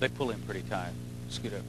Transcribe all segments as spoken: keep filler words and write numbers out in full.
They pull in pretty tight. Scoot up.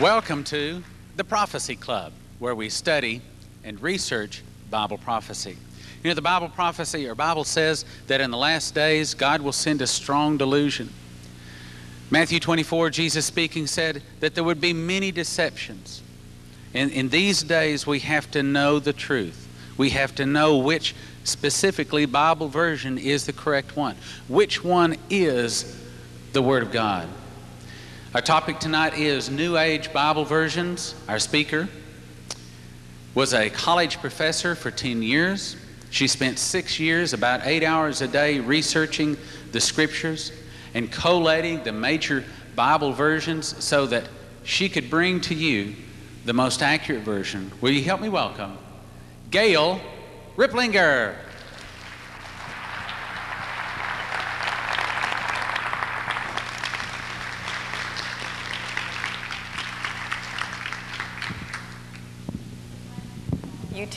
Welcome to the Prophecy Club, where we study and research Bible prophecy. You know, the Bible prophecy or Bible says that in the last days, God will send a strong delusion. Matthew twenty-four, Jesus speaking, said that there would be many deceptions. And in these days, we have to know the truth. We have to know which specifically Bible version is the correct one, which one is the Word of God. Our topic tonight is New Age Bible Versions. Our speaker was a college professor for ten years. She spent six years, about eight hours a day, researching the scriptures and collating the major Bible versions so that she could bring to you the most accurate version. Will you help me welcome Gail Riplinger?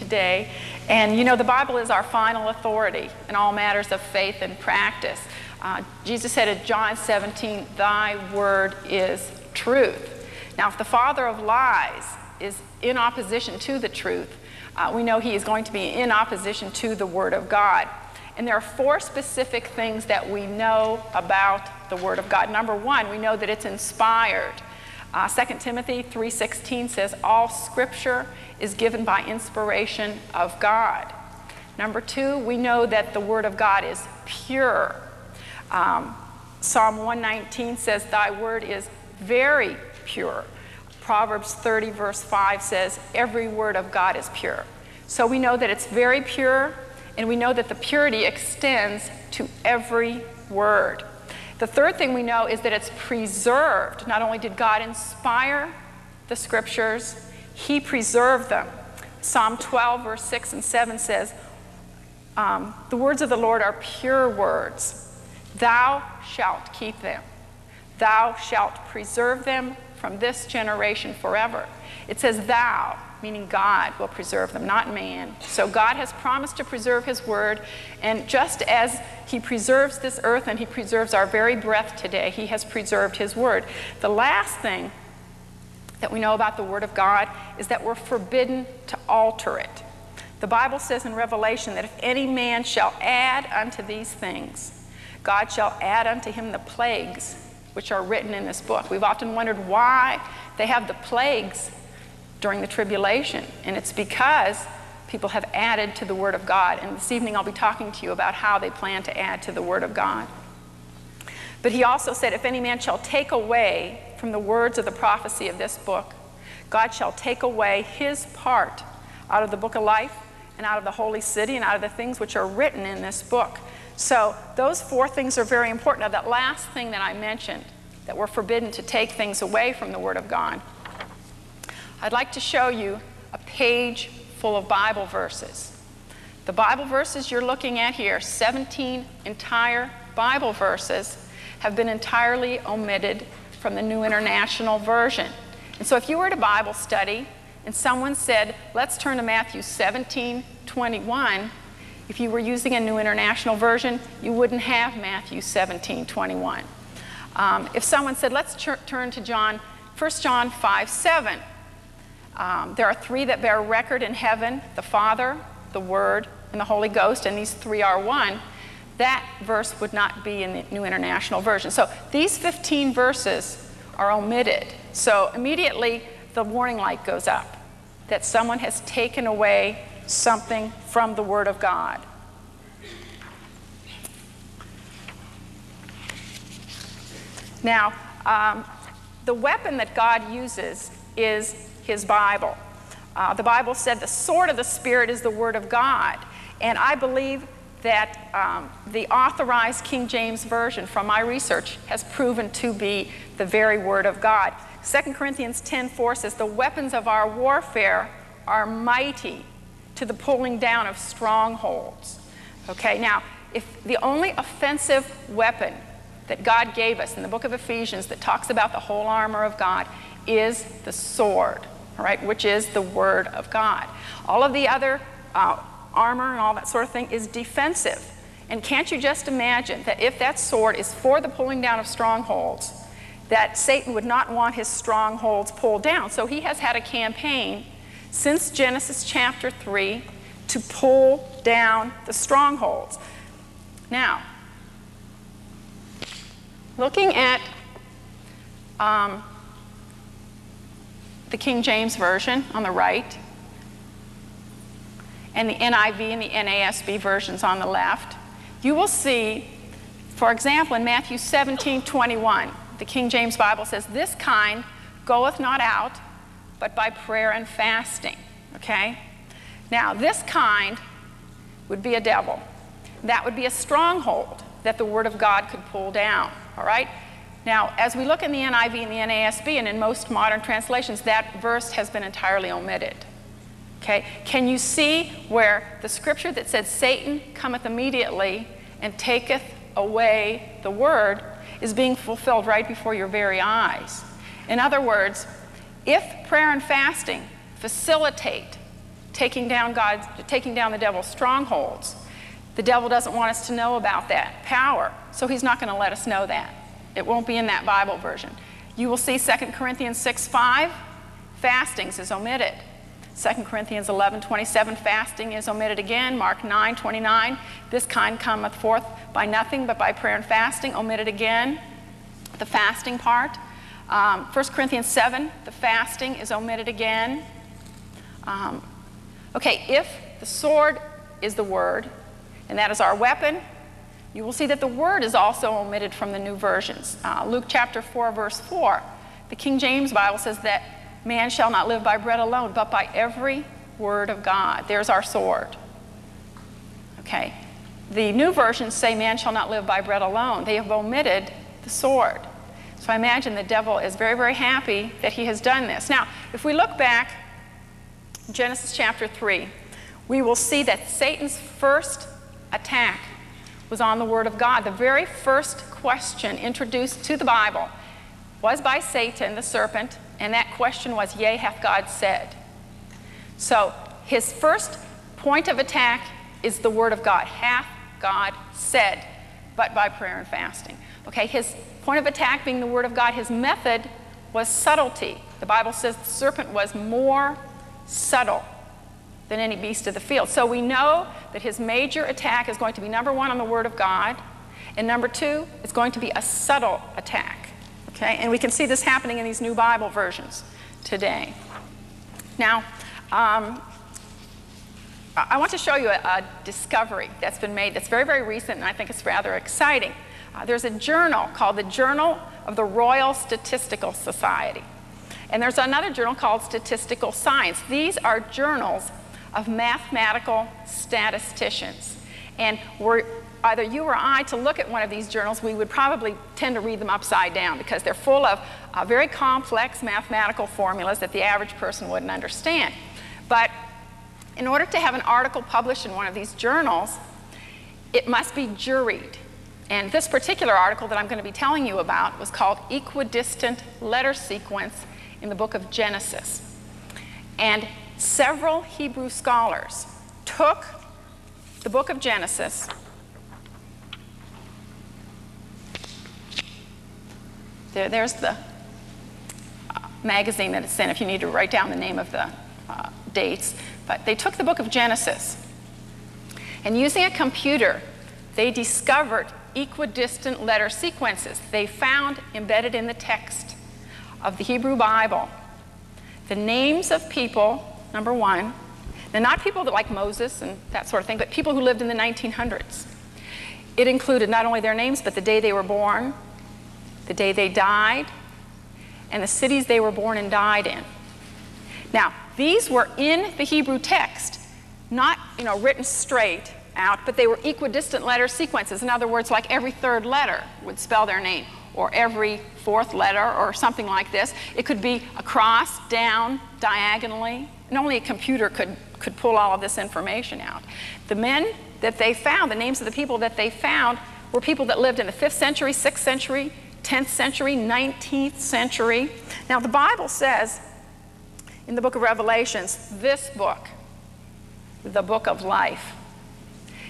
Today. And you know, the Bible is our final authority in all matters of faith and practice. Uh, Jesus said in John seventeen, "Thy word is truth." Now, if the father of lies is in opposition to the truth, uh, we know he is going to be in opposition to the Word of God. And there are four specific things that we know about the Word of God. Number one, we know that it's inspired. Uh, Second Timothy three sixteen says, "All scripture is given by inspiration of God." Number two, we know that the Word of God is pure. Um, Psalm one nineteen says, "Thy word is very pure." Proverbs thirty verse five says, "Every word of God is pure." So we know that it's very pure, and we know that the purity extends to every word. The third thing we know is that it's preserved. Not only did God inspire the scriptures, He preserved them. Psalm twelve, verse six and seven says, um, "The words of the Lord are pure words. Thou shalt keep them. Thou shalt preserve them from this generation forever." It says thou, meaning God will preserve them, not man. So God has promised to preserve His Word, and just as He preserves this earth and He preserves our very breath today, He has preserved His Word. The last thing that we know about the Word of God is that we're forbidden to alter it. The Bible says in Revelation that if any man shall add unto these things, God shall add unto him the plagues which are written in this book. We've often wondered why they have the plagues during the tribulation, and it's because people have added to the Word of God. And this evening I'll be talking to you about how they plan to add to the Word of God. But He also said, "If any man shall take away from the words of the prophecy of this book, God shall take away his part out of the book of life and out of the holy city and out of the things which are written in this book." So those four things are very important. Now, that last thing that I mentioned, that we're forbidden to take things away from the Word of God, I'd like to show you a page full of Bible verses. The Bible verses you're looking at here, seventeen entire Bible verses, have been entirely omitted from the New International Version. And so if you were at a Bible study and someone said, "Let's turn to Matthew seventeen twenty-one, if you were using a New International Version, you wouldn't have Matthew seventeen twenty-one. Um, if someone said, let's turn to John, First John five, seven. Um, there are three that bear record in heaven, the Father, the Word, and the Holy Ghost, and these three are one. That verse would not be in the New International Version. So these fifteen verses are omitted. So immediately the warning light goes up that someone has taken away something from the Word of God. Now, um, the weapon that God uses is His Bible. Uh, the Bible said the sword of the Spirit is the Word of God. And I believe that um, the authorized King James Version, from my research, has proven to be the very Word of God. Second Corinthians ten four says, the weapons of our warfare are mighty to the pulling down of strongholds. Okay, now, if the only offensive weapon that God gave us in the book of Ephesians that talks about the whole armor of God is the sword, all right, which is the Word of God. All of the other uh, armor and all that sort of thing is defensive. And can't you just imagine that if that sword is for the pulling down of strongholds, that Satan would not want his strongholds pulled down? So he has had a campaign since Genesis chapter three to pull down the strongholds. Now, looking at um, the King James Version on the right, and the N I V and the N A S B versions on the left, you will see, for example, in Matthew seventeen twenty-one, the King James Bible says, this kind goeth not out, but by prayer and fasting. Okay? Now, this kind would be a devil. That would be a stronghold that the Word of God could pull down. All right? Now, as we look in the N I V and the N A S B, and in most modern translations, that verse has been entirely omitted. Okay? Can you see where the scripture that said, Satan cometh immediately and taketh away the Word, is being fulfilled right before your very eyes? In other words, if prayer and fasting facilitate taking down, God's, taking down the devil's strongholds, the devil doesn't want us to know about that power, so he's not going to let us know that. It won't be in that Bible version. You will see Second Corinthians six five, fastings is omitted. Second Corinthians eleven twenty-seven, fasting is omitted again. Mark nine twenty-nine, this kind cometh forth by nothing but by prayer and fasting, omitted again, the fasting part. Um, First Corinthians seven, the fasting is omitted again. Um, okay, if the sword is the Word, and that is our weapon, you will see that the Word is also omitted from the new versions. Uh, Luke chapter four, verse four, the King James Bible says that man shall not live by bread alone, but by every word of God. There's our sword. Okay. The new versions say man shall not live by bread alone. They have omitted the sword. So I imagine the devil is very, very happy that he has done this. Now, if we look back, Genesis chapter three, we will see that Satan's first attack was on the Word of God. The very first question introduced to the Bible was by Satan, the serpent, and that question was, yea, hath God said? So his first point of attack is the Word of God. Hath God said, but by prayer and fasting. Okay, his point of attack being the Word of God, his method was subtlety. The Bible says the serpent was more subtle than any beast of the field. So we know that his major attack is going to be, number one, on the Word of God, and number two, it's going to be a subtle attack. Okay? And we can see this happening in these new Bible versions today. Now, um, I want to show you a, a discovery that's been made that's very, very recent, and I think it's rather exciting. Uh, there's a journal called the Journal of the Royal Statistical Society, and there's another journal called Statistical Science. These are journals of mathematical statisticians. And were either you or I to look at one of these journals, we would probably tend to read them upside down because they're full of uh, very complex mathematical formulas that the average person wouldn't understand. But in order to have an article published in one of these journals, it must be juried. And this particular article that I'm going to be telling you about was called Equidistant Letter Sequence in the book of Genesis. And several Hebrew scholars took the book of Genesis There, there's the magazine that it's in, if you need to write down the name of the uh, dates. But they took the book of Genesis, and using a computer, they discovered equidistant letter sequences they found embedded in the text of the Hebrew Bible. The names of people, number one, now not people that like Moses and that sort of thing, but people who lived in the nineteen hundreds. It included not only their names, but the day they were born, the day they died, and the cities they were born and died in. Now, these were in the Hebrew text, not, you know, written straight out, but they were equidistant letter sequences. In other words, like every third letter would spell their name, or every fourth letter, or something like this. It could be across, down, diagonally, and only a computer could, could pull all of this information out. The men that they found, the names of the people that they found, were people that lived in the fifth century, sixth century, tenth century, nineteenth century. Now, the Bible says in the book of Revelations, this book, the book of life.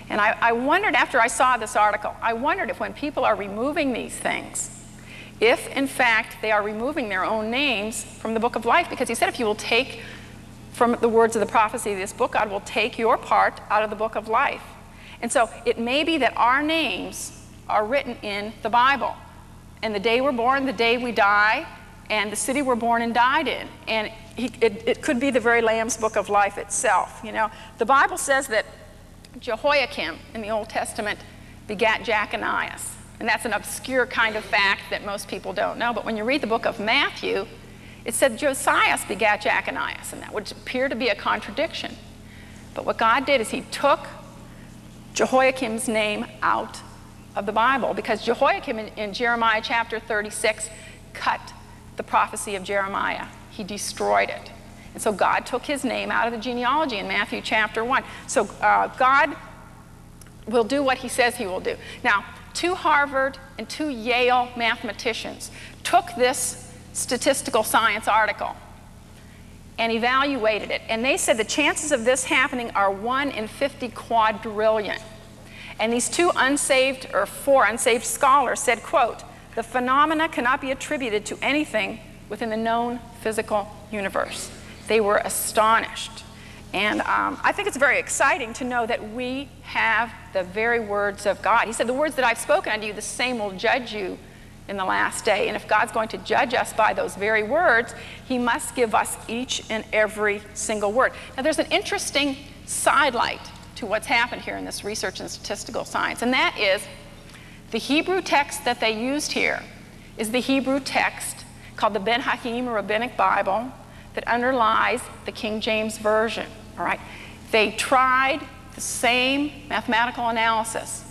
And I, I wondered, after I saw this article, I wondered if when people are removing these things, if in fact they are removing their own names from the book of life, because he said, if you will take from the words of the prophecy of this book, God will take your part out of the book of life. And so it may be that our names are written in the Bible, and the day we're born, the day we die, and the city we're born and died in. And he, it, it could be the very Lamb's book of life itself. You know, the Bible says that Jehoiakim in the Old Testament begat Jeconias. And that's an obscure kind of fact that most people don't know. But when you read the book of Matthew, it said Josias begat Jeconias, and that would appear to be a contradiction. But what God did is he took Jehoiakim's name out of the Bible, because Jehoiakim in, in Jeremiah chapter thirty-six cut the prophecy of Jeremiah. He destroyed it. And so God took his name out of the genealogy in Matthew chapter one. So uh, God will do what he says he will do. Now, two Harvard and two Yale mathematicians took this statistical science article and evaluated it. And they said the chances of this happening are one in fifty quadrillion. And these two unsaved, or four unsaved scholars said, quote, the phenomena cannot be attributed to anything within the known physical universe. They were astonished. And um, I think it's very exciting to know that we have the very words of God. He said, the words that I've spoken unto you, the same will judge you in the last day. And if God's going to judge us by those very words, he must give us each and every single word. Now, there's an interesting sidelight to what's happened here in this research in statistical science, and that is the Hebrew text that they used here is the Hebrew text called the Ben Hakim, or Rabbinic Bible, that underlies the King James Version, all right? They tried the same mathematical analysis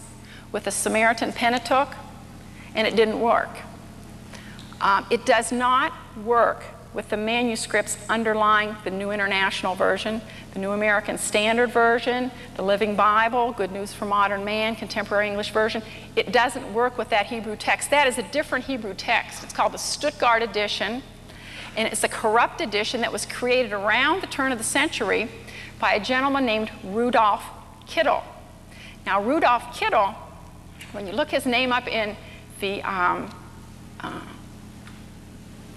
with the Samaritan Pentateuch, and it didn't work. Um, it does not work with the manuscripts underlying the New International Version, the New American Standard Version, the Living Bible, Good News for Modern Man, Contemporary English Version. It doesn't work with that Hebrew text. That is a different Hebrew text. It's called the Stuttgart edition, and it's a corrupt edition that was created around the turn of the century by a gentleman named Rudolf Kittel. Now, Rudolf Kittel, when you look his name up in the um, uh,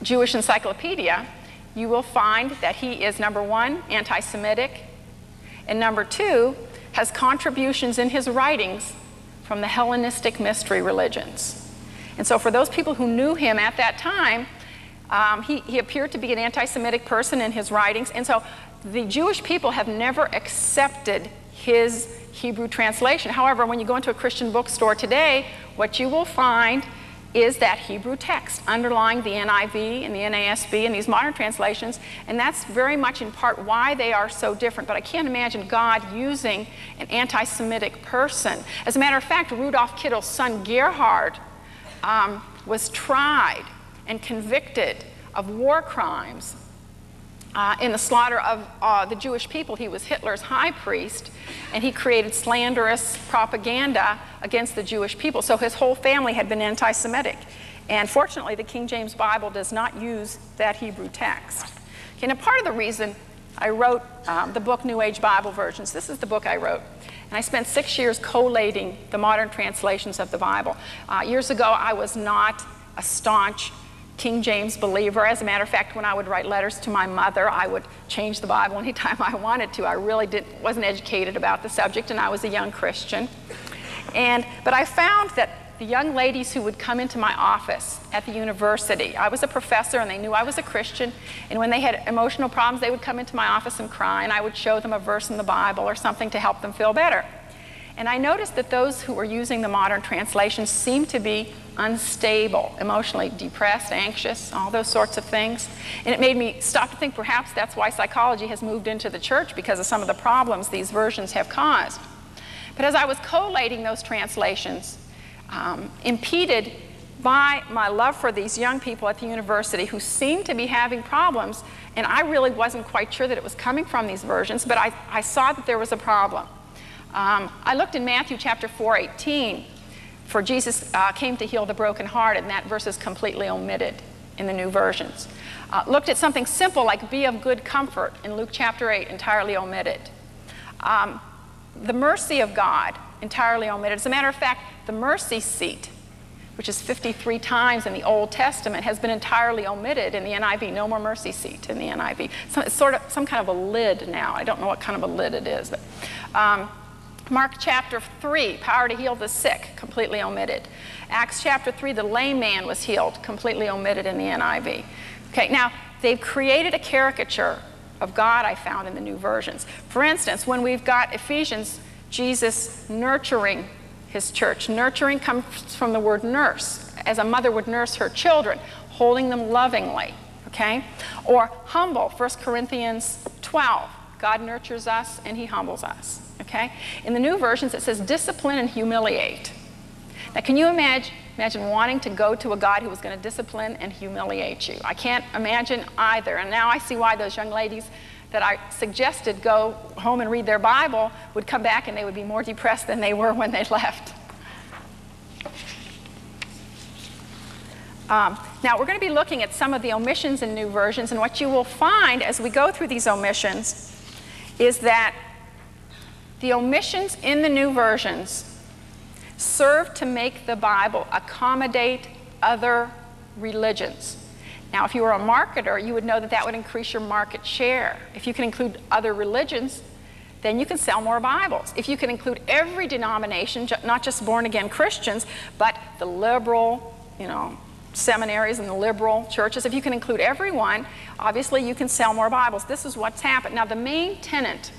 Jewish Encyclopedia, you will find that he is, number one, anti-Semitic, and number two, has contributions in his writings from the Hellenistic mystery religions. And so for those people who knew him at that time, Um, he, he appeared to be an anti-Semitic person in his writings, and so the Jewish people have never accepted his Hebrew translation. However, when you go into a Christian bookstore today, what you will find is that Hebrew text underlying the N I V and the N A S B and these modern translations, and that's very much in part why they are so different. But I can't imagine God using an anti-Semitic person. As a matter of fact, Rudolf Kittel's son Gerhard um, was tried and convicted of war crimes uh, in the slaughter of uh, the Jewish people. He was Hitler's high priest, and he created slanderous propaganda against the Jewish people. So his whole family had been anti-Semitic. And fortunately, the King James Bible does not use that Hebrew text. Okay, now part of the reason I wrote um, the book New Age Bible Versions, this is the book I wrote. And I spent six years collating the modern translations of the Bible. Uh, years ago, I was not a staunch King James believer. As a matter of fact, when I would write letters to my mother, I would change the Bible anytime I wanted to. I really didn't, wasn't educated about the subject, and I was a young Christian. And, but I found that the young ladies who would come into my office at the university, I was a professor and they knew I was a Christian, and when they had emotional problems, they would come into my office and cry, and I would show them a verse in the Bible or something to help them feel better. And I noticed that those who were using the modern translations seemed to be unstable, emotionally depressed, anxious, all those sorts of things. And it made me stop to think perhaps that's why psychology has moved into the church, because of some of the problems these versions have caused. But as I was collating those translations, um, impeded by my love for these young people at the university who seemed to be having problems, and I really wasn't quite sure that it was coming from these versions, but I, I saw that there was a problem. Um, I looked in Matthew chapter four eighteen, for Jesus uh, came to heal the brokenhearted, and that verse is completely omitted in the new versions. Uh, looked at something simple like be of good comfort in Luke chapter eight, entirely omitted. Um, the mercy of God, entirely omitted. As a matter of fact, the mercy seat, which is fifty-three times in the Old Testament, has been entirely omitted in the N I V. No more mercy seat in the N I V. So it's sort of some kind of a lid now. I don't know what kind of a lid it is. But, um, Mark chapter three, power to heal the sick, completely omitted. Acts chapter three, the lame man was healed, completely omitted in the N I V. Okay, now they've created a caricature of God, I found, in the new versions. For instance, when we've got Ephesians, Jesus nurturing his church. Nurturing comes from the word nurse, as a mother would nurse her children, holding them lovingly, okay? Or humble, First Corinthians twelve, God nurtures us and he humbles us. Okay? In the new versions, it says discipline and humiliate. Now, can you imagine, imagine wanting to go to a God who was going to discipline and humiliate you? I can't imagine either. And now I see why those young ladies that I suggested go home and read their Bible would come back and they would be more depressed than they were when they left. Um, now, we're going to be looking at some of the omissions in new versions, and what you will find as we go through these omissions is that the omissions in the new versions serve to make the Bible accommodate other religions. Now, if you were a marketer, you would know that that would increase your market share. If you can include other religions, then you can sell more Bibles. If you can include every denomination, not just born-again Christians, but the liberal, you know, seminaries and the liberal churches, if you can include everyone, obviously you can sell more Bibles. This is what's happened. Now, the main tenet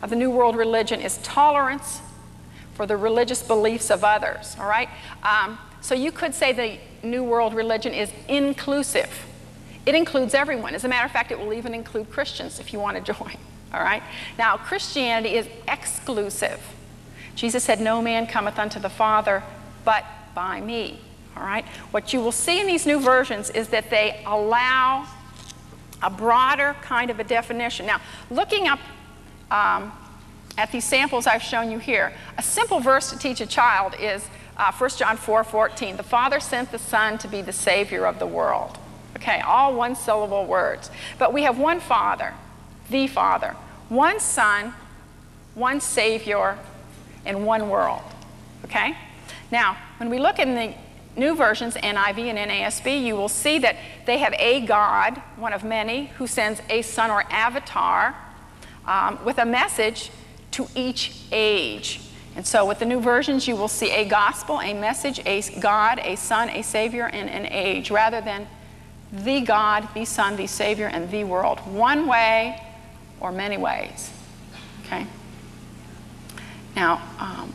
of the New World Religion is tolerance for the religious beliefs of others, all right? Um, so you could say the New World Religion is inclusive. It includes everyone. As a matter of fact, it will even include Christians if you want to join, all right? Now, Christianity is exclusive. Jesus said, no man cometh unto the Father but by me, all right? What you will see in these new versions is that they allow a broader kind of a definition. Now, looking up Um, at these samples I've shown you here, a simple verse to teach a child is uh, First John four fourteen. The Father sent the Son to be the Savior of the world. Okay, all one-syllable words. But we have one Father, the Father, one Son, one Savior, and one world. Okay? Now, when we look in the new versions, N I V and N A S B, you will see that they have a God, one of many, who sends a Son or avatar, Um, with a message to each age. And so with the new versions, you will see a gospel, a message, a God, a Son, a Savior, and an age, rather than the God, the Son, the Savior, and the world. One way or many ways. Okay? Now, um,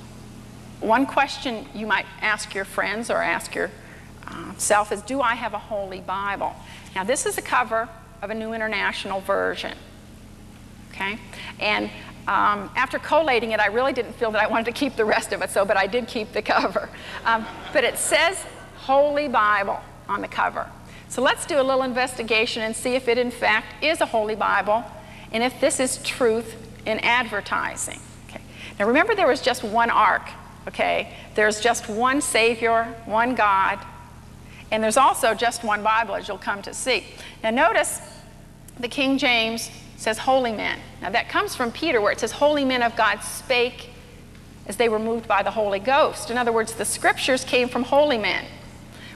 one question you might ask your friends or ask yourself is, do I have a Holy Bible? Now, this is a cover of a New International Version. Okay? And um, after collating it, I really didn't feel that I wanted to keep the rest of it, so, but I did keep the cover. Um, but it says Holy Bible on the cover. So let's do a little investigation and see if it in fact is a Holy Bible, and if this is truth in advertising. Okay. Now remember, there was just one ark, okay? There's just one Savior, one God, and there's also just one Bible, as you'll come to see. Now notice the King James says holy men. Now that comes from Peter, where it says holy men of God spake as they were moved by the Holy Ghost. In other words, the scriptures came from holy men.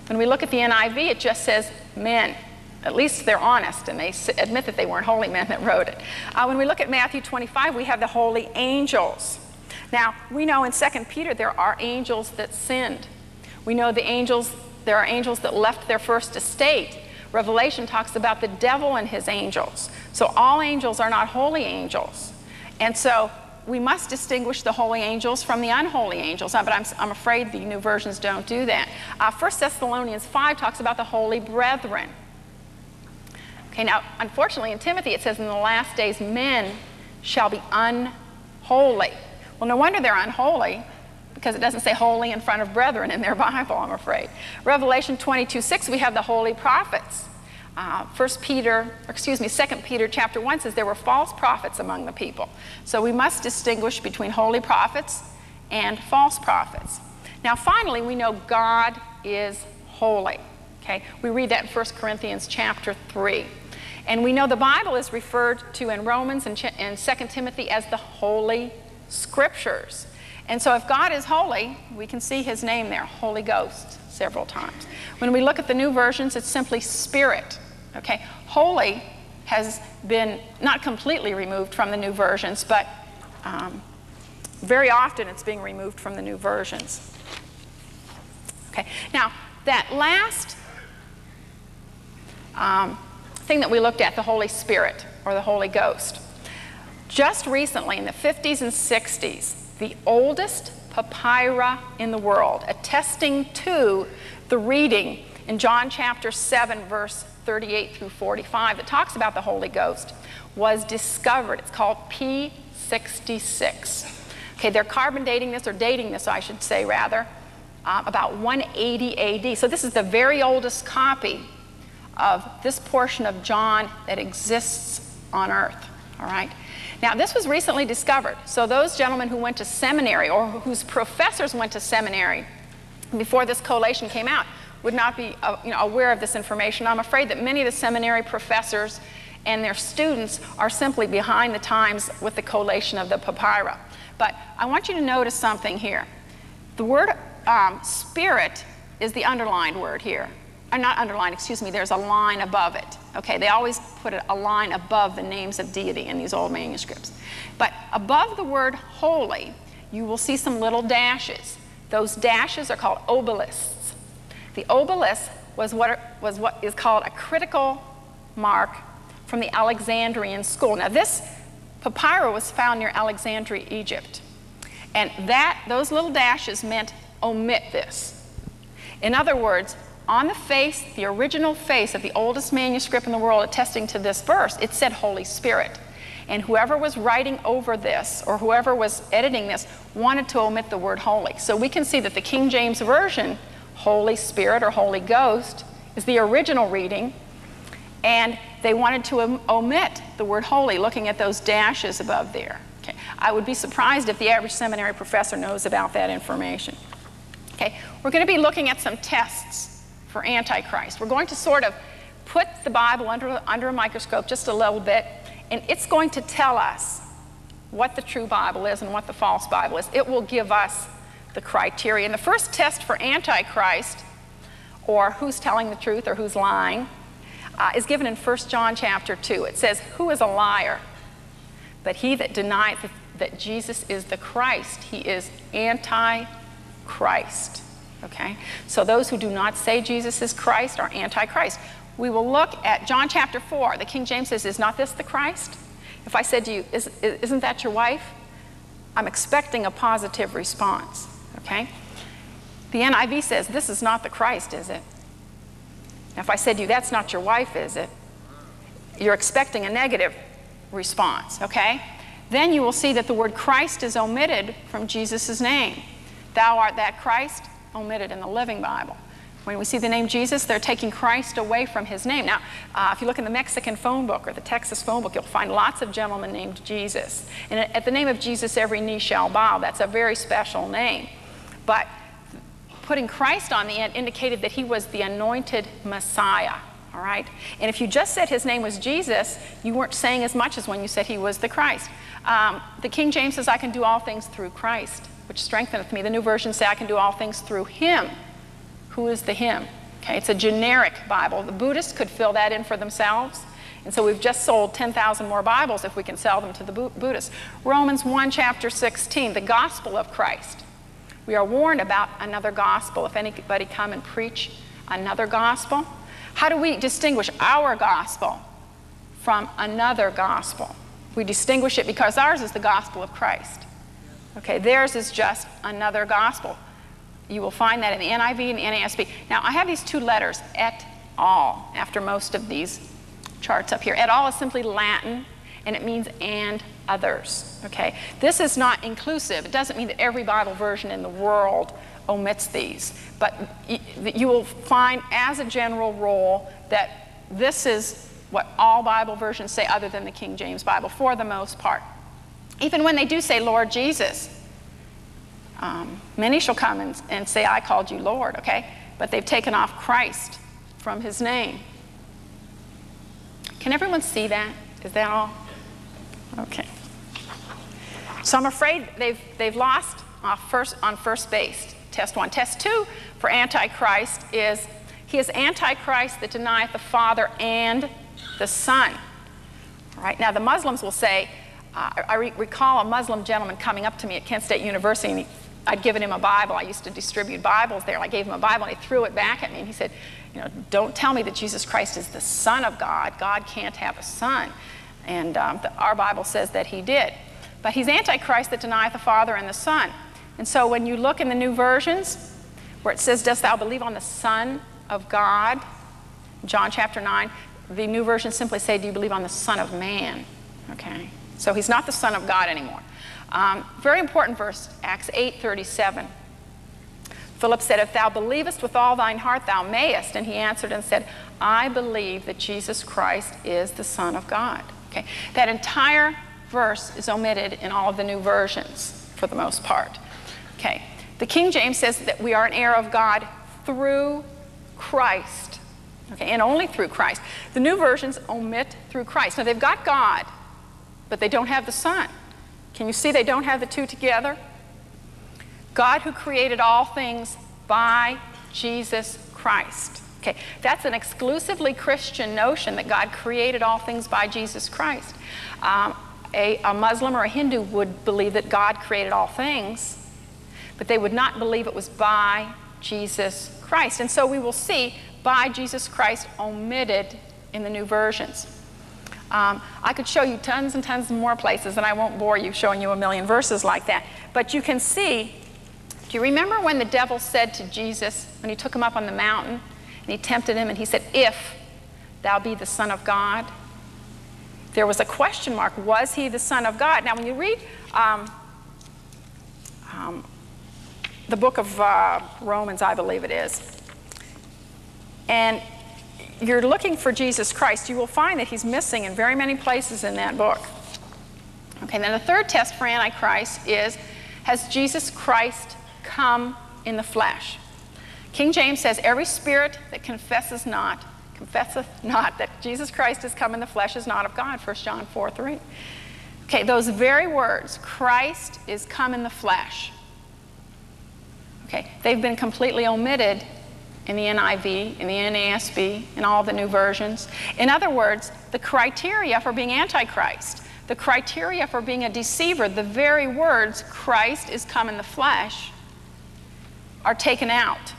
When we look at the N I V, it just says men. At least they're honest, and they admit that they weren't holy men that wrote it. Uh, when we look at Matthew twenty-five, we have the holy angels. Now, we know in Second Peter there are angels that sinned. We know the angels, there are angels that left their first estate. Revelation talks about the devil and his angels. So all angels are not holy angels. And so we must distinguish the holy angels from the unholy angels. But I'm, I'm afraid the new versions don't do that. Uh, First Thessalonians five talks about the holy brethren. Okay, now, unfortunately, in Timothy it says, in the last days men shall be unholy. Well, no wonder they're unholy, because it doesn't say holy in front of brethren in their Bible, I'm afraid. Revelation twenty-two six, we have the holy prophets. Uh, First Peter, or excuse me, Second Peter chapter one says there were false prophets among the people. So we must distinguish between holy prophets and false prophets. Now, finally, we know God is holy. Okay, we read that in First Corinthians chapter three. And we know the Bible is referred to in Romans and, and Second Timothy as the Holy Scriptures. And so if God is holy, we can see his name there, Holy Ghost, several times. When we look at the new versions, it's simply Spirit. Okay, holy has been not completely removed from the new versions, but um, very often it's being removed from the new versions. Okay, now that last um, thing that we looked at, the Holy Spirit or the Holy Ghost. Just recently, in the fifties and sixties, the oldest papyri in the world, attesting to the reading in John chapter seven, verse thirty-eight through forty-five, that talks about the Holy Ghost, was discovered. It's called P sixty-six. Okay, they're carbon dating this, or dating this, I should say, rather, uh, about one eighty A D. So this is the very oldest copy of this portion of John that exists on earth, all right? Now, this was recently discovered. So those gentlemen who went to seminary, or whose professors went to seminary before this collation came out, would not be uh, you know, aware of this information. I'm afraid that many of the seminary professors and their students are simply behind the times with the collation of the papyri. But I want you to notice something here. The word um, spirit is the underlined word here. Or not underlined, excuse me, there's a line above it. Okay, they always put a line above the names of deity in these old manuscripts. But above the word holy, you will see some little dashes. Those dashes are called obelisks. The obelisk was what, was what is called a critical mark from the Alexandrian school. Now, this papyrus was found near Alexandria, Egypt. And that, those little dashes meant omit this. In other words, on the face, the original face of the oldest manuscript in the world attesting to this verse, it said Holy Spirit. And whoever was writing over this, or whoever was editing this, wanted to omit the word holy. So we can see that the King James Version, Holy Spirit or Holy Ghost, is the original reading. And they wanted to omit the word holy, looking at those dashes above there. Okay. I would be surprised if the average seminary professor knows about that information. Okay. We're going to be looking at some tests for Antichrist. We're going to sort of put the Bible under, under a microscope just a little bit, and it's going to tell us what the true Bible is and what the false Bible is. It will give us the criteria. And the first test for Antichrist, or who's telling the truth or who's lying, uh, is given in First John chapter two. It says, who is a liar? But he that denieth that, that Jesus is the Christ, he is Antichrist. Okay, so those who do not say Jesus is Christ are Antichrist. We will look at John chapter four. The King James says, is not this the Christ? If I said to you, is, isn't that your wife? I'm expecting a positive response, okay? The N I V says, this is not the Christ, is it? Now, if I said to you, that's not your wife, is it? You're expecting a negative response, okay? Then you will see that the word Christ is omitted from Jesus' name. Thou art that Christ, omitted in the Living Bible. When we see the name Jesus, they're taking Christ away from his name. Now, uh, if you look in the Mexican phone book or the Texas phone book, you'll find lots of gentlemen named Jesus. And at the name of Jesus, every knee shall bow. That's a very special name. But putting Christ on the end indicated that he was the anointed Messiah. All right? And if you just said his name was Jesus, you weren't saying as much as when you said he was the Christ. Um, the King James says, I can do all things through Christ, which strengtheneth me. The new versions say, I can do all things through him. Who is the him? Okay, it's a generic Bible. The Buddhists could fill that in for themselves. And so we've just sold ten thousand more Bibles if we can sell them to the Buddhists. Romans one, chapter sixteen, the gospel of Christ. We are warned about another gospel. If anybody come and preach another gospel, how do we distinguish our gospel from another gospel? We distinguish it because ours is the gospel of Christ. Okay, theirs is just another gospel. You will find that in the N I V and the N A S B. Now, I have these two letters, et al, after most of these charts up here. Et al is simply Latin, and it means and others. Okay, this is not inclusive. It doesn't mean that every Bible version in the world omits these. But you will find, as a general rule, that this is what all Bible versions say other than the King James Bible, for the most part. Even when they do say, Lord Jesus, Um, many shall come and, and say, I called you Lord, okay? But they've taken off Christ from his name. Can everyone see that? Is that all? Okay. So I'm afraid they've, they've lost off first, on first base, test one. Test two for Antichrist is, he is Antichrist that denieth the Father and the Son. All right, now the Muslims will say, uh, I re recall a Muslim gentleman coming up to me at Kent State University, and he, I'd given him a Bible. I used to distribute Bibles there. And I gave him a Bible, and he threw it back at me. And he said, you know, don't tell me that Jesus Christ is the Son of God. God can't have a son. And um, the, our Bible says that he did. But he's Antichrist that denieth the Father and the Son. And so when you look in the new versions, where it says, dost thou believe on the Son of God? John chapter nine, the new versions simply say, do you believe on the Son of Man? Okay. So he's not the Son of God anymore. Um, very important verse, Acts eight, thirty-seven. Philip said, if thou believest with all thine heart, thou mayest. And he answered and said, I believe that Jesus Christ is the Son of God. Okay. That entire verse is omitted in all of the new versions, for the most part. Okay. The King James says that we are an heir of God through Christ. Okay. And only through Christ. The new versions omit through Christ. Now they've got God, but they don't have the Son. Can you see they don't have the two together? God who created all things by Jesus Christ. Okay, that's an exclusively Christian notion that God created all things by Jesus Christ. Um, a, a Muslim or a Hindu would believe that God created all things, but they would not believe it was by Jesus Christ. And so we will see by Jesus Christ omitted in the new versions. Um, I could show you tons and tons more places, and I won't bore you showing you a million verses like that. But you can see, do you remember when the devil said to Jesus, when he took him up on the mountain, and he tempted him, and he said, if thou be the Son of God? There was a question mark. Was he the Son of God? Now, when you read um, um, the book of uh, Romans, I believe it is, and you're looking for Jesus Christ, you will find that he's missing in very many places in that book. Okay, then the third test for Antichrist is, has Jesus Christ come in the flesh? King James says, every spirit that confesses not, confesseth not that Jesus Christ is come in the flesh is not of God, first John four, three. Okay, those very words, Christ is come in the flesh. Okay, they've been completely omitted in the N I V, in the N A S B, in all the new versions. In other words, the criteria for being Antichrist, the criteria for being a deceiver, the very words, Christ is come in the flesh, are taken out.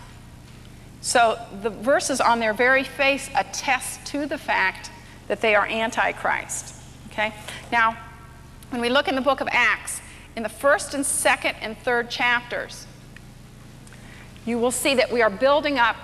So the verses on their very face attest to the fact that they are Antichrist. Okay? Now, when we look in the book of Acts, in the first and second and third chapters, you will see that we are building up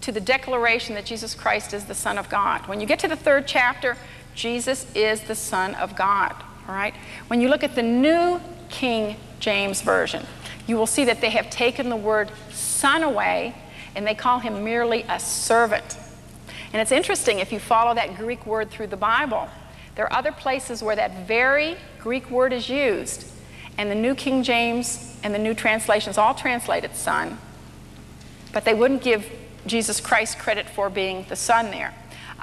to the declaration that Jesus Christ is the Son of God. When you get to the third chapter, Jesus is the Son of God, all right? When you look at the New King James Version, you will see that they have taken the word son away, and they call him merely a servant. And it's interesting, if you follow that Greek word through the Bible, there are other places where that very Greek word is used, and the New King James and the New Translations all translate it son. But they wouldn't give Jesus Christ credit for being the Son there.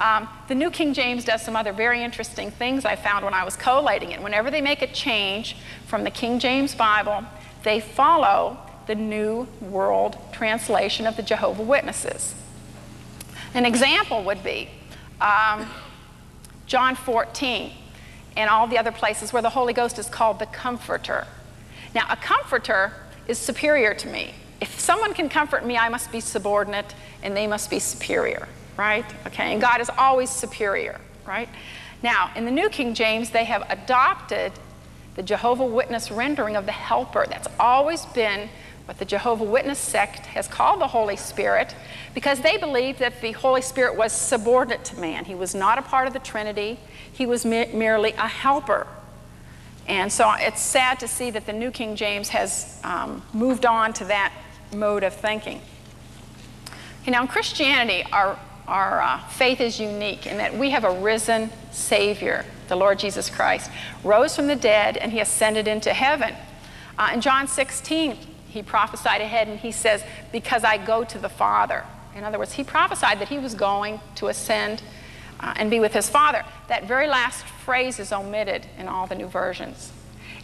Um, the New King James does some other very interesting things I found when I was collating it. Whenever they make a change from the King James Bible, they follow the New World Translation of the Jehovah's Witnesses. An example would be um, John fourteen and all the other places where the Holy Ghost is called the Comforter. Now, a comforter is superior to me. If someone can comfort me, I must be subordinate and they must be superior, right? Okay, and God is always superior, right? Now, in the New King James, they have adopted the Jehovah's Witness rendering of the Helper. That's always been what the Jehovah's Witness sect has called the Holy Spirit, because they believed that the Holy Spirit was subordinate to man. He was not a part of the Trinity. He was me merely a helper. And so it's sad to see that the New King James has um, moved on to that mode of thinking. Okay, now in Christianity, our, our uh, faith is unique in that we have a risen Savior, the Lord Jesus Christ, rose from the dead, and he ascended into heaven. Uh, in John sixteen, he prophesied ahead, and he says, because I go to the Father. In other words, he prophesied that he was going to ascend uh, and be with his Father. That very last phrase is omitted in all the new versions.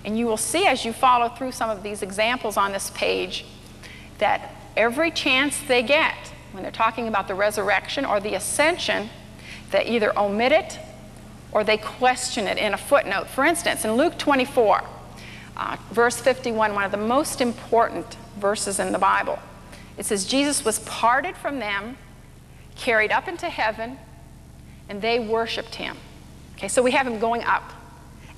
And you will see as you follow through some of these examples on this page that every chance they get, when they're talking about the resurrection or the ascension, they either omit it or they question it in a footnote. For instance, in Luke twenty-four, uh, verse fifty-one, one of the most important verses in the Bible, it says, Jesus was parted from them, carried up into heaven, and they worshiped him. Okay, so we have him going up,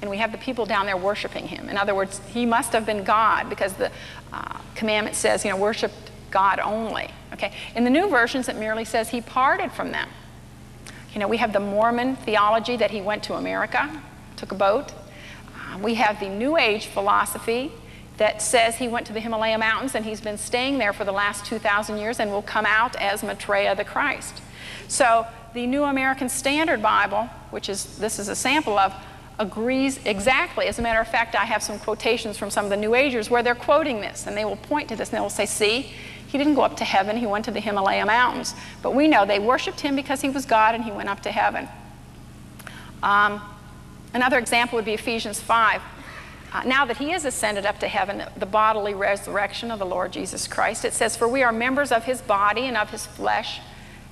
and we have the people down there worshiping him. In other words, he must have been God, because the uh, commandment says, you know, worship God only. Okay, in the new versions, it merely says he parted from them. You know, we have the Mormon theology that he went to America, took a boat. Um, we have the New Age philosophy that says he went to the Himalaya Mountains and he's been staying there for the last two thousand years and will come out as Maitreya the Christ. So the New American Standard Bible, which is this is a sample of, agrees exactly. As a matter of fact, I have some quotations from some of the New Agers where they're quoting this, and they will point to this and they will say, see, he didn't go up to heaven, he went to the Himalaya Mountains. But we know they worshiped him because he was God and he went up to heaven. Um, another example would be Ephesians five. Uh, now that he is ascended up to heaven, the bodily resurrection of the Lord Jesus Christ, it says, for we are members of his body and of his flesh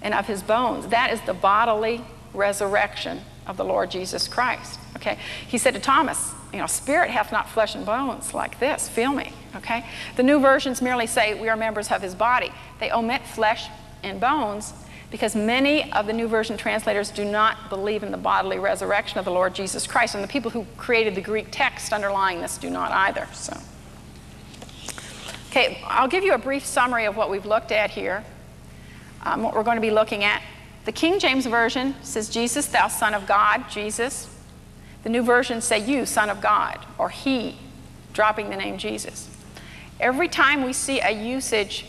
and of his bones. That is the bodily resurrection of the Lord Jesus Christ. Okay, he said to Thomas, you know, spirit hath not flesh and bones like this, feel me, okay? The new versions merely say we are members of his body. They omit flesh and bones because many of the new version translators do not believe in the bodily resurrection of the Lord Jesus Christ, and the people who created the Greek text underlying this do not either, so. Okay, I'll give you a brief summary of what we've looked at here, um, what we're going to be looking at. The King James Version says, Jesus, thou Son of God, Jesus. The new versions say, you, Son of God, or he, dropping the name Jesus. Every time we see a usage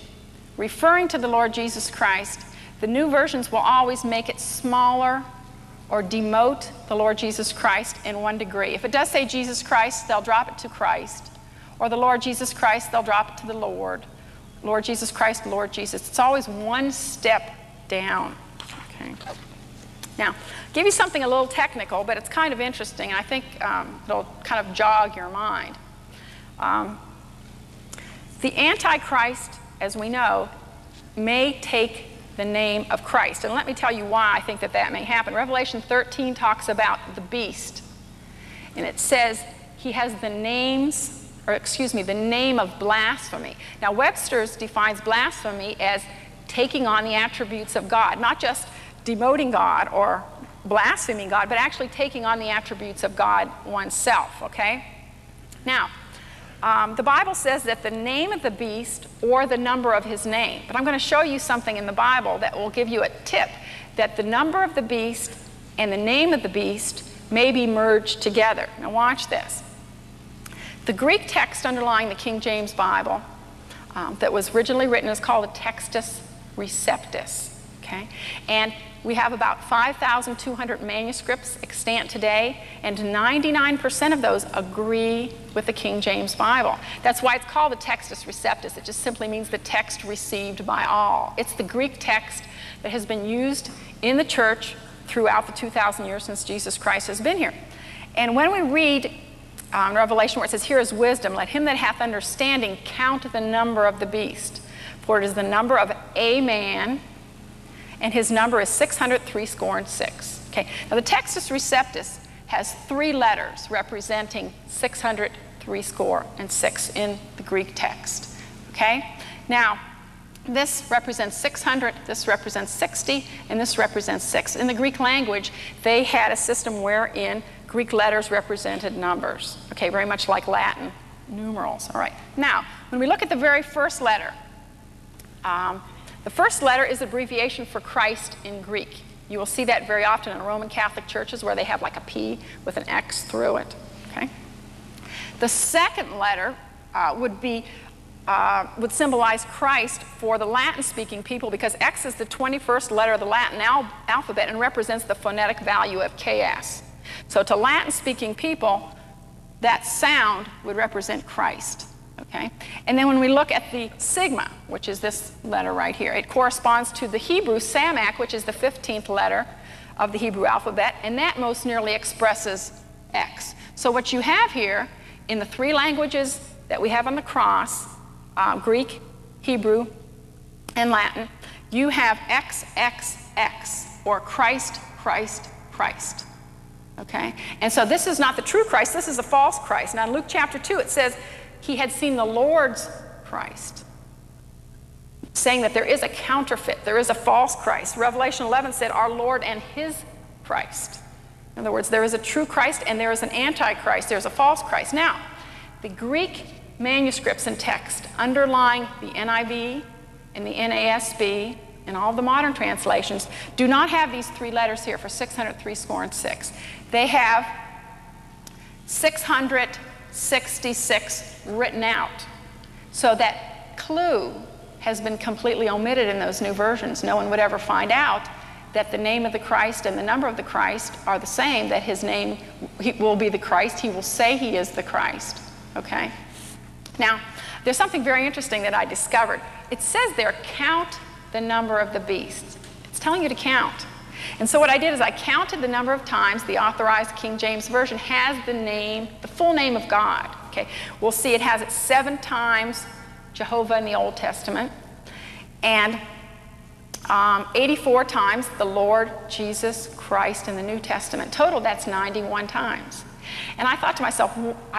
referring to the Lord Jesus Christ, the new versions will always make it smaller or demote the Lord Jesus Christ in one degree. If it does say Jesus Christ, they'll drop it to Christ, or the Lord Jesus Christ, they'll drop it to the Lord. Lord Jesus Christ, Lord Jesus. It's always one step down. Okay. Now, give you something a little technical, but it's kind of interesting, and I think um, it'll kind of jog your mind. Um, the Antichrist, as we know, may take the name of Christ. And let me tell you why I think that that may happen. Revelation thirteen talks about the beast, and it says he has the names, or excuse me, the name of blasphemy. Now, Webster's defines blasphemy as taking on the attributes of God, not just demoting God or blaspheming God, but actually taking on the attributes of God oneself, okay? Now, um, the Bible says that the name of the beast or the number of his name, but I'm going to show you something in the Bible that will give you a tip that the number of the beast and the name of the beast may be merged together. Now watch this. The Greek text underlying the King James Bible um, that was originally written is called a Textus Receptus, okay? And we have about five thousand two hundred manuscripts extant today, and ninety-nine percent of those agree with the King James Bible. That's why it's called the Textus Receptus. It just simply means the text received by all. It's the Greek text that has been used in the church throughout the two thousand years since Jesus Christ has been here. And when we read um, Revelation where it says, here is wisdom, let him that hath understanding count the number of the beast, for it is the number of a man, and his number is six hundred three score and six. Okay. Now the Textus Receptus has three letters representing six hundred three score and six in the Greek text. Okay. Now this represents six hundred, this represents sixty, and this represents six. In the Greek language, they had a system wherein Greek letters represented numbers. Okay, very much like Latin numerals. All right. Now, when we look at the very first letter, um, the first letter is abbreviation for Christ in Greek. You will see that very often in Roman Catholic churches where they have like a P with an X through it. Okay. The second letter uh, would be Uh, would symbolize Christ for the Latin-speaking people, because X is the twenty-first letter of the Latin al alphabet and represents the phonetic value of K S. So to Latin-speaking people, that sound would represent Christ. Okay? And then when we look at the sigma, which is this letter right here, it corresponds to the Hebrew Samak, which is the fifteenth letter of the Hebrew alphabet, and that most nearly expresses X. So what you have here in the three languages that we have on the cross, Uh, Greek, Hebrew, and Latin, you have X X X, or Christ, Christ, Christ. Okay? And so this is not the true Christ, this is a false Christ. Now in Luke chapter two it says he had seen the Lord's Christ, saying that there is a counterfeit, there is a false Christ. Revelation eleven said our Lord and his Christ. In other words, there is a true Christ and there is an antichrist, there's a false Christ. Now, the Greek manuscripts and text underlying the N I V and the N A S B and all the modern translations do not have these three letters here for six hundred three score and six. They have six hundred sixty-six written out. So that clue has been completely omitted in those new versions. No one would ever find out that the name of the Christ and the number of the Christ are the same, that his name will be the Christ, he will say he is the Christ. Okay? Now, there's something very interesting that I discovered. It says there, count the number of the beasts. It's telling you to count. And so what I did is I counted the number of times the authorized King James Version has the name, the full name of God. Okay, we'll see it has it seven times Jehovah in the Old Testament, and um, eighty-four times the Lord Jesus Christ in the New Testament. Total, that's ninety-one times. And I thought to myself,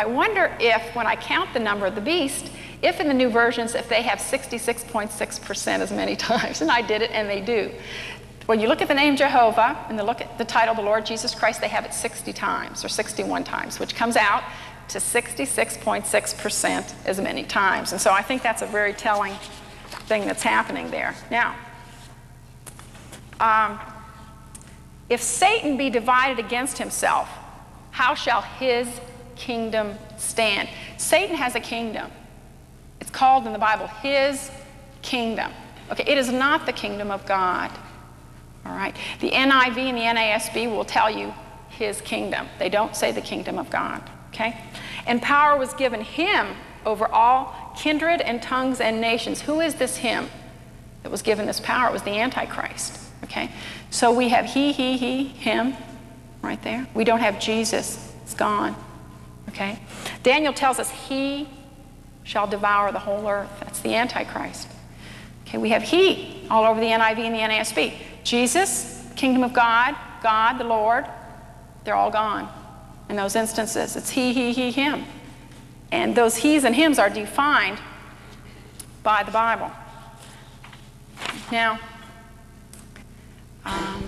I wonder if, when I count the number of the beast, if in the new versions, if they have sixty-six point six percent as many times. And I did it, and they do. When you look at the name Jehovah and the look at the title, the Lord Jesus Christ, they have it sixty times or sixty-one times, which comes out to sixty-six point six percent as many times. And so I think that's a very telling thing that's happening there. Now, um, if Satan be divided against himself, how shall his kingdom stand? Satan has a kingdom. It's called in the Bible his kingdom. Okay, it is not the kingdom of God. All right. The N I V and the N A S B will tell you his kingdom. They don't say the kingdom of God. Okay? And power was given him over all kindred and tongues and nations. Who is this him that was given this power? It was the Antichrist. Okay? So we have he, he, he, him. Right there. We don't have Jesus. It's gone. Okay? Daniel tells us he shall devour the whole earth. That's the Antichrist. Okay, we have he all over the N I V and the N A S B. Jesus, kingdom of God, God, the Lord, they're all gone. In those instances, it's he, he, he, him. And those he's and hims are defined by the Bible. Now, um,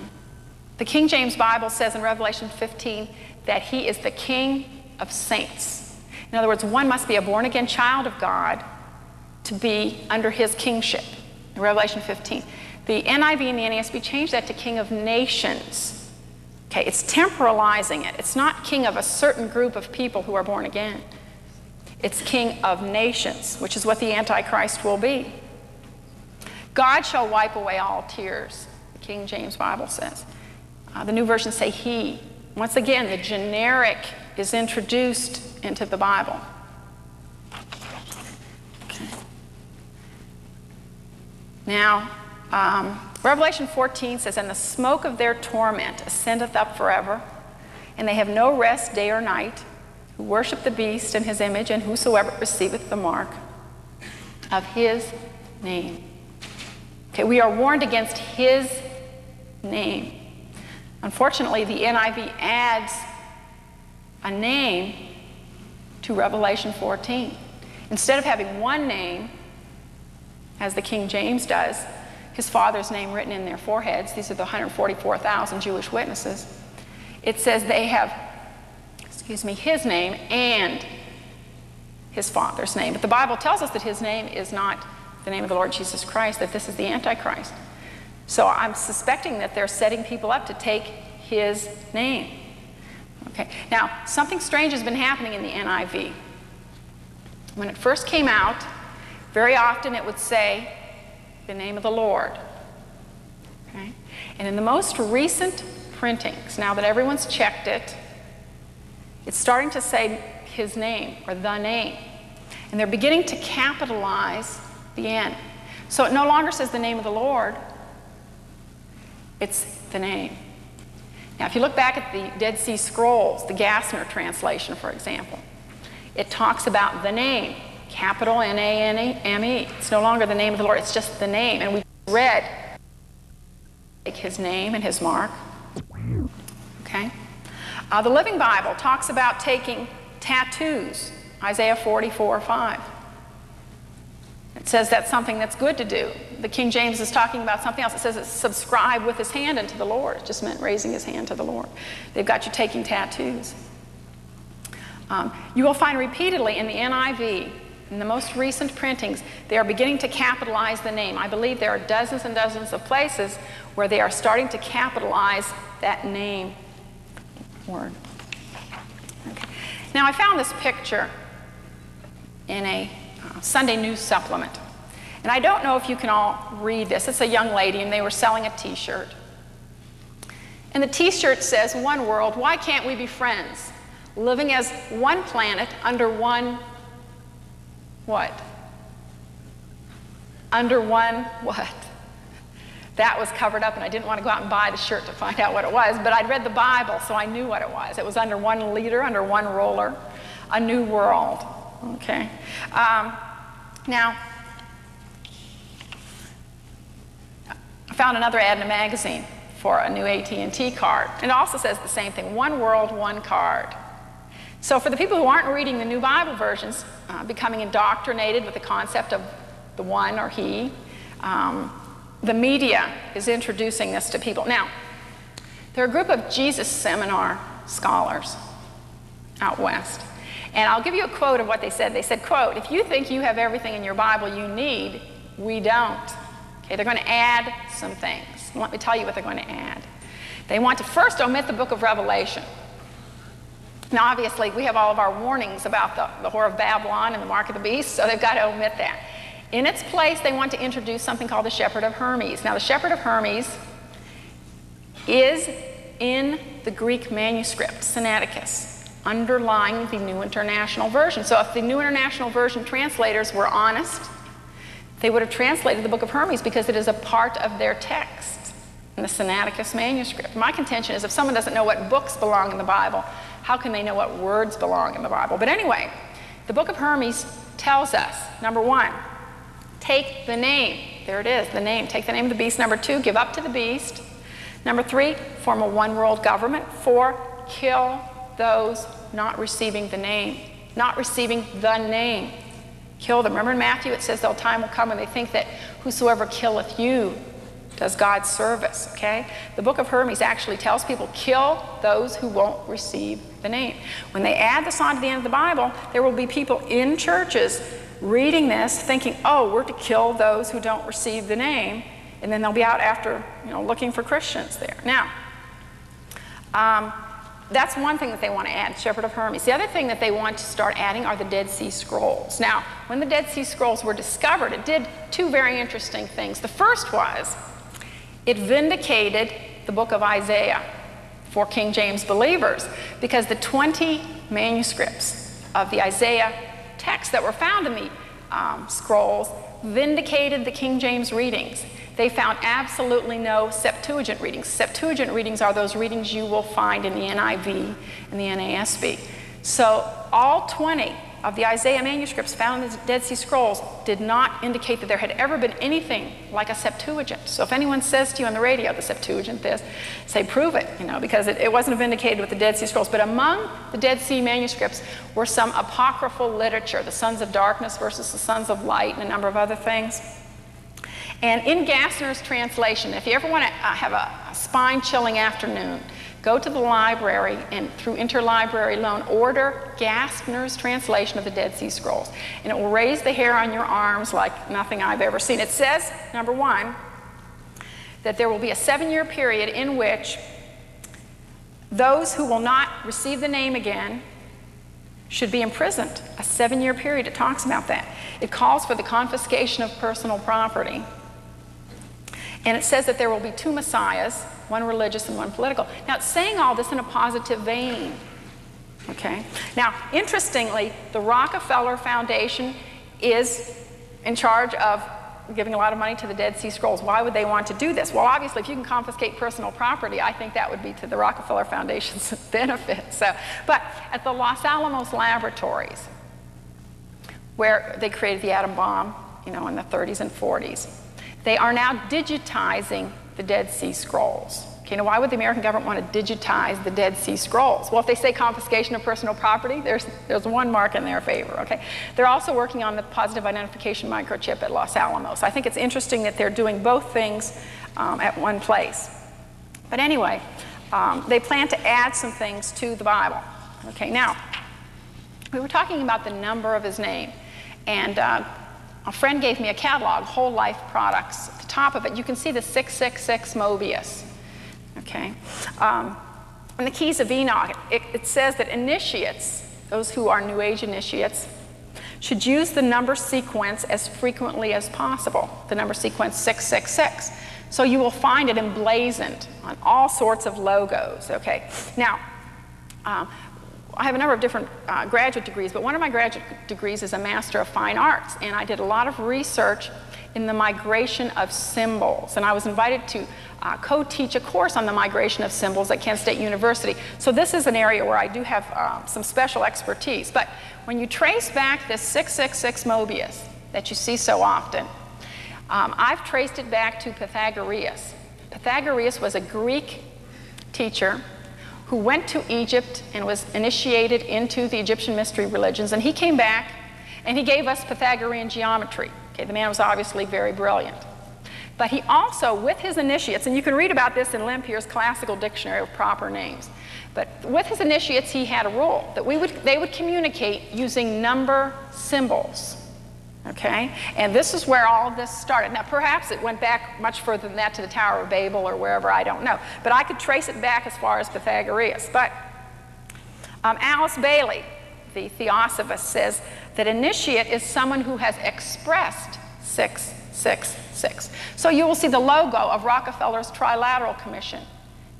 the King James Bible says in Revelation fifteen that he is the King of saints. In other words, one must be a born-again child of God to be under his kingship. In Revelation fifteen. The N I V and the N A S B changed that to King of nations. Okay, it's temporalizing it. It's not king of a certain group of people who are born again. It's King of nations, which is what the Antichrist will be. God shall wipe away all tears, the King James Bible says. Uh, the new versions say he. Once again, the generic is introduced into the Bible. Okay. Now, um, Revelation fourteen says, and the smoke of their torment ascendeth up forever, and they have no rest day or night, who worship the beast and his image, and whosoever receiveth the mark of his name. Okay, we are warned against his name. Unfortunately, the N I V adds a name to Revelation fourteen. Instead of having one name, as the King James does, his father's name written in their foreheads, these are the one hundred forty-four thousand Jewish witnesses, it says they have, excuse me, his name and his father's name. But the Bible tells us that his name is not the name of the Lord Jesus Christ, that this is the Antichrist. So I'm suspecting that they're setting people up to take his name. Okay. Now, something strange has been happening in the N I V. When it first came out, very often it would say, the name of the Lord. Okay. And in the most recent printings, now that everyone's checked it, it's starting to say his name, or the name. And they're beginning to capitalize the N. So it no longer says the name of the Lord, it's the name. Now, if you look back at the Dead Sea Scrolls, the Gassner translation, for example, it talks about the name, capital N A N A M E. It's no longer the name of the Lord, it's just the name. And we read his name and his mark. Okay? Uh, the Living Bible talks about taking tattoos, Isaiah forty-four five. It says that's something that's good to do. The King James is talking about something else. It says it's subscribe with his hand unto the Lord. It just meant raising his hand to the Lord. They've got you taking tattoos. Um, you will find repeatedly in the N I V, in the most recent printings, they are beginning to capitalize the name. I believe there are dozens and dozens of places where they are starting to capitalize that name word. Okay. Now, I found this picture in a uh, Sunday news supplement. And I don't know if you can all read this. It's a young lady, and they were selling a T-shirt. And the T-shirt says, "One world, why can't we be friends? Living as one planet under one," what? Under one what? That was covered up, and I didn't want to go out and buy the shirt to find out what it was, but I'd read the Bible, so I knew what it was. It was under one leader, under one ruler, a new world. Okay. Um, now, I found another ad in a magazine for a new A T and T card. It also says the same thing, one world, one card. So for the people who aren't reading the New Bible versions, uh, becoming indoctrinated with the concept of the one or he, um, the media is introducing this to people. Now, there are a group of Jesus seminar scholars out west. And I'll give you a quote of what they said. They said, quote, "If you think you have everything in your Bible you need, we don't." Okay, they're going to add some things. Let me tell you what they're going to add. They want to first omit the book of Revelation. Now, obviously, we have all of our warnings about the, the Whore of Babylon and the Mark of the Beast, so they've got to omit that. In its place, they want to introduce something called the Shepherd of Hermes. Now, the Shepherd of Hermes is in the Greek manuscript, Sinaiticus, underlying the New International Version. So if the New International Version translators were honest, they would have translated the Book of Hermes because it is a part of their text in the Sinaiticus manuscript. My contention is if someone doesn't know what books belong in the Bible, how can they know what words belong in the Bible? But anyway, the Book of Hermes tells us, number one, take the name. There it is, the name. Take the name of the beast. Number two, give up to the beast. Number three, form a one-world government. Four, kill those not receiving the name. Not receiving the name. Kill them. Remember in Matthew it says, "The time will come when they think that whosoever killeth you does God's service," okay? The Book of Hermes actually tells people, kill those who won't receive the name. When they add this on to the end of the Bible, there will be people in churches reading this thinking, oh, we're to kill those who don't receive the name, and then they'll be out after, you know, looking for Christians there. Now, um, that's one thing that they want to add, Shepherd of Hermes. The other thing that they want to start adding are the Dead Sea Scrolls. Now, when the Dead Sea Scrolls were discovered, it did two very interesting things. The first was, it vindicated the book of Isaiah for King James believers, because the twenty manuscripts of the Isaiah text that were found in the um, scrolls vindicated the King James readings. They found absolutely no Septuagint readings. Septuagint readings are those readings you will find in the N I V and the N A S B. So all twenty of the Isaiah manuscripts found in the Dead Sea Scrolls did not indicate that there had ever been anything like a Septuagint. So if anyone says to you on the radio, the Septuagint this, say prove it, you know, because it, it wasn't vindicated with the Dead Sea Scrolls. But among the Dead Sea manuscripts were some apocryphal literature, the sons of darkness versus the sons of light and a number of other things. And in Gassner's translation, if you ever want to have a spine-chilling afternoon, go to the library and through interlibrary loan, order Gassner's translation of the Dead Sea Scrolls. And it will raise the hair on your arms like nothing I've ever seen. It says, number one, that there will be a seven-year period in which those who will not receive the name again should be imprisoned. A seven-year period, it talks about that. It calls for the confiscation of personal property. And it says that there will be two messiahs, one religious and one political. Now, it's saying all this in a positive vein, okay? Now, interestingly, the Rockefeller Foundation is in charge of giving a lot of money to the Dead Sea Scrolls. Why would they want to do this? Well, obviously, if you can confiscate personal property, I think that would be to the Rockefeller Foundation's benefit. So, but at the Los Alamos Laboratories, where they created the atom bomb, you know, in the thirties and forties, they are now digitizing the Dead Sea Scrolls. Okay, now why would the American government want to digitize the Dead Sea Scrolls? Well, if they say confiscation of personal property, there's, there's one mark in their favor, okay? They're also working on the positive identification microchip at Los Alamos. I think it's interesting that they're doing both things um, at one place. But anyway, um, they plan to add some things to the Bible. Okay, now, we were talking about the number of his name, and uh, a friend gave me a catalog, Whole Life Products. At the top of it, you can see the six six six Mobius, okay? Um, and the Keys of Enoch, it, it says that initiates, those who are New Age initiates, should use the number sequence as frequently as possible, the number sequence six six six. So you will find it emblazoned on all sorts of logos, okay? Now, um, I have a number of different uh, graduate degrees, but one of my graduate degrees is a Master of Fine Arts, and I did a lot of research in the migration of symbols, and I was invited to uh, co-teach a course on the migration of symbols at Kent State University. So this is an area where I do have uh, some special expertise, but when you trace back this six six six Mobius that you see so often, um, I've traced it back to Pythagoras. Pythagoras was a Greek teacher who went to Egypt and was initiated into the Egyptian mystery religions. And he came back and he gave us Pythagorean geometry. Okay, the man was obviously very brilliant. But he also, with his initiates, and you can read about this in Lempier's Classical Dictionary of Proper Names, but with his initiates he had a rule that we would, they would communicate using number symbols. Okay? And this is where all of this started. Now, perhaps it went back much further than that to the Tower of Babel or wherever, I don't know. But I could trace it back as far as Pythagoras. But um, Alice Bailey, the theosophist, says that initiate is someone who has expressed six six six. So you will see the logo of Rockefeller's Trilateral Commission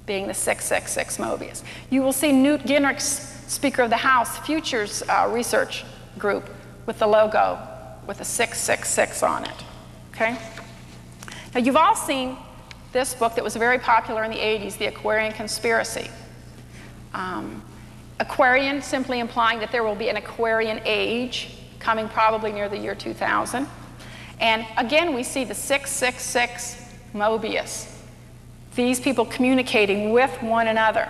being the six six six Mobius. You will see Newt Gingrich's Speaker of the House Futures uh, Research Group with the logo with a six six six on it, okay? Now, you've all seen this book that was very popular in the eighties, The Aquarian Conspiracy. Um, Aquarian simply implying that there will be an Aquarian age coming probably near the year two thousand. And again, we see the six six six Mobius, these people communicating with one another,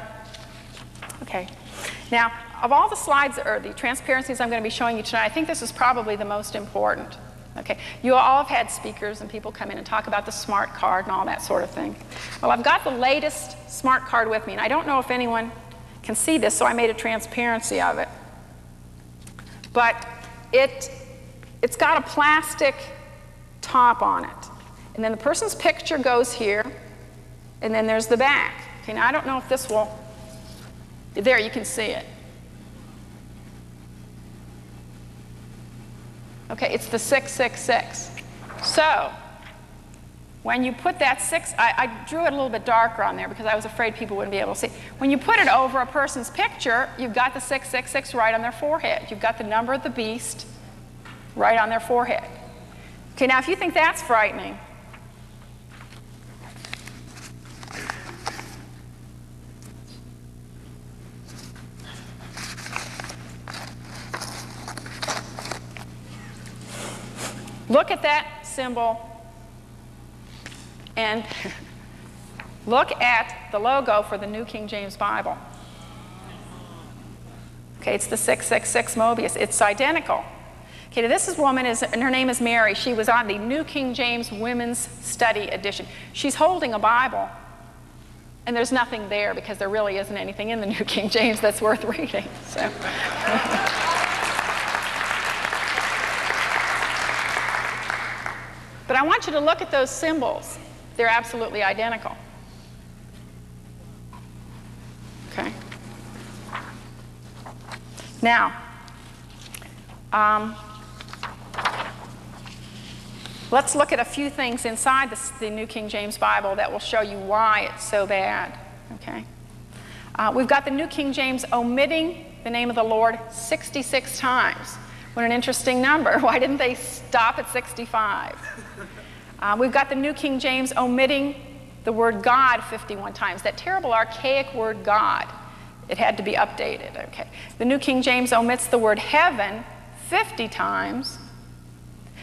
okay? Now, of all the slides, or the transparencies I'm going to be showing you tonight, I think this is probably the most important. Okay, you all have had speakers and people come in and talk about the smart card and all that sort of thing. Well, I've got the latest smart card with me, and I don't know if anyone can see this, so I made a transparency of it. But it, it's got a plastic top on it. And then the person's picture goes here, and then there's the back. Okay, now I don't know if this will, there, you can see it. Okay, it's the six six six. So, when you put that six, I, I drew it a little bit darker on there because I was afraid people wouldn't be able to see. When you put it over a person's picture, you've got the six six six right on their forehead. You've got the number of the beast right on their forehead. Okay, now if you think that's frightening, Look at that symbol and look at the logo for the New King James Bible. Okay, it's the six six six Mobius. It's identical. Okay, this is woman, is, and her name is Mary. She was on the New King James Women's Study Edition. She's holding a Bible, and there's nothing there because there really isn't anything in the New King James that's worth reading. So. But I want you to look at those symbols. They're absolutely identical. Okay. Now, um, let's look at a few things inside the, the New King James Bible that will show you why it's so bad. Okay. Uh, we've got the New King James omitting the name of the Lord sixty-six times. What an interesting number. Why didn't they stop at sixty-five? Uh, we've got the New King James omitting the word God fifty-one times, that terrible archaic word God. It had to be updated, okay. The New King James omits the word heaven fifty times.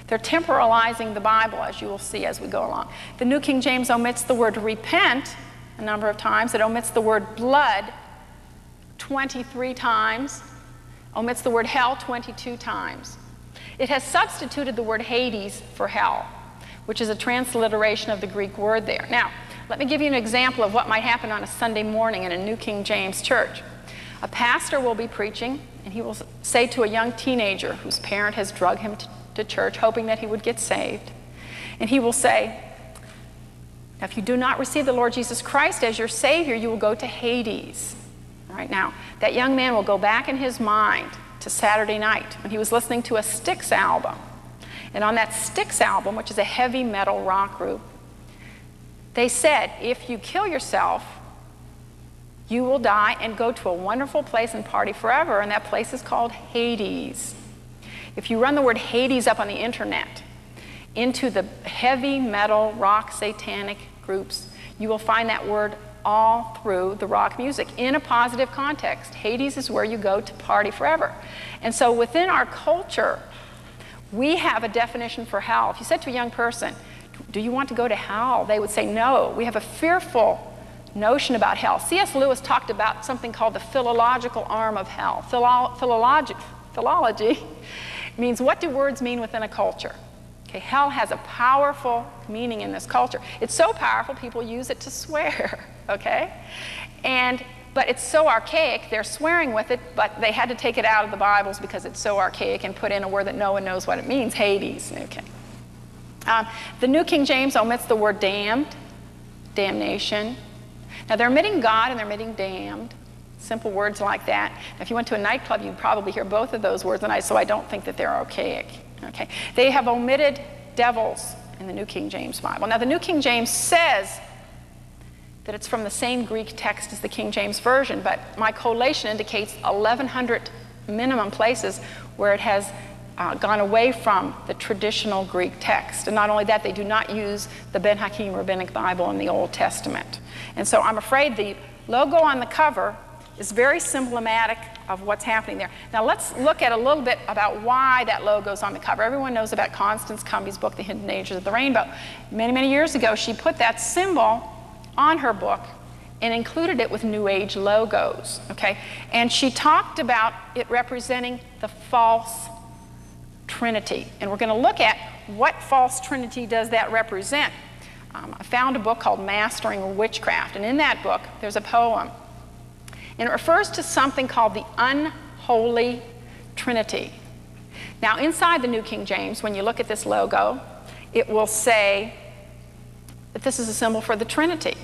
They're temporalizing the Bible, as you will see as we go along. The New King James omits the word repent a number of times. It omits the word blood twenty-three times. Omits the word hell twenty-two times. It has substituted the word Hades for hell, which is a transliteration of the Greek word there. Now, let me give you an example of what might happen on a Sunday morning in a New King James church. A pastor will be preaching, and he will say to a young teenager whose parent has drugged him to church, hoping that he would get saved, and he will say, "Now, if you do not receive the Lord Jesus Christ as your Savior, you will go to Hades." Right now, that young man will go back in his mind to Saturday night when he was listening to a Styx album. And on that Styx album, which is a heavy metal rock group, they said, if you kill yourself, you will die and go to a wonderful place and party forever, and that place is called Hades. If you run the word Hades up on the internet into the heavy metal rock satanic groups, you will find that word all through the rock music in a positive context. Hades is where you go to party forever. And so within our culture, we have a definition for hell. If you said to a young person, do you want to go to hell? They would say no. We have a fearful notion about hell. C S Lewis talked about something called the philological arm of hell. Philo philology, philology means what do words mean within a culture? Okay, hell has a powerful meaning in this culture. It's so powerful people use it to swear. Okay? And, but it's so archaic, they're swearing with it, but they had to take it out of the Bibles because it's so archaic and put in a word that no one knows what it means, Hades. Okay. Um, the New King James omits the word damned, damnation. Now they're omitting God and they're omitting damned, simple words like that. Now, if you went to a nightclub, you'd probably hear both of those words, and I, so I don't think that they're archaic. Okay. They have omitted devils in the New King James Bible. Now the New King James says that it's from the same Greek text as the King James Version, but my collation indicates eleven hundred minimum places where it has uh, gone away from the traditional Greek text. And not only that, they do not use the Ben Hakim Rabbinic Bible in the Old Testament. And so I'm afraid the logo on the cover is very symptomatic of what's happening there. Now let's look at a little bit about why that logo's on the cover. Everyone knows about Constance Cumbee's book, The Hidden Dangers of the Rainbow. Many, many years ago, she put that symbol on her book and included it with New Age logos, okay? And she talked about it representing the false Trinity. And we're gonna look at what false Trinity does that represent. Um, I found a book called Mastering Witchcraft, and in that book, there's a poem. And it refers to something called the unholy Trinity. Now, inside the New King James, when you look at this logo, it will say, that this is a symbol for the Trinity,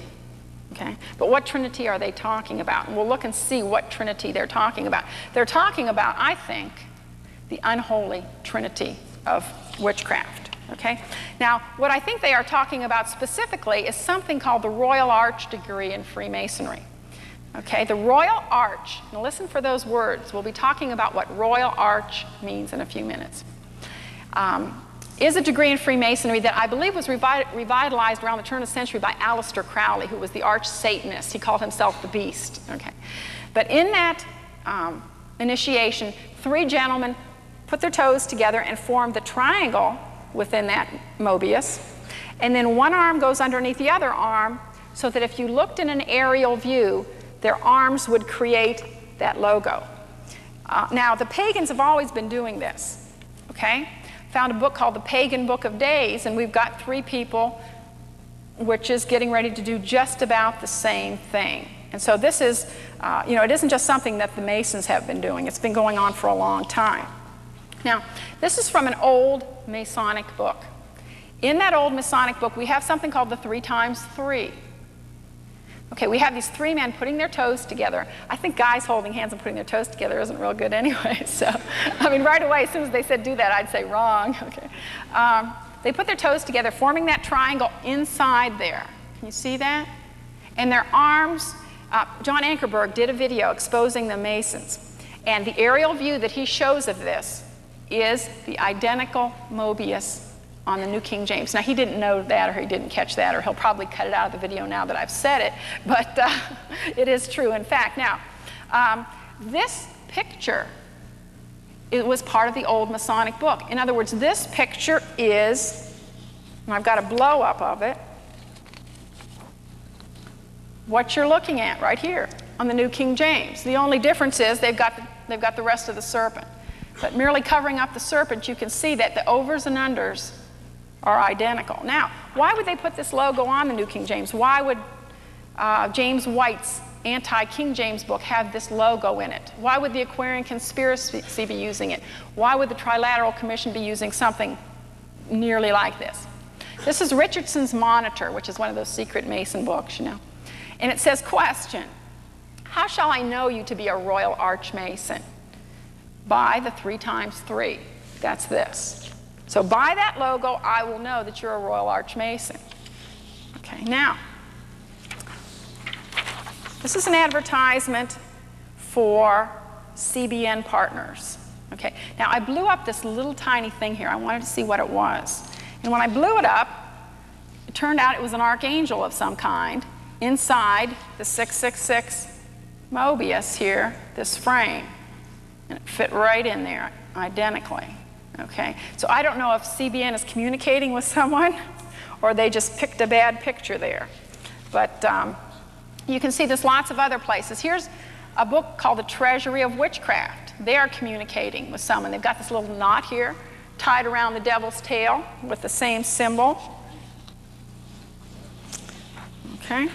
okay? But what Trinity are they talking about? And we'll look and see what Trinity they're talking about. They're talking about, I think, the unholy Trinity of witchcraft, okay? Now, what I think they are talking about specifically is something called the Royal Arch degree in Freemasonry, okay? The Royal Arch, now listen for those words. We'll be talking about what Royal Arch means in a few minutes. Um, is a degree in Freemasonry that I believe was revitalized around the turn of the century by Aleister Crowley, who was the arch-Satanist. He called himself the Beast. Okay. But in that um, initiation, three gentlemen put their toes together and formed the triangle within that Mobius. And then one arm goes underneath the other arm, so that if you looked in an aerial view, their arms would create that logo. Uh, now, the pagans have always been doing this, okay? Found a book called The Pagan Book of Days, and we've got three people which is getting ready to do just about the same thing. And so this is, uh, you know, it isn't just something that the Masons have been doing. It's been going on for a long time. Now, this is from an old Masonic book. In that old Masonic book, we have something called the three times three. Okay, we have these three men putting their toes together. I think guys holding hands and putting their toes together isn't real good anyway, so. I mean, right away, as soon as they said do that, I'd say wrong, okay. Um, they put their toes together, forming that triangle inside there. Can you see that? And their arms, uh, John Ankerberg did a video exposing the Masons. And the aerial view that he shows of this is the identical Mobius on the New King James. Now, he didn't know that, or he didn't catch that, or he'll probably cut it out of the video now that I've said it, but uh, it is true, in fact. Now, um, this picture, it was part of the old Masonic book. In other words, this picture is, and I've got a blow-up of it, what you're looking at right here on the New King James. The only difference is they've got the, they've got the rest of the serpent. But merely covering up the serpent, you can see that the overs and unders are identical. Now, why would they put this logo on the New King James? Why would uh, James White's anti-King James book have this logo in it? Why would the Aquarian Conspiracy be using it? Why would the Trilateral Commission be using something nearly like this? This is Richardson's Monitor, which is one of those secret Mason books, you know. And it says, question, how shall I know you to be a royal archmason? By the three times three. That's this. So by that logo, I will know that you're a Royal Archmason. Okay, now, this is an advertisement for C B N Partners. Okay, now I blew up this little tiny thing here. I wanted to see what it was. And when I blew it up, it turned out it was an archangel of some kind inside the six six six Mobius here, this frame. And it fit right in there, identically, okay? So I don't know if C B N is communicating with someone or they just picked a bad picture there. But um, you can see there's lots of other places. Here's a book called The Treasury of Witchcraft. They are communicating with someone. They've got this little knot here tied around the devil's tail with the same symbol, okay?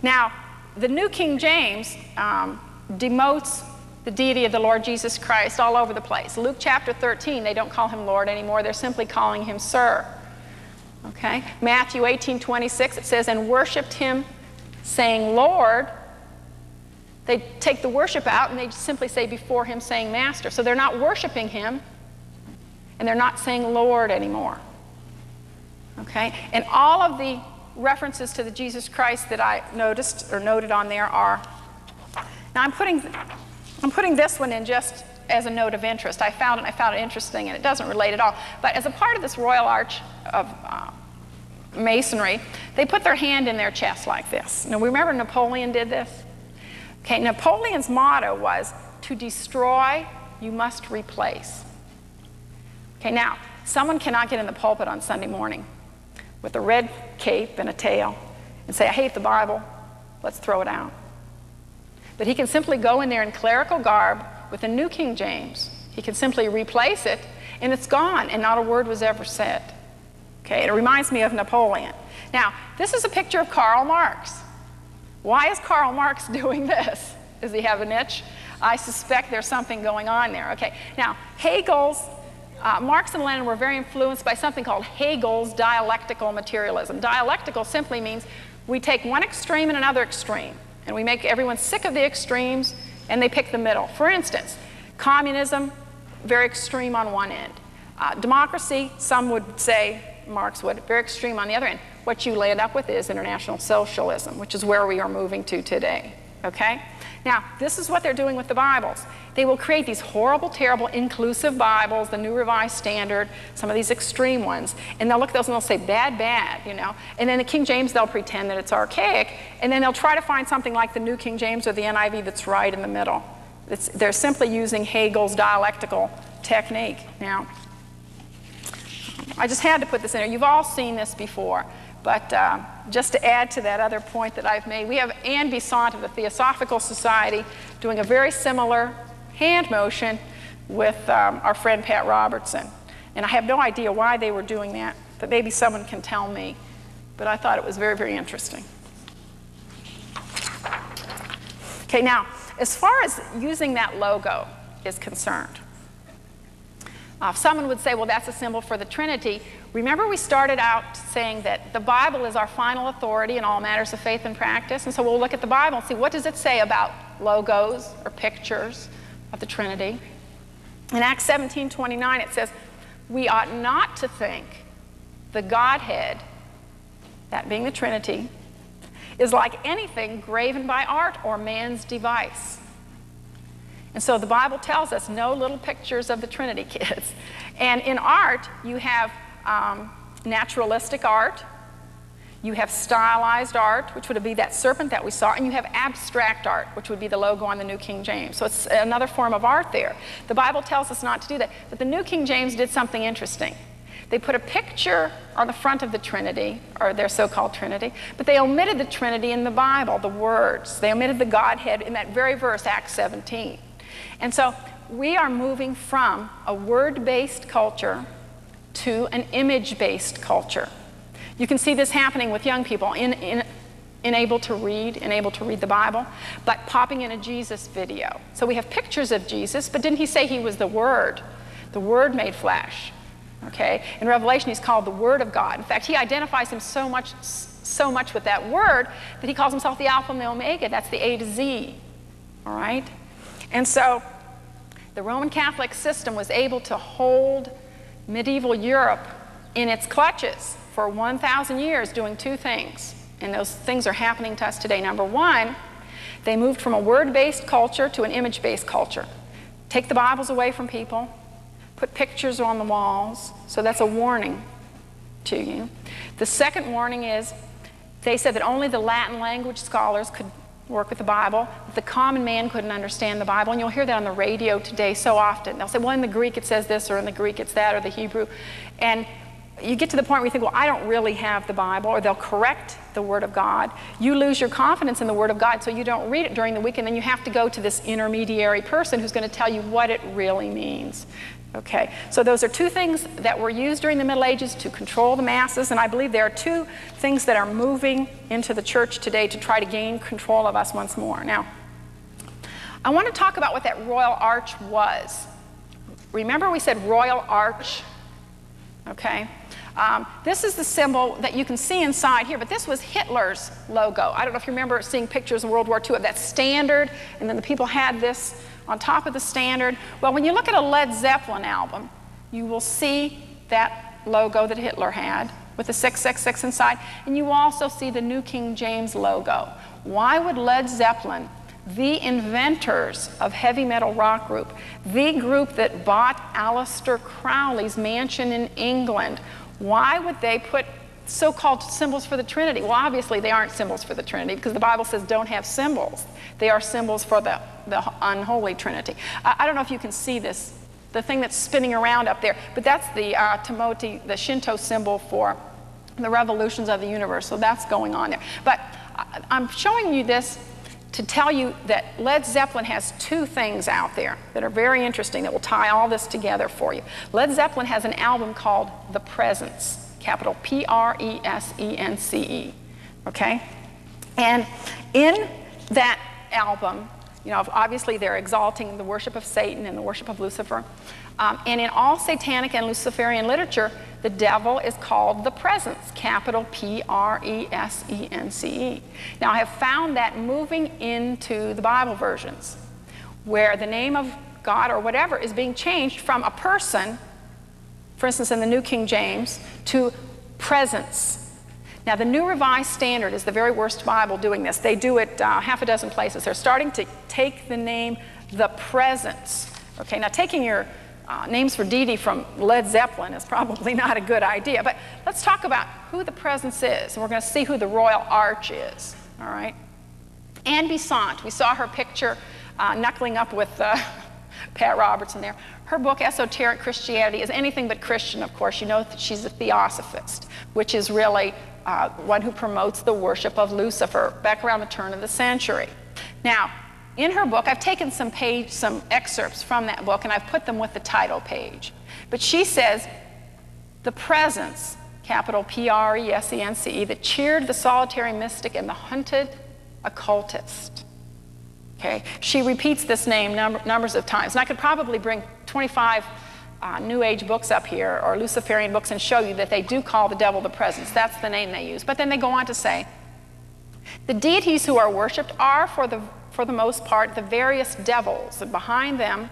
Now, the New King James um, demotes the deity of the Lord Jesus Christ all over the place. Luke chapter thirteen, they don't call him Lord anymore. They're simply calling him Sir. Okay? Matthew eighteen twenty-six, it says, and worshipped him, saying, Lord. They take the worship out, and they simply say before him, saying, Master. So they're not worshiping him, and they're not saying Lord anymore. Okay? And all of the references to the Jesus Christ that I noticed or noted on there are, now I'm putting, I'm putting this one in just as a note of interest. I found it, I found it interesting, and it doesn't relate at all. But as a part of this Royal Arch of uh, Masonry, they put their hand in their chest like this. Now, remember Napoleon did this? Okay, Napoleon's motto was, to destroy, you must replace. Okay, now, someone cannot get in the pulpit on Sunday morning with a red cape and a tail and say, I hate the Bible, let's throw it out. But he can simply go in there in clerical garb with a New King James. He can simply replace it, and it's gone, and not a word was ever said. Okay, it reminds me of Napoleon. Now, this is a picture of Karl Marx. Why is Karl Marx doing this? Does he have an itch? I suspect there's something going on there. Okay, now, Hegel's, uh, Marx and Lenin were very influenced by something called Hegel's dialectical materialism. Dialectical simply means we take one extreme and another extreme. And we make everyone sick of the extremes, and they pick the middle. For instance, communism, very extreme on one end. Uh, democracy, some would say, Marx would, very extreme on the other end. What you land up with is international socialism, which is where we are moving to today, okay? Now, this is what they're doing with the Bibles. They will create these horrible, terrible, inclusive Bibles, the New Revised Standard, some of these extreme ones, and they'll look at those and they'll say, bad, bad, you know? And then the King James, they'll pretend that it's archaic, and then they'll try to find something like the New King James or the N I V that's right in the middle. It's, they're simply using Hegel's dialectical technique now. I just had to put this in there. You've all seen this before, but uh, just to add to that other point that I've made, we have Annie Besant of the Theosophical Society doing a very similar hand motion with um, our friend Pat Robertson. And I have no idea why they were doing that, but maybe someone can tell me. But I thought it was very, very interesting. Okay, now, as far as using that logo is concerned, Uh, someone would say, well, that's a symbol for the Trinity. Remember, we started out saying that the Bible is our final authority in all matters of faith and practice. And so we'll look at the Bible and see, what does it say about logos or pictures of the Trinity? In Acts seventeen twenty-nine, it says, we ought not to think the Godhead, that being the Trinity, is like anything graven by art or man's device. And so the Bible tells us no little pictures of the Trinity, kids. And in art, you have um, naturalistic art, you have stylized art, which would be that serpent that we saw, and you have abstract art, which would be the logo on the New King James. So it's another form of art there. The Bible tells us not to do that. But the New King James did something interesting. They put a picture on the front of the Trinity, or their so-called Trinity, but they omitted the Trinity in the Bible, the words. They omitted the Godhead in that very verse, Acts seventeen. And so we are moving from a word-based culture to an image-based culture. You can see this happening with young people, in, in, unable to read, unable to read the Bible, but popping in a Jesus video. So we have pictures of Jesus, but didn't he say he was the Word? The Word made flesh. Okay? In Revelation, he's called the Word of God. In fact, he identifies him so much, so much with that Word that he calls himself the Alpha and the Omega. That's the A to Z. All right? And so the Roman Catholic system was able to hold medieval Europe in its clutches for one thousand years doing two things. And those things are happening to us today. Number one, they moved from a word-based culture to an image-based culture. Take the Bibles away from people, put pictures on the walls. So that's a warning to you. The second warning is they said that only the Latin language scholars could work with the Bible, but the common man couldn't understand the Bible. And you'll hear that on the radio today so often. They'll say, well, in the Greek it says this, or in the Greek it's that, or the Hebrew. And you get to the point where you think, well, I don't really have the Bible, or they'll correct the Word of God. You lose your confidence in the Word of God, so you don't read it during the week, and then you have to go to this intermediary person who's going to tell you what it really means. Okay, so those are two things that were used during the Middle Ages to control the masses, and I believe there are two things that are moving into the church today to try to gain control of us once more. Now, I want to talk about what that royal arch was. Remember we said royal arch? Okay, um, this is the symbol that you can see inside here, but this was Hitler's logo. I don't know if you remember seeing pictures in World War Two of that standard, and then the people had this on top of the standard. Well, when you look at a Led Zeppelin album, you will see that logo that Hitler had with the six six six inside, and you will also see the New King James logo. Why would Led Zeppelin, the inventors of heavy metal rock group, the group that bought Aleister Crowley's mansion in England, why would they put so-called symbols for the Trinity? Well, obviously they aren't symbols for the Trinity, because the Bible says don't have symbols. They are symbols for the, the unholy Trinity. I, I don't know if you can see this, the thing that's spinning around up there, but that's the uh, Tamoti, the Shinto symbol for the revolutions of the universe, so that's going on there. But I, I'm showing you this to tell you that Led Zeppelin has two things out there that are very interesting that will tie all this together for you. Led Zeppelin has an album called The Presence. Capital P R E S E N C E, okay? And in that album, you know, obviously they're exalting the worship of Satan and the worship of Lucifer. Um, and in all satanic and Luciferian literature, the devil is called the presence, capital P R E S E N C E. Now, I have found that moving into the Bible versions, where the name of God or whatever is being changed from a person, for instance, in the New King James, to presence. Now, the New Revised Standard is the very worst Bible doing this. They do it uh, half a dozen places. They're starting to take the name the presence. Okay, now taking your uh, names for Dee Dee from Led Zeppelin is probably not a good idea, but let's talk about who the presence is, and we're going to see who the royal arch is, all right? Annie Besant, we saw her picture uh, knuckling up with uh, Pat Robertson there. Her book, Esoteric Christianity, is anything but Christian, of course. You know that she's a theosophist, which is really uh, one who promotes the worship of Lucifer back around the turn of the century. Now, in her book, I've taken some page, some excerpts from that book, and I've put them with the title page. But she says, the presence, capital P R E S E N C E, that cheered the solitary mystic and the hunted occultist. Okay, she repeats this name number, numbers of times, and I could probably bring twenty-five uh, New Age books up here, or Luciferian books, and show you that they do call the devil the presence. That's the name they use. But then they go on to say, the deities who are worshipped are, for the, for the most part, the various devils, and behind them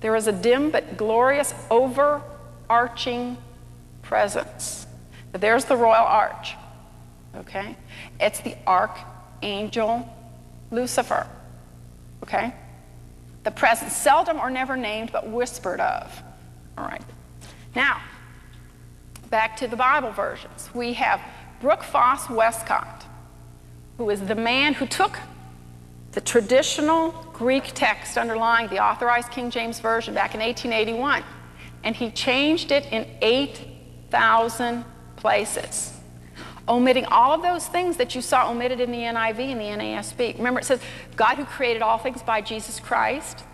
there is a dim but glorious overarching presence. There's the royal arch, okay? It's the archangel Lucifer, okay? The presence, seldom or never named, but whispered of, all right? Now, back to the Bible versions. We have Brooke Foss Westcott, who is the man who took the traditional Greek text underlying the Authorized King James Version back in eighteen eighty-one, and he changed it in eight thousand places, omitting all of those things that you saw omitted in the N I V and the N A S B. Remember, it says, God who created all things by Jesus Christ.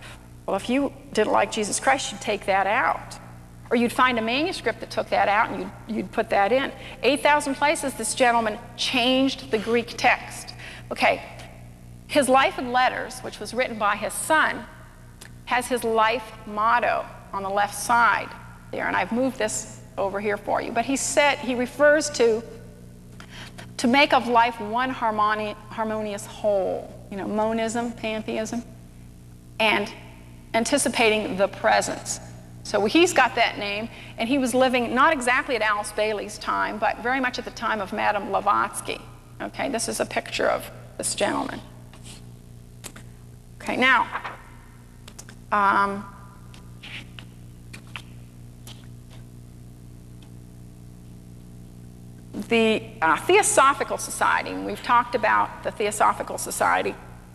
Well, if you didn't like Jesus Christ, you'd take that out. Or you'd find a manuscript that took that out, and you'd, you'd put that in. eight thousand places this gentleman changed the Greek text. Okay, his life and letters, which was written by his son, has his life motto on the left side there, and I've moved this over here for you. But he said, he refers to, to make of life one harmoni harmonious whole, you know, monism, pantheism, and anticipating the presence. So he's got that name, and he was living not exactly at Alice Bailey's time, but very much at the time of Madame Blavatsky. Okay, this is a picture of this gentleman. Okay, now, um, the uh, Theosophical Society, and we've talked about the Theosophical Society,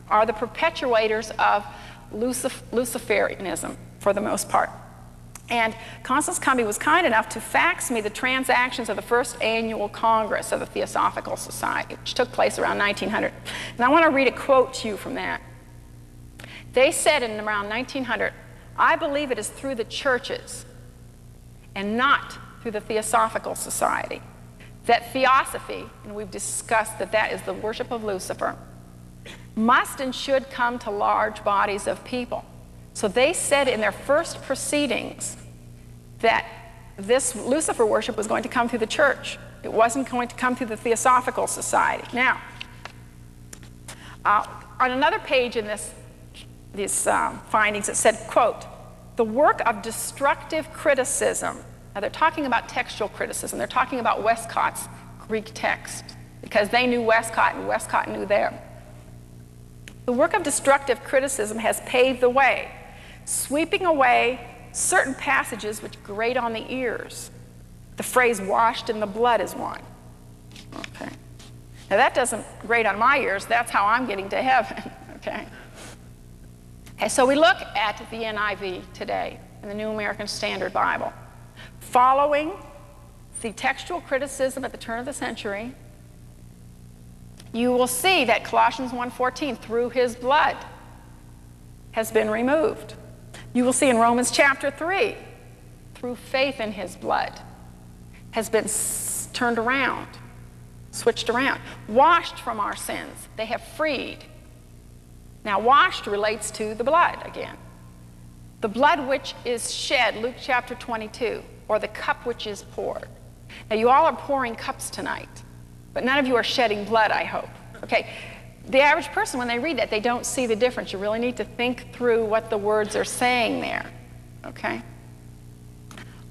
are the perpetuators of Lucif Luciferianism for the most part. And Constance Cumby was kind enough to fax me the transactions of the first annual Congress of the Theosophical Society, which took place around nineteen hundred. And I want to read a quote to you from that. They said in around nineteen hundred, I believe it is through the churches and not through the Theosophical Society that theosophy, and we've discussed that that is the worship of Lucifer, must and should come to large bodies of people. So they said in their first proceedings that this Lucifer worship was going to come through the church. It wasn't going to come through the Theosophical Society. Now, uh, on another page in this, these uh, findings, it said, quote, the work of destructive criticism. Now, they're talking about textual criticism. They're talking about Westcott's Greek text, because they knew Westcott, and Westcott knew them. The work of destructive criticism has paved the way, sweeping away certain passages which grate on the ears. The phrase washed in the blood is one. Okay. Now, that doesn't grate on my ears. That's how I'm getting to heaven. Okay. Okay, so we look at the N I V today in the New American Standard Bible. Following the textual criticism at the turn of the century, you will see that Colossians one fourteen, through his blood, has been removed. You will see in Romans chapter three, through faith in his blood, has been s turned around, switched around. Washed from our sins, they have freed. Now, washed relates to the blood again. The blood which is shed, Luke chapter twenty-two. Or the cup which is poured. Now, you all are pouring cups tonight, but none of you are shedding blood, I hope. Okay, the average person, when they read that, they don't see the difference. You really need to think through what the words are saying there, okay?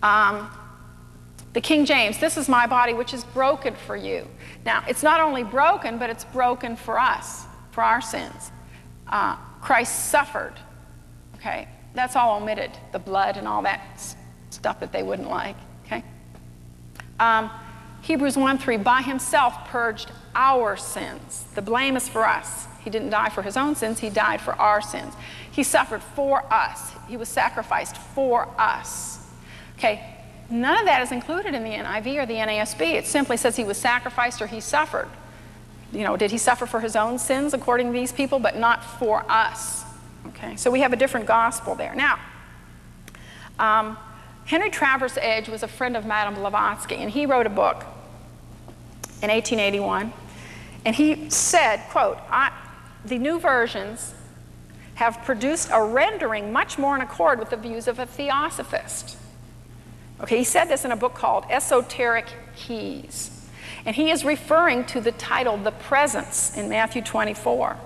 Um, the King James, this is my body which is broken for you. Now, it's not only broken, but it's broken for us, for our sins. Uh, Christ suffered, okay? That's all omitted, the blood and all that stuff that they wouldn't like, okay? Um, Hebrews one three, by himself purged our sins. The blame is for us. He didn't die for his own sins, he died for our sins. He suffered for us. He was sacrificed for us. Okay, none of that is included in the N I V or the N A S B. It simply says he was sacrificed or he suffered. You know, did he suffer for his own sins according to these people, but not for us? Okay, so we have a different gospel there. Now, um, Henry Travers Edge was a friend of Madame Blavatsky, and he wrote a book in eighteen eighty-one, and he said, quote, I, the new versions have produced a rendering much more in accord with the views of a theosophist. Okay, he said this in a book called Esoteric Keys. And he is referring to the title, The Presence, in Matthew twenty-four.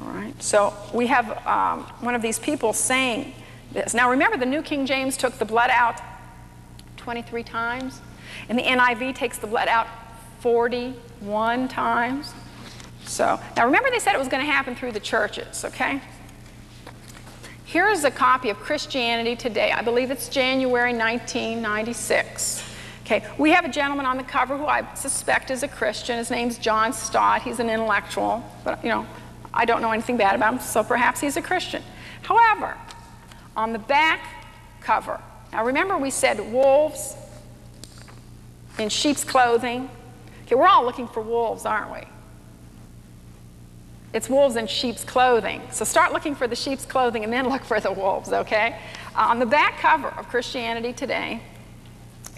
All right, so we have um, one of these people saying this. Now remember, the New King James took the blood out twenty-three times, and the N I V takes the blood out forty-one times. So, now remember, they said it was going to happen through the churches, okay? Here is a copy of Christianity Today. I believe it's January nineteen ninety-six. Okay, we have a gentleman on the cover who I suspect is a Christian. His name's John Stott. He's an intellectual, but you know, I don't know anything bad about him, so perhaps he's a Christian. However, on the back cover, now remember we said wolves in sheep's clothing. Okay, we're all looking for wolves, aren't we? It's wolves in sheep's clothing. So start looking for the sheep's clothing and then look for the wolves, okay? Uh, on the back cover of Christianity Today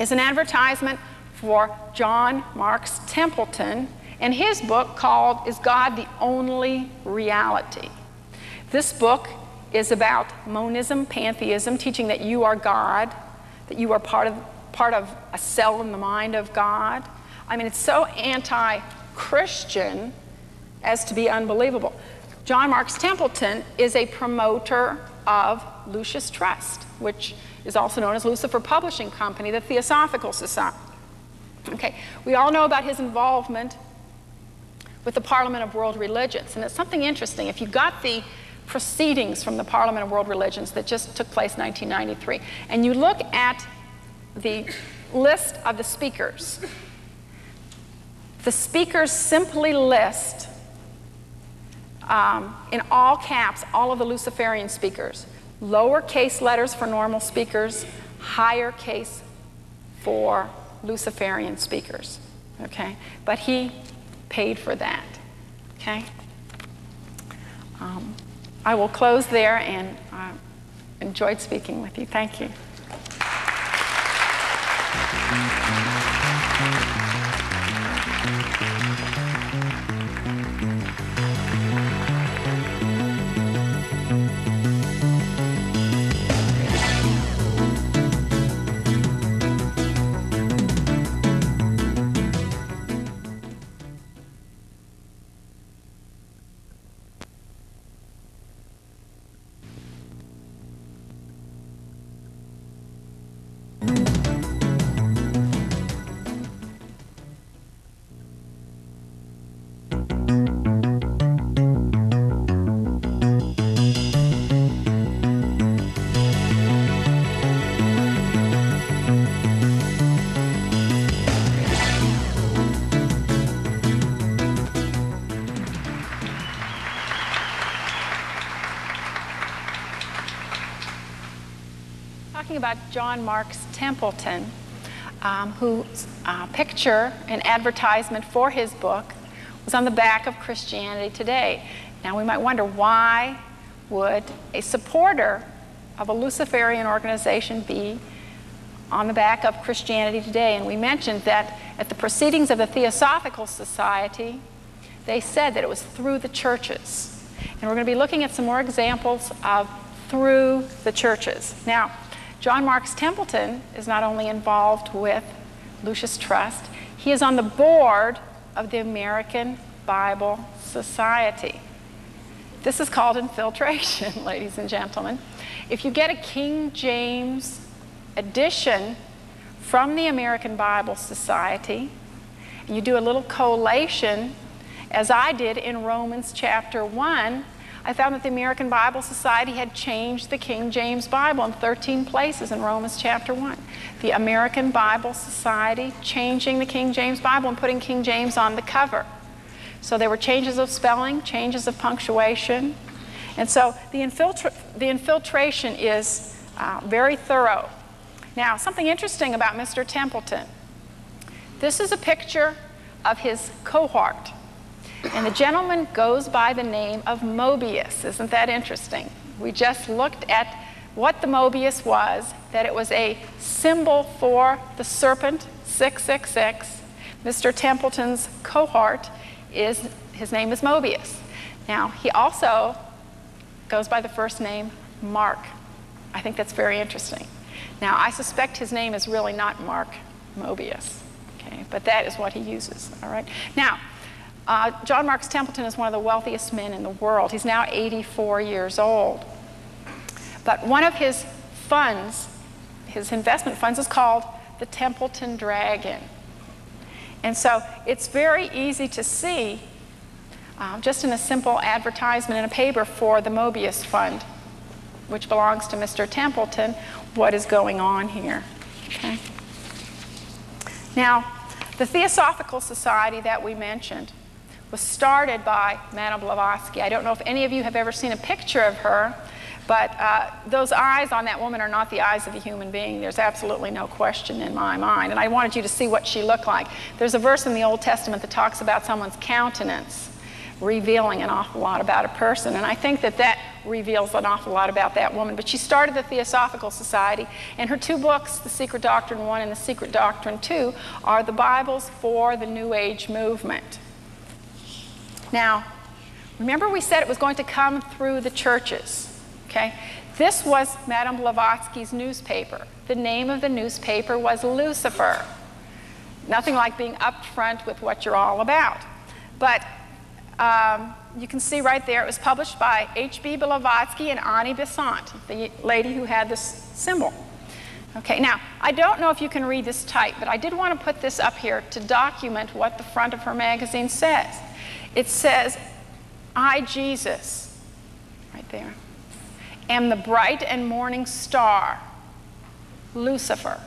is an advertisement for John Marks Templeton and his book called Is God the Only Reality? This book is about monism, pantheism, teaching that you are God, that you are part of, part of a cell in the mind of God. I mean, it's so anti-Christian as to be unbelievable. John Marks Templeton is a promoter of Lucius Trust, which is also known as Lucifer Publishing Company, the Theosophical Society. Okay, we all know about his involvement with the Parliament of World Religions, and it's something interesting. If you got the proceedings from the Parliament of World Religions that just took place in nineteen ninety-three, and you look at the list of the speakers, the speakers simply list Um, in all caps, all of the Luciferian speakers, lowercase letters for normal speakers, higher case for Luciferian speakers, okay? But he paid for that, okay? Um, I will close there, and I enjoyed speaking with you. Thank you. About John Marks Templeton, um, whose uh, picture and advertisement for his book was on the back of Christianity Today. Now we might wonder, why would a supporter of a Luciferian organization be on the back of Christianity Today? And we mentioned that at the proceedings of the Theosophical Society, they said that it was through the churches. And we're going to be looking at some more examples of through the churches. Now, John Marks Templeton is not only involved with Lucius Trust, he is on the board of the American Bible Society. This is called infiltration, ladies and gentlemen. If you get a King James edition from the American Bible Society, and you do a little collation, as I did in Romans chapter one, I found that the American Bible Society had changed the King James Bible in thirteen places in Romans chapter one. The American Bible Society changing the King James Bible and putting King James on the cover. So there were changes of spelling, changes of punctuation. And so the, infiltra the infiltration is uh, very thorough. Now, something interesting about Mister Templeton. This is a picture of his cohort. And the gentleman goes by the name of Mobius. Isn't that interesting? We just looked at what the Mobius was, that it was a symbol for the serpent, six six six. Mister Templeton's cohort is, his name is Mobius. Now, he also goes by the first name Mark. I think that's very interesting. Now, I suspect his name is really not Mark Mobius, okay? But that is what he uses, all right? Now, Uh, John Marks Templeton is one of the wealthiest men in the world. He's now eighty-four years old. But one of his funds, his investment funds, is called the Templeton Dragon. And so it's very easy to see, um, just in a simple advertisement in a paper for the Mobius Fund, which belongs to Mister Templeton, what is going on here. Okay. Now, the Theosophical Society that we mentioned was started by Madame Blavatsky. I don't know if any of you have ever seen a picture of her, but uh, those eyes on that woman are not the eyes of a human being. There's absolutely no question in my mind. And I wanted you to see what she looked like. There's a verse in the Old Testament that talks about someone's countenance revealing an awful lot about a person. And I think that that reveals an awful lot about that woman. But she started the Theosophical Society, and her two books, The Secret Doctrine one and The Secret Doctrine two, are the Bibles for the New Age movement. Now, remember we said it was going to come through the churches, okay? This was Madame Blavatsky's newspaper. The name of the newspaper was Lucifer. Nothing like being upfront with what you're all about. But um, you can see right there it was published by H B Blavatsky and Annie Besant, the lady who had this symbol. Okay, now, I don't know if you can read this type, but I did want to put this up here to document what the front of her magazine says. It says, I, Jesus, right there, am the bright and morning star, Lucifer.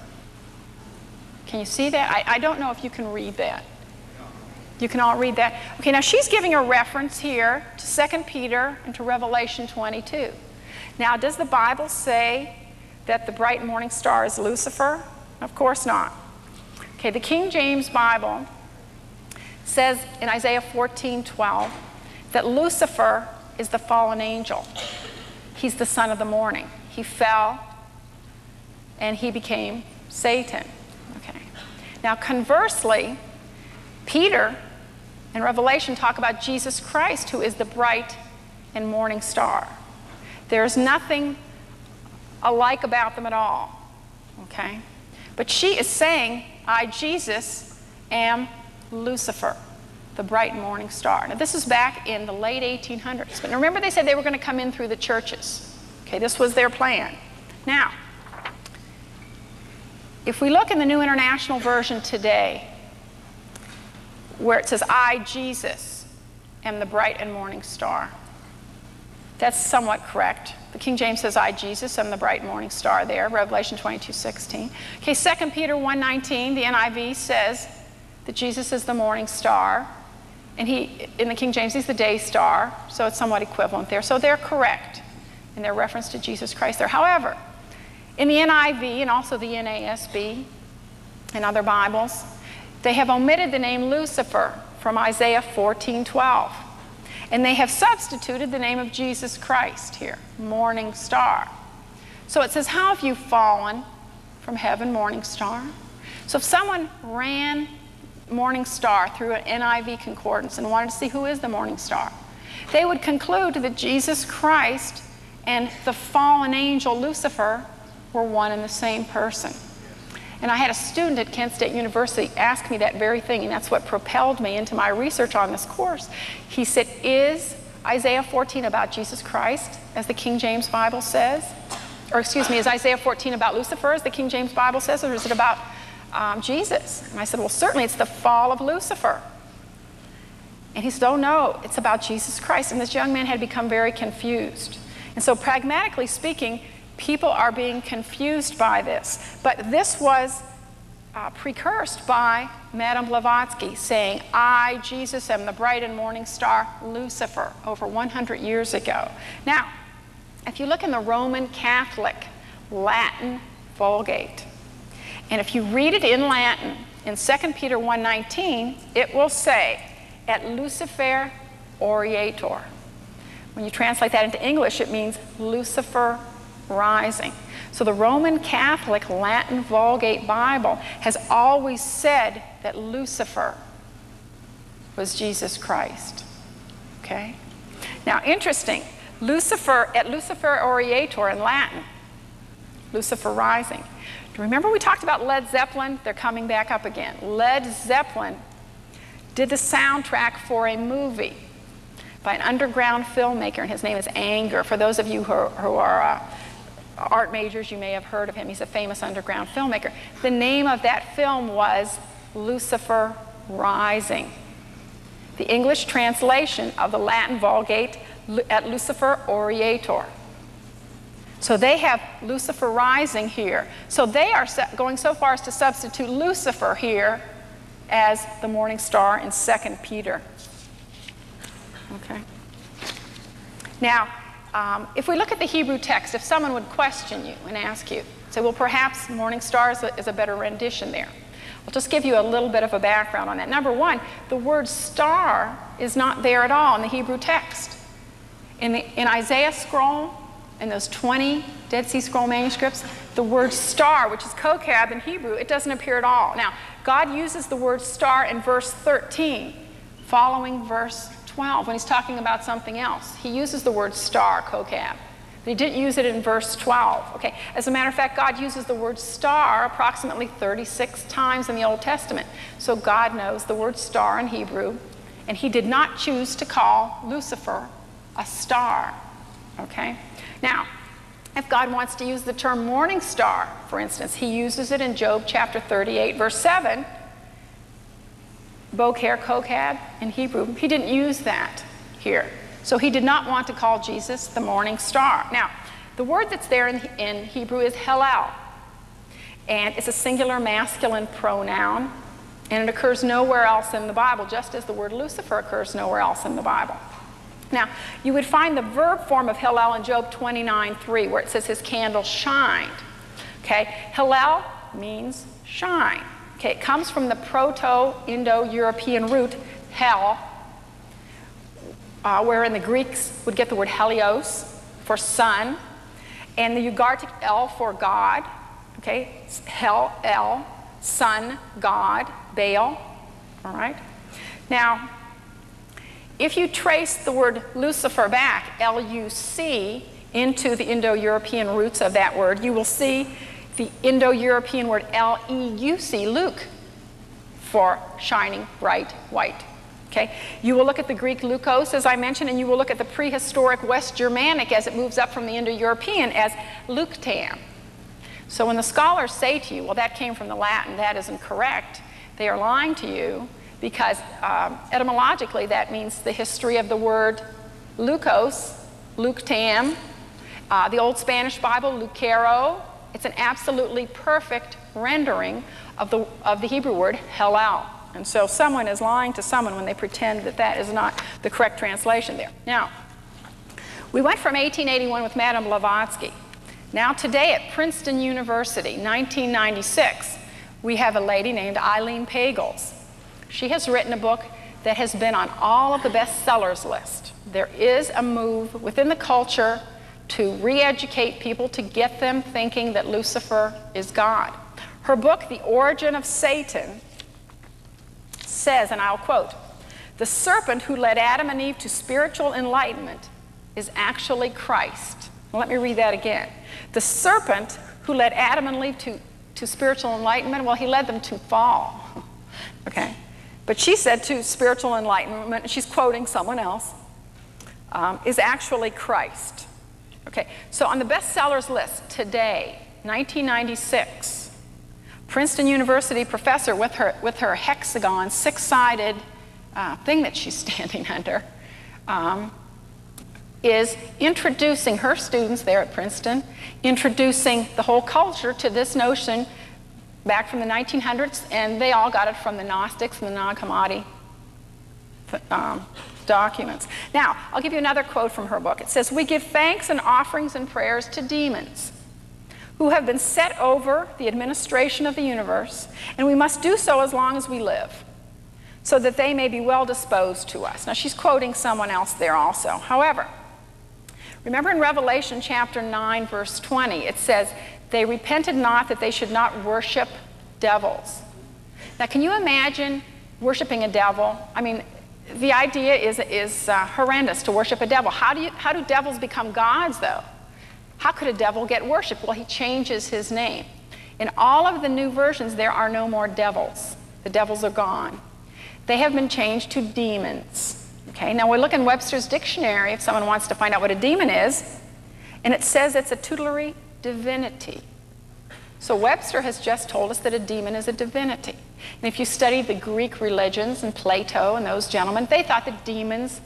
Can you see that? I, I don't know if you can read that. You can all read that. Okay, now she's giving a reference here to Second Peter and to Revelation twenty-two. Now, does the Bible say that the bright and morning star is Lucifer? Of course not. Okay, the King James Bible says in Isaiah fourteen twelve that Lucifer is the fallen angel. He's the son of the morning. He fell and he became Satan. Okay. Now conversely, Peter and Revelation talk about Jesus Christ, who is the bright and morning star. There's nothing alike about them at all. Okay? But she is saying, I, Jesus, am Lucifer, the bright morning star. Now, this is back in the late eighteen hundreds. But remember, they said they were going to come in through the churches. Okay, this was their plan. Now, if we look in the New International Version today, where it says, I, Jesus, am the bright and morning star, that's somewhat correct. The King James says, I, Jesus, am the bright morning star there, Revelation twenty-two sixteen. Okay, Second Peter one nineteen, the N I V says that Jesus is the morning star, and he, in the King James, he's the day star, so it's somewhat equivalent there. So they're correct in their reference to Jesus Christ there. However, in the N I V and also the N A S B and other Bibles, they have omitted the name Lucifer from Isaiah fourteen twelve, and they have substituted the name of Jesus Christ here, morning star. So it says, how have you fallen from heaven, morning star? So if someone ran morning star through an N I V concordance and wanted to see who is the morning star, they would conclude that Jesus Christ and the fallen angel Lucifer were one and the same person. And I had a student at Kent State University ask me that very thing, and that's what propelled me into my research on this course. He said, is Isaiah fourteen about Jesus Christ, as the King James Bible says? Or excuse me, is Isaiah fourteen about Lucifer, as the King James Bible says, or is it about Um, Jesus? And I said, well, certainly it's the fall of Lucifer. And he said, oh no, it's about Jesus Christ. And this young man had become very confused. And so pragmatically speaking, people are being confused by this. But this was uh, precursed by Madame Blavatsky saying, I, Jesus, am the bright and morning star, Lucifer, over one hundred years ago. Now, if you look in the Roman Catholic Latin Vulgate, and if you read it in Latin, in Second Peter one nineteen, it will say, et Lucifer Oriator. When you translate that into English, it means Lucifer rising. So the Roman Catholic Latin Vulgate Bible has always said that Lucifer was Jesus Christ. Okay? Now, interesting, Lucifer, et Lucifer Oriator in Latin, Lucifer rising. Remember we talked about Led Zeppelin? They're coming back up again. Led Zeppelin did the soundtrack for a movie by an underground filmmaker, and his name is Anger. For those of you who are, who are uh, art majors, you may have heard of him. He's a famous underground filmmaker. The name of that film was Lucifer Rising. The English translation of the Latin Vulgate, et Lucifer Oriator. So they have Lucifer rising here. So they are going so far as to substitute Lucifer here as the morning star in Second Peter. Okay. Now, um, if we look at the Hebrew text, if someone would question you and ask you, say, well, perhaps morning star is a, is a better rendition there. I'll just give you a little bit of a background on that. Number one, the word star is not there at all in the Hebrew text. In, the, in Isaiah scroll, in those twenty Dead Sea Scroll manuscripts, the word star, which is kokab in Hebrew, it doesn't appear at all. Now, God uses the word star in verse thirteen, following verse twelve, when he's talking about something else. He uses the word star, kokab. But he didn't use it in verse twelve. Okay? As a matter of fact, God uses the word star approximately thirty-six times in the Old Testament. So God knows the word star in Hebrew, and he did not choose to call Lucifer a star. Okay? Now, if God wants to use the term morning star, for instance, he uses it in Job chapter thirty-eight, verse seven, boker, kokab in Hebrew. He didn't use that here. So he did not want to call Jesus the morning star. Now, the word that's there in, in Hebrew is hillel, and it's a singular masculine pronoun, and it occurs nowhere else in the Bible, just as the word Lucifer occurs nowhere else in the Bible. Now, you would find the verb form of Hillel in Job twenty-nine three, where it says his candle shined. Okay? Hillel means shine. Okay? It comes from the Proto-Indo-European root hell, uh, wherein the Greeks would get the word helios for sun, and the Ugaritic el for God. Okay? Hell, el, sun, God, Baal. All right? Now, if you trace the word Lucifer back, L U C, into the Indo-European roots of that word, you will see the Indo-European word L E U C, Luke, for shining bright white. Okay? You will look at the Greek leukos, as I mentioned, and you will look at the prehistoric West Germanic as it moves up from the Indo-European as leuctam. So when the scholars say to you, well, that came from the Latin, that isn't correct, they are lying to you, because um, etymologically that means the history of the word leukos, leuctam, uh, the Old Spanish Bible, leucero. It's an absolutely perfect rendering of the, of the Hebrew word hillel. And so someone is lying to someone when they pretend that that is not the correct translation there. Now, we went from eighteen eighty-one with Madame Blavatsky. Now today at Princeton University, nineteen ninety-six, we have a lady named Eileen Pagels. She has written a book that has been on all of the bestsellers list. There is a move within the culture to re-educate people, to get them thinking that Lucifer is God. Her book, The Origin of Satan, says, and I'll quote, "The serpent who led Adam and Eve to spiritual enlightenment is actually Christ." Let me read that again. The serpent who led Adam and Eve to, to spiritual enlightenment, well, he led them to fall. Okay? But she said to spiritual enlightenment, she's quoting someone else, um, is actually Christ. Okay, so on the bestsellers list today, nineteen ninety-six, Princeton University professor with her, with her hexagon, six-sided uh, thing that she's standing under, um, is introducing her students there at Princeton, introducing the whole culture to this notion back from the nineteen hundreds, and they all got it from the Gnostics and the Nag Hammadi um, documents. Now, I'll give you another quote from her book. It says, "We give thanks and offerings and prayers to demons who have been set over the administration of the universe, and we must do so as long as we live, so that they may be well disposed to us." Now, she's quoting someone else there also. However, remember in Revelation chapter nine, verse twenty, it says, "They repented not that they should not worship devils." Now, can you imagine worshiping a devil? I mean, the idea is, is uh, horrendous to worship a devil. How do, you, how do devils become gods, though? How could a devil get worship? Well, he changes his name. In all of the new versions, there are no more devils. The devils are gone. They have been changed to demons. Okay, now we look in Webster's dictionary if someone wants to find out what a demon is, and it says it's a tutelary divinity. So Webster has just told us that a demon is a divinity. And if you study the Greek religions and Plato and those gentlemen, they thought that demons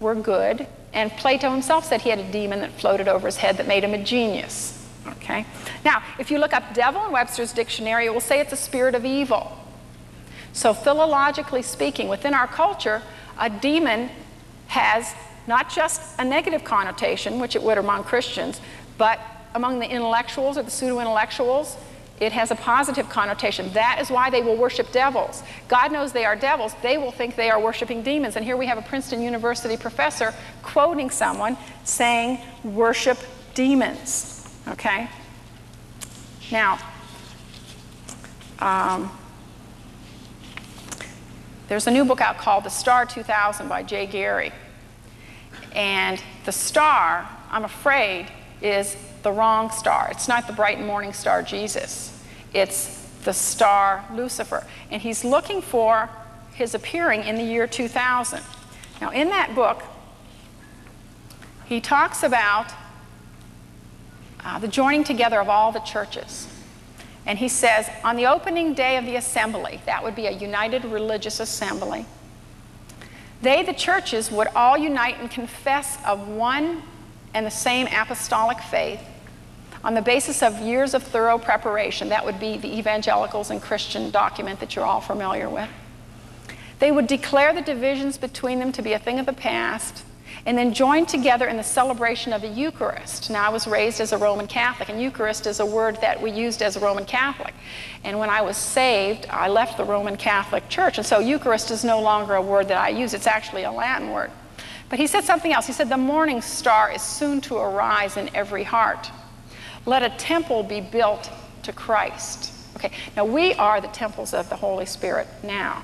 were good, and Plato himself said he had a demon that floated over his head that made him a genius. Okay? Now, if you look up devil in Webster's dictionary, it will say it's a spirit of evil. So philologically speaking, within our culture, a demon has not just a negative connotation, which it would among Christians, but among the intellectuals or the pseudo-intellectuals, it has a positive connotation. That is why they will worship devils. God knows they are devils. They will think they are worshiping demons. And here we have a Princeton University professor quoting someone saying, "Worship demons." Okay? Now, um, there's a new book out called The Star two thousand by Jay Gary. And the star, I'm afraid, is the wrong star. It's not the bright morning star Jesus. It's the star Lucifer. And he's looking for his appearing in the year two thousand. Now, in that book, he talks about uh, the joining together of all the churches. And he says, on the opening day of the assembly, that would be a united religious assembly, they, the churches, would all unite and confess of one and the same apostolic faith, on the basis of years of thorough preparation. That would be the Evangelicals and Christian document that you're all familiar with. They would declare the divisions between them to be a thing of the past, and then join together in the celebration of the Eucharist. Now, I was raised as a Roman Catholic, and Eucharist is a word that we used as a Roman Catholic. And when I was saved, I left the Roman Catholic Church, and so Eucharist is no longer a word that I use. It's actually a Latin word. But he said something else. He said, "The morning star is soon to arise in every heart. Let a temple be built to Christ." Okay, now we are the temples of the Holy Spirit now.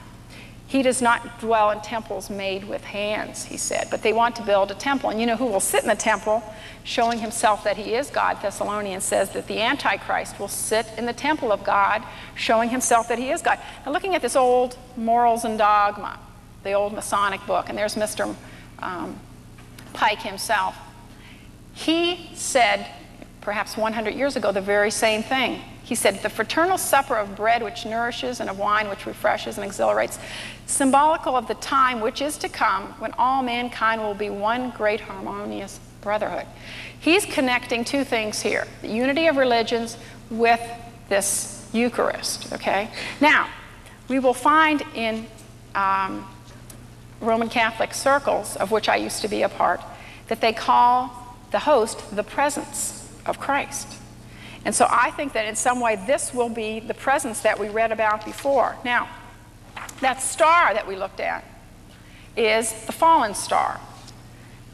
He does not dwell in temples made with hands, he said, but they want to build a temple. And you know who will sit in the temple, showing himself that he is God? Thessalonians says that the Antichrist will sit in the temple of God, showing himself that he is God. Now, looking at this old Morals and Dogma, the old Masonic book, and there's Mister Um, Pike himself. He said, perhaps one hundred years ago, the very same thing. He said, "The fraternal supper of bread which nourishes and of wine which refreshes and exhilarates, symbolical of the time which is to come when all mankind will be one great harmonious brotherhood." He's connecting two things here, the unity of religions with this Eucharist. Okay? Now, we will find in um, Roman Catholic circles, of which I used to be a part, that they call the host the presence of Christ. And so I think that in some way this will be the presence that we read about before. Now, that star that we looked at is the fallen star.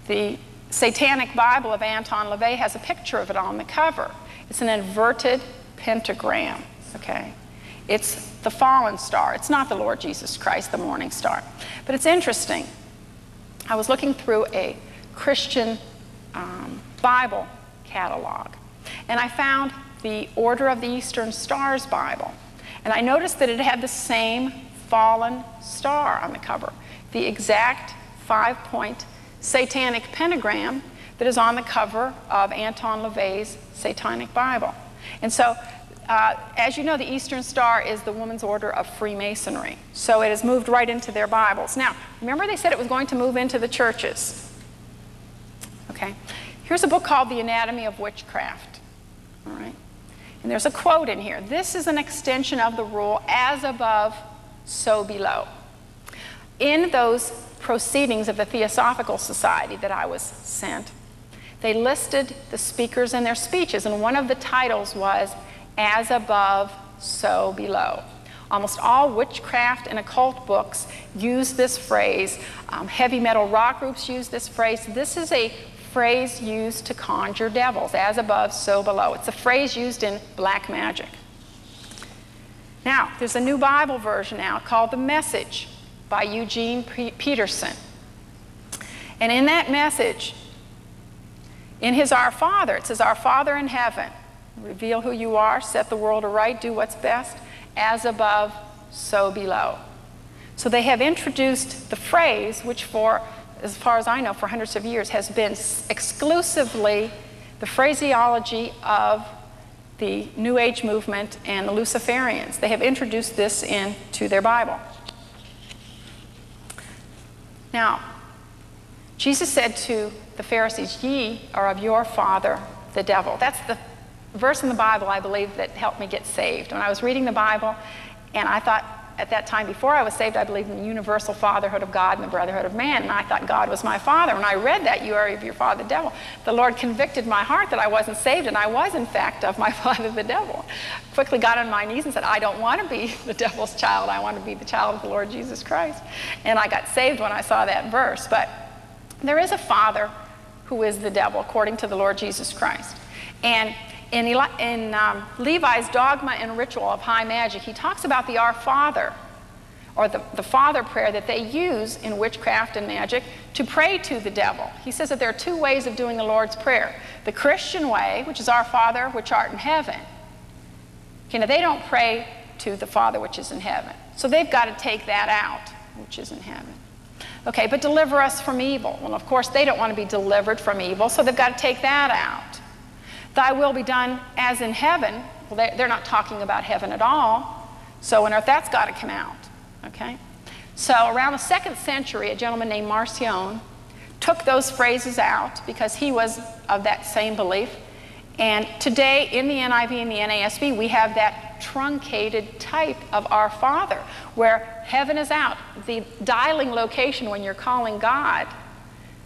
The Satanic Bible of Anton LaVey has a picture of it on the cover. It's an inverted pentagram, okay? It's the fallen star. It's not the Lord Jesus Christ, the morning star. But it's interesting. I was looking through a Christian um, Bible catalog, and I found the Order of the Eastern Stars Bible. And I noticed that it had the same fallen star on the cover, the exact five-point satanic pentagram that is on the cover of Anton LaVey's Satanic Bible. And so Uh, as you know, the Eastern Star is the Woman's Order of Freemasonry. So it has moved right into their Bibles. Now, remember they said it was going to move into the churches. Okay. Here's a book called The Anatomy of Witchcraft. All right. And there's a quote in here. This is an extension of the rule, as above, so below. In those proceedings of the Theosophical Society that I was sent, they listed the speakers and their speeches, and one of the titles was As Above, So Below. Almost all witchcraft and occult books use this phrase. Um, heavy metal rock groups use this phrase. This is a phrase used to conjure devils, as above, so below. It's a phrase used in black magic. Now, there's a new Bible version now called The Message by Eugene Peterson. And in that message, in his Our Father, it says, Our Father in heaven, reveal who you are, set the world aright, do what's best, as above, so below. So they have introduced the phrase, which for, as far as I know, for hundreds of years, has been exclusively the phraseology of the New Age movement and the Luciferians. They have introduced this into their Bible. Now, Jesus said to the Pharisees, ye are of your father, the devil. That's the verse in the Bible, I believe, that helped me get saved. When I was reading the Bible, and I thought at that time, before I was saved, I believed in the universal fatherhood of God and the brotherhood of man, and I thought God was my father. When I read that, you are of your father, the devil, the Lord convicted my heart that I wasn't saved, and I was, in fact, of my father, the devil. I quickly got on my knees and said, I don't want to be the devil's child. I want to be the child of the Lord Jesus Christ. And I got saved when I saw that verse. But there is a father who is the devil, according to the Lord Jesus Christ. And in, Eli in um, Levi's Dogma and Ritual of High Magic, he talks about the Our Father, or the, the Father prayer that they use in witchcraft and magic to pray to the devil. He says that there are two ways of doing the Lord's Prayer. The Christian way, which is Our Father, which art in heaven. Okay, now they don't pray to the Father which is in heaven. So they've got to take that out, which is in heaven. Okay, but deliver us from evil. Well, of course, they don't want to be delivered from evil, so they've got to take that out. Thy will be done as in heaven. Well, they, they're not talking about heaven at all. So on earth, that's got to come out. Okay? So around the second century, a gentleman named Marcion took those phrases out because he was of that same belief. And today, in the N I V and the N A S B, we have that truncated type of Our Father, where heaven is out. The dialing location when you're calling God,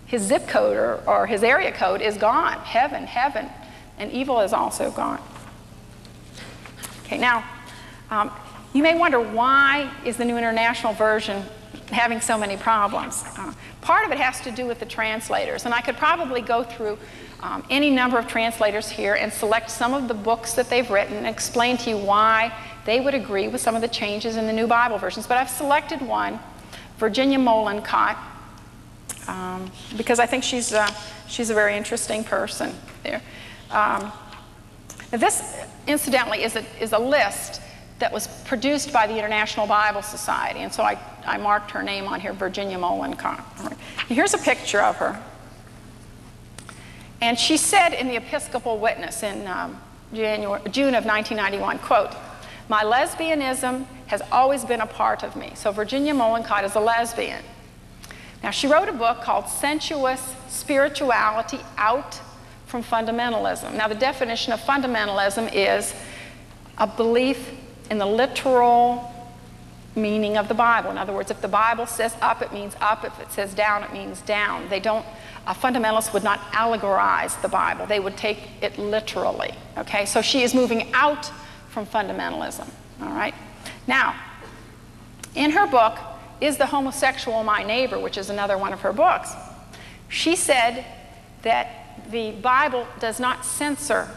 his zip code or, or his area code is gone. Heaven, heaven. And evil is also gone. Okay, now, um, you may wonder, why is the New International Version having so many problems? Uh, part of it has to do with the translators. And I could probably go through um, any number of translators here and select some of the books that they've written and explain to you why they would agree with some of the changes in the New Bible versions. But I've selected one, Virginia Molincott, um, because I think she's, uh, she's a very interesting person there. Um, this, incidentally, is a, is a list that was produced by the International Bible Society, and so I, I marked her name on here, Virginia Molincott. Right. Here's a picture of her. And she said in the Episcopal Witness in um, January, June of nineteen ninety-one, quote, my lesbianism has always been a part of me. So Virginia Molincott is a lesbian. Now, she wrote a book called Sensuous Spirituality Out from Fundamentalism. Now, the definition of fundamentalism is a belief in the literal meaning of the Bible. In other words, if the Bible says up, it means up. If it says down, it means down. They don't, a fundamentalist would not allegorize the Bible. They would take it literally. Okay, so she is moving out from fundamentalism. All right. Now, in her book, Is the Homosexual My Neighbor?, which is another one of her books, she said that the Bible does not censor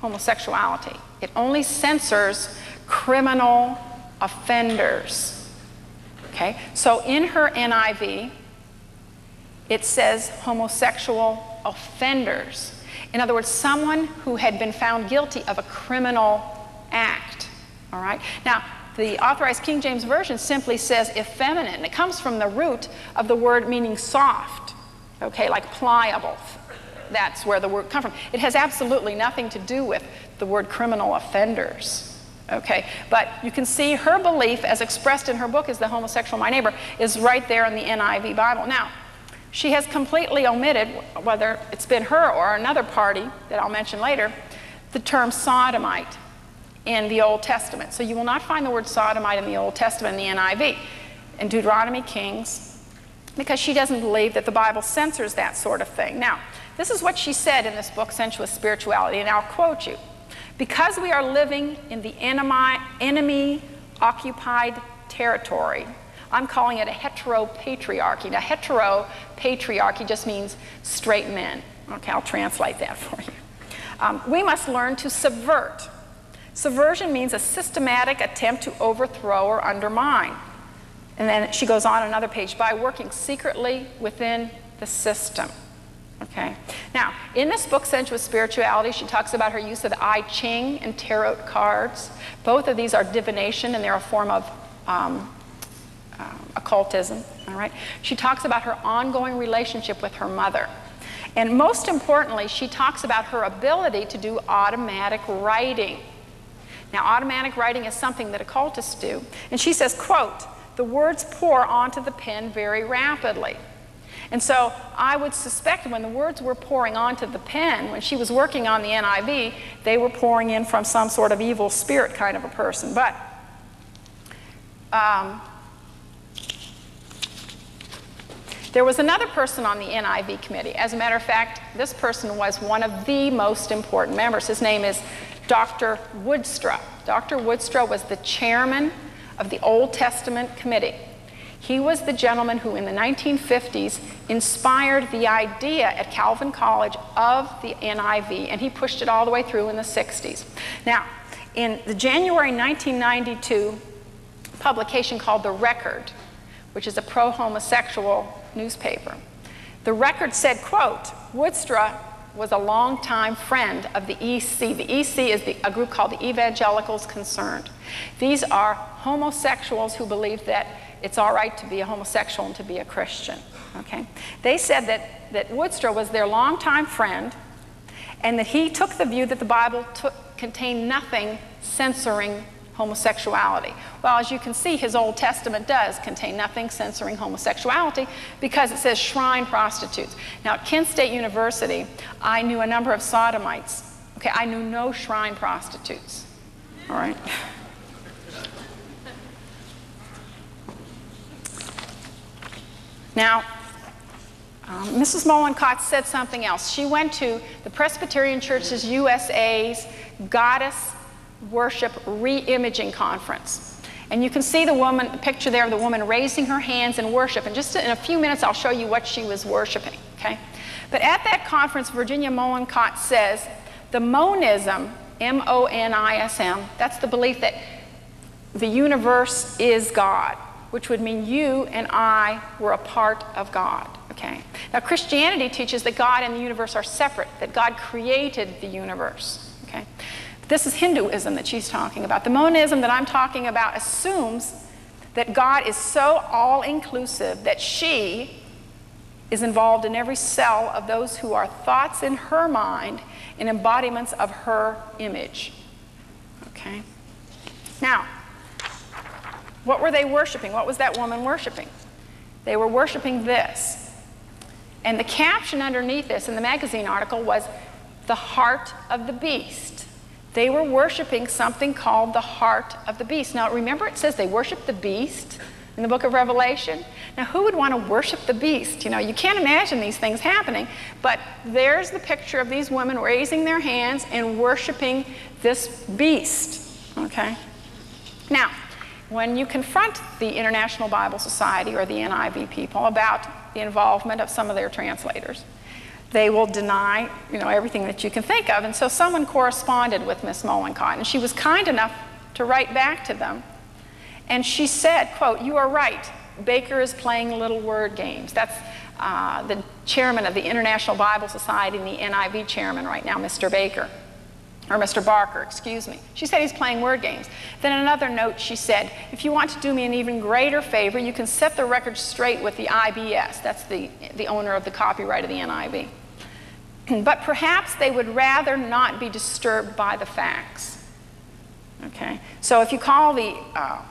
homosexuality. It only censors criminal offenders. Okay? So in her N I V, it says homosexual offenders. In other words, someone who had been found guilty of a criminal act. All right? Now, the Authorized King James Version simply says effeminate, and it comes from the root of the word meaning soft, okay, like pliable. That's where the word comes from. It has absolutely nothing to do with the word criminal offenders. Okay, but you can see her belief as expressed in her book Is the Homosexual My Neighbor is right there in the N I V Bible. Now, she has completely omitted, whether it's been her or another party that I'll mention later, the term sodomite in the Old Testament. So you will not find the word sodomite in the Old Testament in the N I V, in Deuteronomy, Kings, because she doesn't believe that the Bible censors that sort of thing. Now, this is what she said in this book, Sensuous Spirituality, and I'll quote you. "Because we are living in the enemy-occupied territory," I'm calling it a heteropatriarchy. Now, heteropatriarchy just means straight men. Okay, I'll translate that for you. Um, "we must learn to subvert. Subversion means a systematic attempt to overthrow or undermine." And then she goes on another page, "by working secretly within the system." Okay. Now, in this book, Sensuous Spirituality, she talks about her use of the I Ching and tarot cards. Both of these are divination, and they're a form of um, uh, occultism. All right. She talks about her ongoing relationship with her mother. And most importantly, she talks about her ability to do automatic writing. Now, automatic writing is something that occultists do. And she says, quote, "the words pour onto the pen very rapidly." And so I would suspect when the words were pouring onto the pen, when she was working on the N I V, they were pouring in from some sort of evil spirit kind of a person. But um, there was another person on the N I V committee. As a matter of fact, this person was one of the most important members. His name is Doctor Woodstra. Doctor Woodstra was the chairman of the Old Testament committee. He was the gentleman who, in the nineteen fifties, inspired the idea at Calvin College of the N I V, and he pushed it all the way through in the sixties. Now, in the January nineteen ninety-two publication called The Record, which is a pro-homosexual newspaper, The Record said, quote, "Woodstra was a longtime friend of the E C. The E C is the, a group called the Evangelicals Concerned. These are homosexuals who believe that it's all right to be a homosexual and to be a Christian." Okay? They said that, that Woodstra was their longtime friend, and that he took the view that the Bible took, contained nothing censoring homosexuality. Well, as you can see, his Old Testament does contain nothing censoring homosexuality, because it says shrine prostitutes. Now, at Kent State University, I knew a number of sodomites. Okay, I knew no shrine prostitutes. All right? Now, um, Missus Mollenkotz said something else. She went to the Presbyterian Churches U S A's Goddess Worship Reimaging Conference. And you can see the woman, the picture there of the woman raising her hands in worship. And just in a few minutes, I'll show you what she was worshiping. Okay? But at that conference, Virginia Mollenkotz says, the monism, M O N I S M, that's the belief that the universe is God, which would mean you and I were a part of God, okay? Now, Christianity teaches that God and the universe are separate, that God created the universe, okay? This is Hinduism that she's talking about. The monism that I'm talking about assumes that God is so all-inclusive that she is involved in every cell of those who are thoughts in her mind and embodiments of her image, okay? Now, what were they worshiping? What was that woman worshiping? They were worshiping this. And the caption underneath this in the magazine article was, "The Heart of the Beast." They were worshiping something called the Heart of the Beast. Now, remember, it says they worship the beast in the book of Revelation. Now, who would want to worship the beast? You know, you can't imagine these things happening. But there's the picture of these women raising their hands and worshiping this beast, okay? Now, when you confront the International Bible Society or the N I V people about the involvement of some of their translators, they will deny, you know, everything that you can think of. And so someone corresponded with Miss Mollenkotz, and she was kind enough to write back to them. And she said, quote, "You are right. Baker is playing little word games." That's uh, the chairman of the International Bible Society and the N I V chairman right now, Mister Baker. Or Mister Barker, excuse me. She said he's playing word games. Then in another note, she said, "If you want to do me an even greater favor, you can set the record straight with the I B S." That's the, the owner of the copyright of the N I V. "But perhaps they would rather not be disturbed by the facts." Okay, so if you call the uh,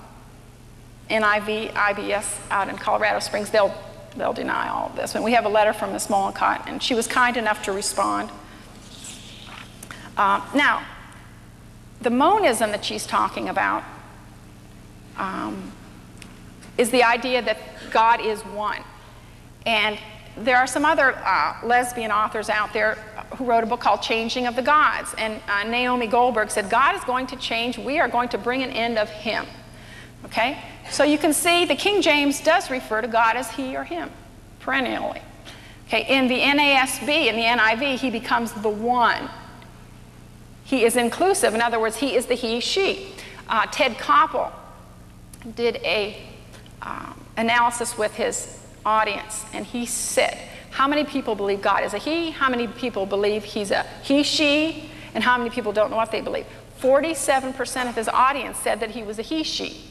N I V, I B S out in Colorado Springs, they'll they'll deny all of this. And we have a letter from Miz Mollencott, and she was kind enough to respond. Uh, now, the monism that she's talking about um, is the idea that God is one. And there are some other uh, lesbian authors out there who wrote a book called Changing of the Gods. And uh, Naomi Goldberg said, God is going to change. We are going to bring an end of him. Okay? So you can see the King James does refer to God as he or him perennially. Okay? In the N A S B, in the N I V, he becomes the one. He is inclusive. In other words, he is the he, she. Uh, Ted Koppel did a um, analysis with his audience, and he said, how many people believe God is a he, how many people believe he's a he, she, and how many people don't know what they believe? forty-seven percent of his audience said that he was a he, she.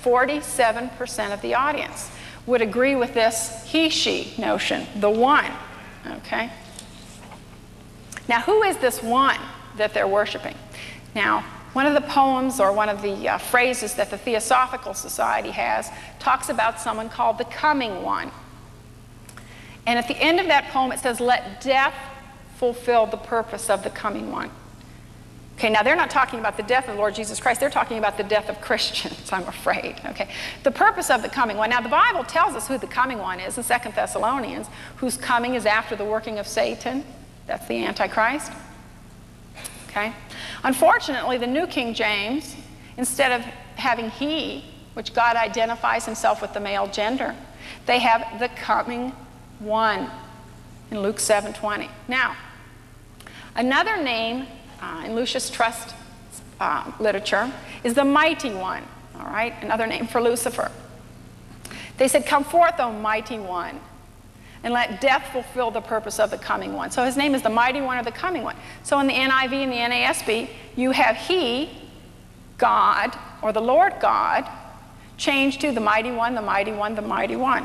forty-seven percent of the audience would agree with this he, she notion, the one, okay? Now, who is this one that they're worshiping? Now, one of the poems or one of the uh, phrases that the Theosophical Society has talks about someone called the coming one. And at the end of that poem, it says, let death fulfill the purpose of the coming one. Okay, now they're not talking about the death of the Lord Jesus Christ. They're talking about the death of Christians, I'm afraid. Okay, the purpose of the coming one. Now, the Bible tells us who the coming one is in Second Thessalonians, whose coming is after the working of Satan. That's the Antichrist. Okay. Unfortunately, the New King James, instead of having he, which God identifies himself with the male gender, they have the coming one in Luke seven twenty. Now, another name uh, in Lucius Trust uh, literature is the mighty one, all right, another name for Lucifer. They said, come forth, O mighty one, and let death fulfill the purpose of the coming one. So his name is the mighty one or the coming one. So in the N I V and the N A S B, you have he, God, or the Lord God, changed to the mighty one, the mighty one, the mighty one.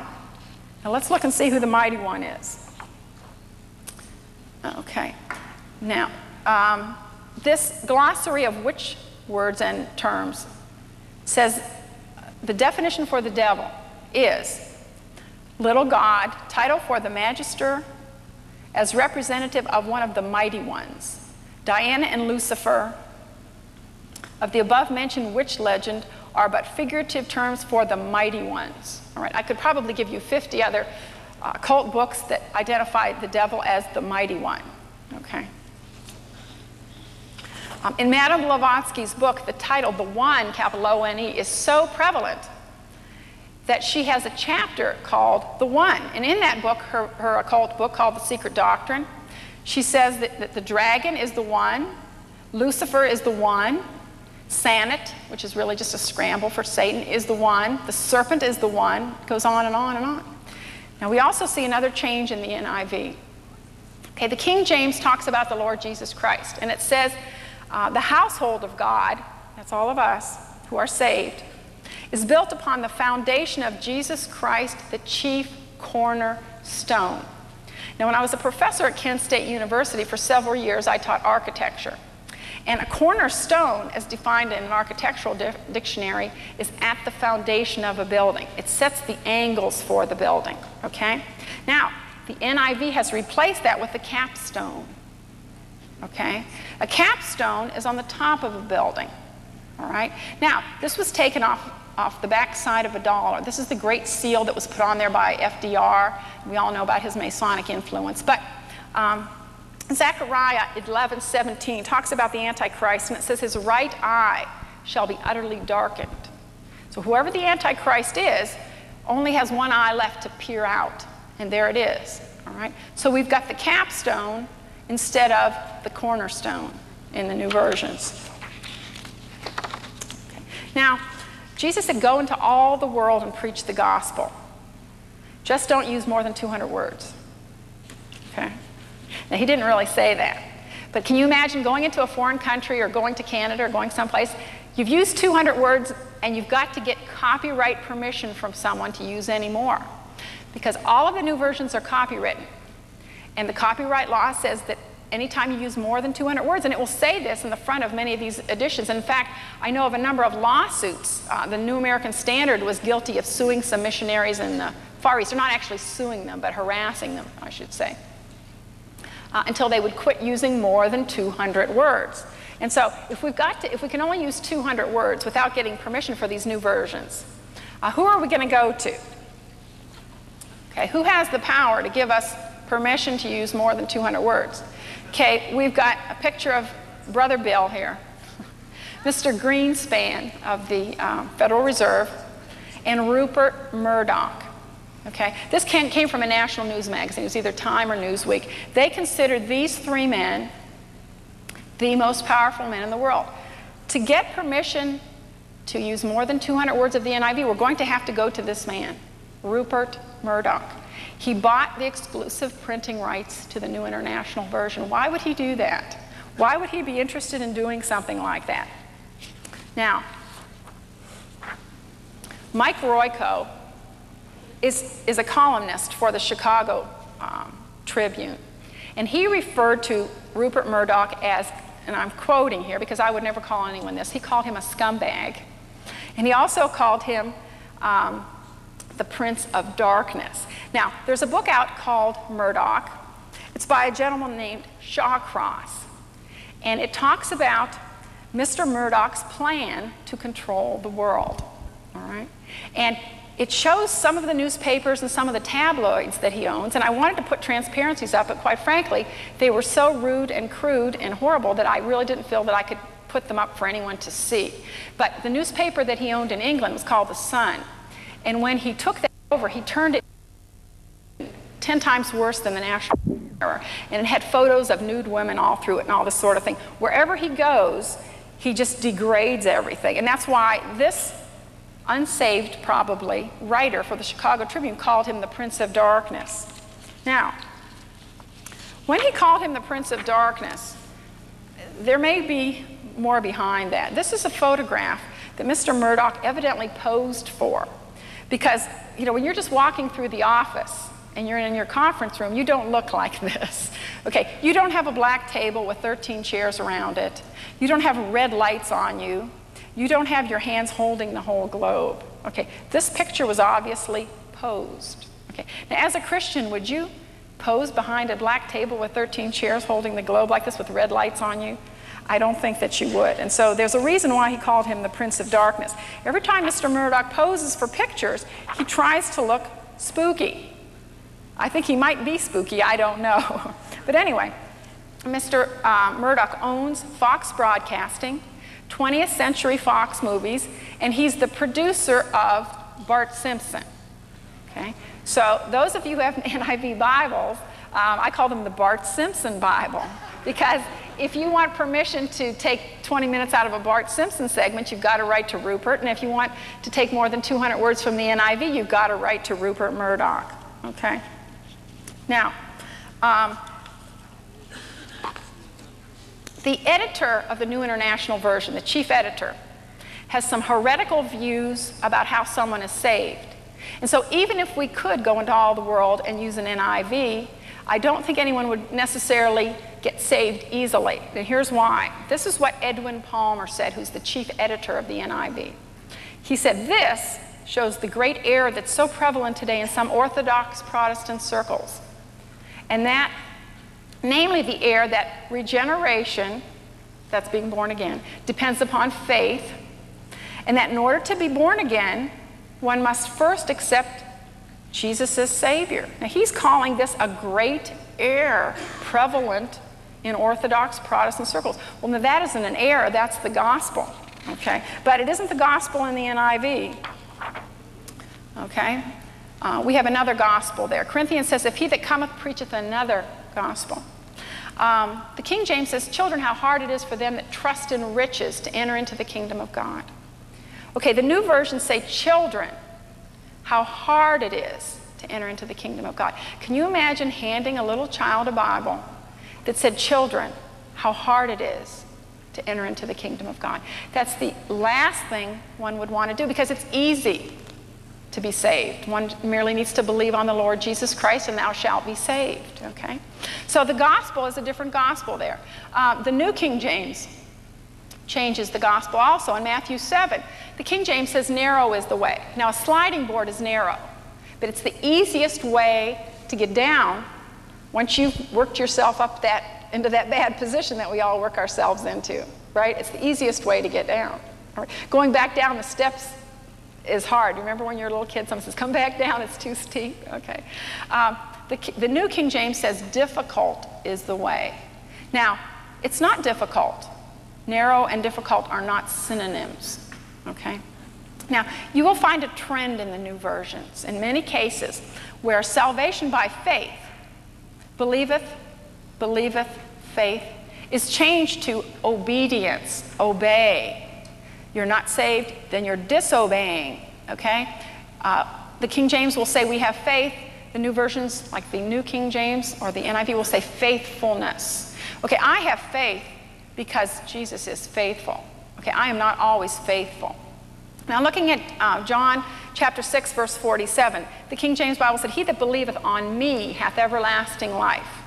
Now let's look and see who the mighty one is. Okay. Now, um, this glossary of which words and terms says the definition for the devil is little god, title for the magister, as representative of one of the mighty ones, Diana and Lucifer, of the above-mentioned witch legend, are but figurative terms for the mighty ones. All right, I could probably give you fifty other uh, cult books that identify the devil as the mighty one. Okay. Um, in Madame Blavatsky's book, the title, The One, capital O N E, is so prevalent that she has a chapter called The One. And in that book, her, her occult book called The Secret Doctrine, she says that, that the dragon is the one, Lucifer is the one, Sanat, which is really just a scramble for Satan, is the one, the serpent is the one, it goes on and on and on. Now we also see another change in the N I V. Okay, the King James talks about the Lord Jesus Christ, and it says, uh, the household of God, that's all of us who are saved, is built upon the foundation of Jesus Christ, the chief cornerstone. Now, when I was a professor at Kent State University for several years, I taught architecture. And a cornerstone, as defined in an architectural di dictionary, is at the foundation of a building. It sets the angles for the building, okay? Now, the N I V has replaced that with the capstone, okay? A capstone is on the top of a building, all right? Now, this was taken off off the back side of a dollar. This is the great seal that was put on there by F D R. We all know about his Masonic influence. But um, Zechariah eleven seventeen talks about the Antichrist, and it says his right eye shall be utterly darkened. So whoever the Antichrist is only has one eye left to peer out, and there it is. All right? So we've got the capstone instead of the cornerstone in the new versions. Okay. Now, Jesus said, go into all the world and preach the gospel. Just don't use more than two hundred words. Okay? Now, he didn't really say that. But can you imagine going into a foreign country or going to Canada or going someplace? You've used two hundred words, and you've got to get copyright permission from someone to use any more. Because all of the new versions are copywritten. And the copyright law says that anytime you use more than two hundred words, and it will say this in the front of many of these editions. In fact, I know of a number of lawsuits. Uh, the New American Standard was guilty of suing some missionaries in the Far East. They're not actually suing them, but harassing them, I should say, uh, until they would quit using more than two hundred words. And so if we've got to, if we can only use two hundred words without getting permission for these new versions, uh, who are we going to go to? Okay, who has the power to give us permission to use more than two hundred words? Okay, we've got a picture of Brother Bill here, Mister Greenspan of the uh, Federal Reserve, and Rupert Murdoch. Okay, this came from a national news magazine. It was either Time or Newsweek. They considered these three men the most powerful men in the world. To get permission to use more than two hundred words of the N I V, we're going to have to go to this man, Rupert Murdoch. He bought the exclusive printing rights to the New International Version. Why would he do that? Why would he be interested in doing something like that? Now, Mike Royko is, is a columnist for the Chicago um, Tribune, and he referred to Rupert Murdoch as, and I'm quoting here because I would never call anyone this, he called him a scumbag. And he also called him um, the Prince of Darkness. Now, there's a book out called Murdoch. It's by a gentleman named Shawcross. And it talks about Mister Murdoch's plan to control the world. All right? And it shows some of the newspapers and some of the tabloids that he owns, and I wanted to put transparencies up, but quite frankly, they were so rude and crude and horrible that I really didn't feel that I could put them up for anyone to see. But the newspaper that he owned in England was called The Sun, and when he took that over, he turned it ten times worse than the National Mirror, and it had photos of nude women all through it and all this sort of thing. Wherever he goes, he just degrades everything, and that's why this unsaved, probably, writer for the Chicago Tribune called him the Prince of Darkness. Now, when he called him the Prince of Darkness, there may be more behind that. This is a photograph that Mister Murdoch evidently posed for, because, you know, when you're just walking through the office and you're in your conference room, you don't look like this. Okay, you don't have a black table with thirteen chairs around it. You don't have red lights on you. You don't have your hands holding the whole globe. Okay, this picture was obviously posed. Okay, now as a Christian, would you pose behind a black table with thirteen chairs holding the globe like this with red lights on you? I don't think that you would. And so there's a reason why he called him the Prince of Darkness. Every time Mister Murdoch poses for pictures, he tries to look spooky. I think he might be spooky, I don't know. But anyway, Mister Uh, Murdoch owns Fox Broadcasting, twentieth century Fox movies, and he's the producer of Bart Simpson. Okay? So those of you who have N I V Bibles, um, I call them the Bart Simpson Bible, because if you want permission to take twenty minutes out of a Bart Simpson segment, you've got a right to Rupert, and if you want to take more than two hundred words from the N I V, you've got a right to Rupert Murdoch. Okay? Now, um, the editor of the New International Version, the chief editor, has some heretical views about how someone is saved. And so even if we could go into all the world and use an N I V, I don't think anyone would necessarily get saved easily. And here's why. This is what Edwin Palmer said, who's the chief editor of the N I V. He said, "This shows the great error that's so prevalent today in some Orthodox Protestant circles, and that namely the error that regeneration, that's being born again, depends upon faith, and that in order to be born again, one must first accept Jesus as Savior." Now he's calling this a great error prevalent in Orthodox Protestant circles. Well, now that isn't an error, that's the gospel, okay? But it isn't the gospel in the N I V, okay? Uh, we have another gospel there. Corinthians says, "If he that cometh preacheth another gospel." Um, the King James says, "Children, how hard it is for them that trust in riches to enter into the kingdom of God." Okay, the new versions say, "Children, how hard it is to enter into the kingdom of God." Can you imagine handing a little child a Bible that said, "Children, how hard it is to enter into the kingdom of God"? That's the last thing one would want to do, because it's easy. to be saved. One merely needs to believe on the Lord Jesus Christ and thou shalt be saved, okay? So the gospel is a different gospel there. Uh, the New King James changes the gospel also. In Matthew seven, the King James says narrow is the way. Now a sliding board is narrow, but it's the easiest way to get down once you've worked yourself up that, into that bad position that we all work ourselves into, right? It's the easiest way to get down. Right. Going back down the steps is hard. You remember when you were a little kid, someone says, come back down, it's too steep, okay? Um, the, the New King James says difficult is the way. Now, it's not difficult. Narrow and difficult are not synonyms, okay? Now, you will find a trend in the new versions, in many cases, where salvation by faith, believeth, believeth, faith, is changed to obedience, obey. You're not saved, then you're disobeying, okay? Uh, the King James will say we have faith. The new versions, like the New King James or the N I V, will say faithfulness. Okay, I have faith because Jesus is faithful. Okay, I am not always faithful. Now looking at uh, John chapter six, verse forty-seven, the King James Bible said, he that believeth on me hath everlasting life.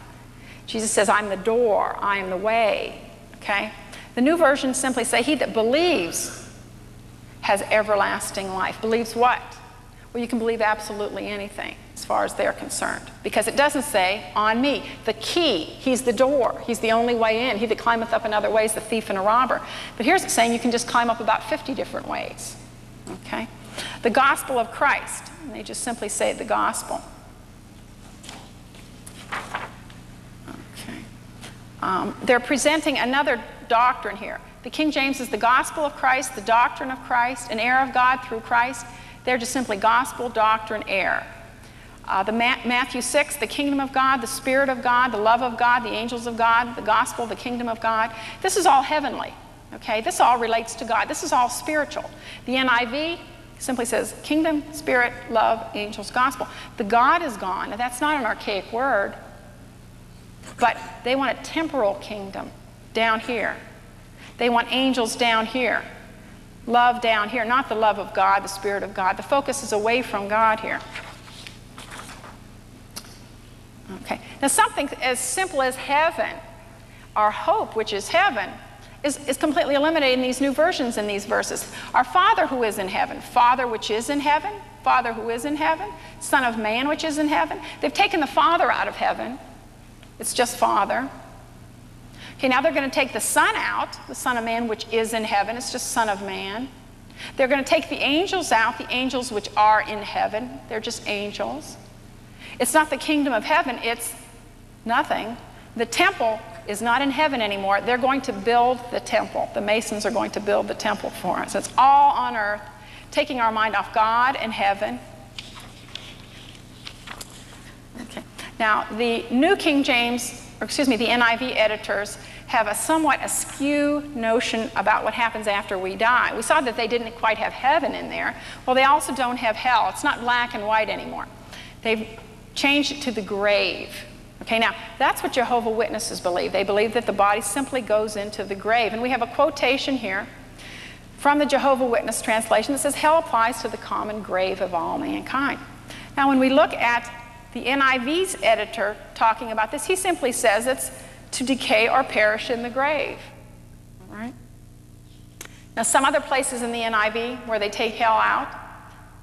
Jesus says, I'm the door, I am the way, okay? The new versions simply say, he that believes has everlasting life. Believes what? Well, you can believe absolutely anything as far as they're concerned, because it doesn't say on me. The key, he's the door, he's the only way in. He that climbeth up another way is the thief and a robber. But here's it saying you can just climb up about fifty different ways, okay? The gospel of Christ, and they just simply say the gospel. Okay. Um, they're presenting another doctrine here. The King James is the gospel of Christ, the doctrine of Christ, an heir of God through Christ. They're just simply gospel, doctrine, heir. Uh, the Ma Matthew six, the kingdom of God, the spirit of God, the love of God, the angels of God, the gospel, the kingdom of God. This is all heavenly, okay? This all relates to God. This is all spiritual. The N I V simply says kingdom, spirit, love, angels, gospel. The God is gone. Now that's not an archaic word, but they want a temporal kingdom down here. They want angels down here, love down here, not the love of God, the Spirit of God. The focus is away from God here. Okay, now something as simple as heaven, our hope, which is heaven, is, is completely eliminated in these new versions in these verses. Our Father who is in heaven, Father which is in heaven, Father who is in heaven, Son of Man which is in heaven. They've taken the Father out of heaven. It's just Father. Okay, now they're going to take the Son out, the Son of Man, which is in heaven. It's just Son of Man. They're going to take the angels out, the angels which are in heaven. They're just angels. It's not the kingdom of heaven. It's nothing. The temple is not in heaven anymore. They're going to build the temple. The Masons are going to build the temple for us. It's all on earth, taking our mind off God and heaven. Okay. Now, the New King James, or excuse me, the N I V editors have a somewhat askew notion about what happens after we die. We saw that they didn't quite have heaven in there. Well, they also don't have hell. It's not black and white anymore. They've changed it to the grave. Okay, now, that's what Jehovah's Witnesses believe. They believe that the body simply goes into the grave. And we have a quotation here from the Jehovah's Witness translation that says, hell applies to the common grave of all mankind. Now, when we look at the N I V's editor talking about this, he simply says it's to decay or perish in the grave. All right? Now, some other places in the N I V where they take hell out,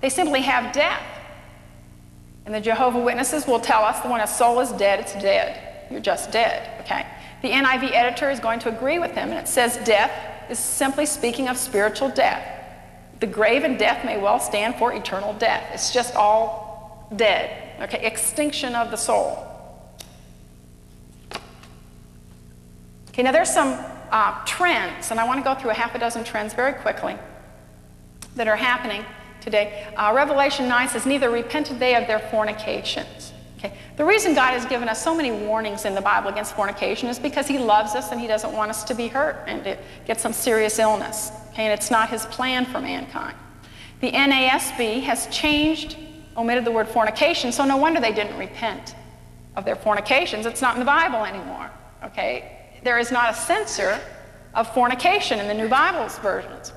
they simply have death. And the Jehovah's Witnesses will tell us that when a soul is dead, it's dead. You're just dead, okay? The N I V editor is going to agree with them, and it says death is simply speaking of spiritual death. The grave and death may well stand for eternal death. It's just all dead. Okay, extinction of the soul. Okay, now there's some uh, trends, and I want to go through a half a dozen trends very quickly that are happening today. Uh, Revelation nine says, neither repented they of their fornications. Okay, the reason God has given us so many warnings in the Bible against fornication is because he loves us and he doesn't want us to be hurt and to get some serious illness. Okay, and it's not his plan for mankind. The N A S B has changed, omitted the word fornication, so no wonder they didn't repent of their fornications. It's not in the Bible anymore, okay? There is not a censor of fornication in the New Bible's versions.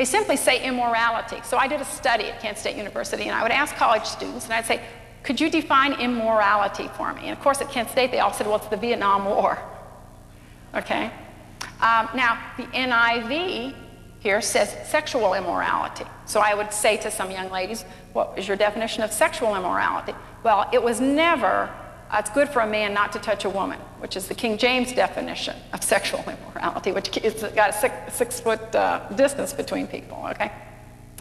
They simply say immorality. So I did a study at Kent State University, and I would ask college students, and I'd say, could you define immorality for me? And of course, at Kent State, they all said, well, it's the Vietnam War. Okay? Um, now, the N I V here says sexual immorality. So I would say to some young ladies, what is your definition of sexual immorality? Well, it was never, uh, it's good for a man not to touch a woman, which is the King James definition of sexual immorality, which is got a six, six foot uh, distance between people, okay?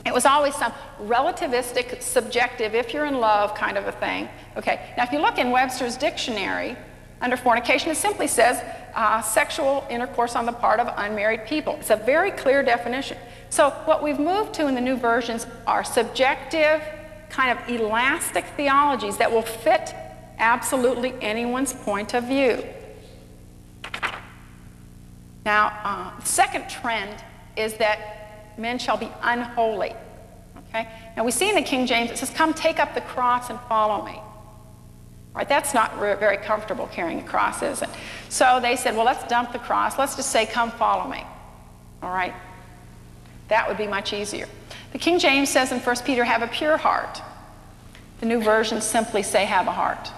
It was always some relativistic, subjective, if you're in love kind of a thing. Okay, now if you look in Webster's dictionary, under fornication, it simply says uh, sexual intercourse on the part of unmarried people. It's a very clear definition. So what we've moved to in the new versions are subjective, kind of elastic theologies that will fit absolutely anyone's point of view. Now, uh, the second trend is that men shall be unholy. Okay? Now we see in the King James, it says, come take up the cross and follow me. Right, that's not very comfortable carrying a cross, is it? So they said, well, let's dump the cross. Let's just say, come follow me. All right? That would be much easier. The King James says in First Peter, have a pure heart. The new versions simply say, have a heart.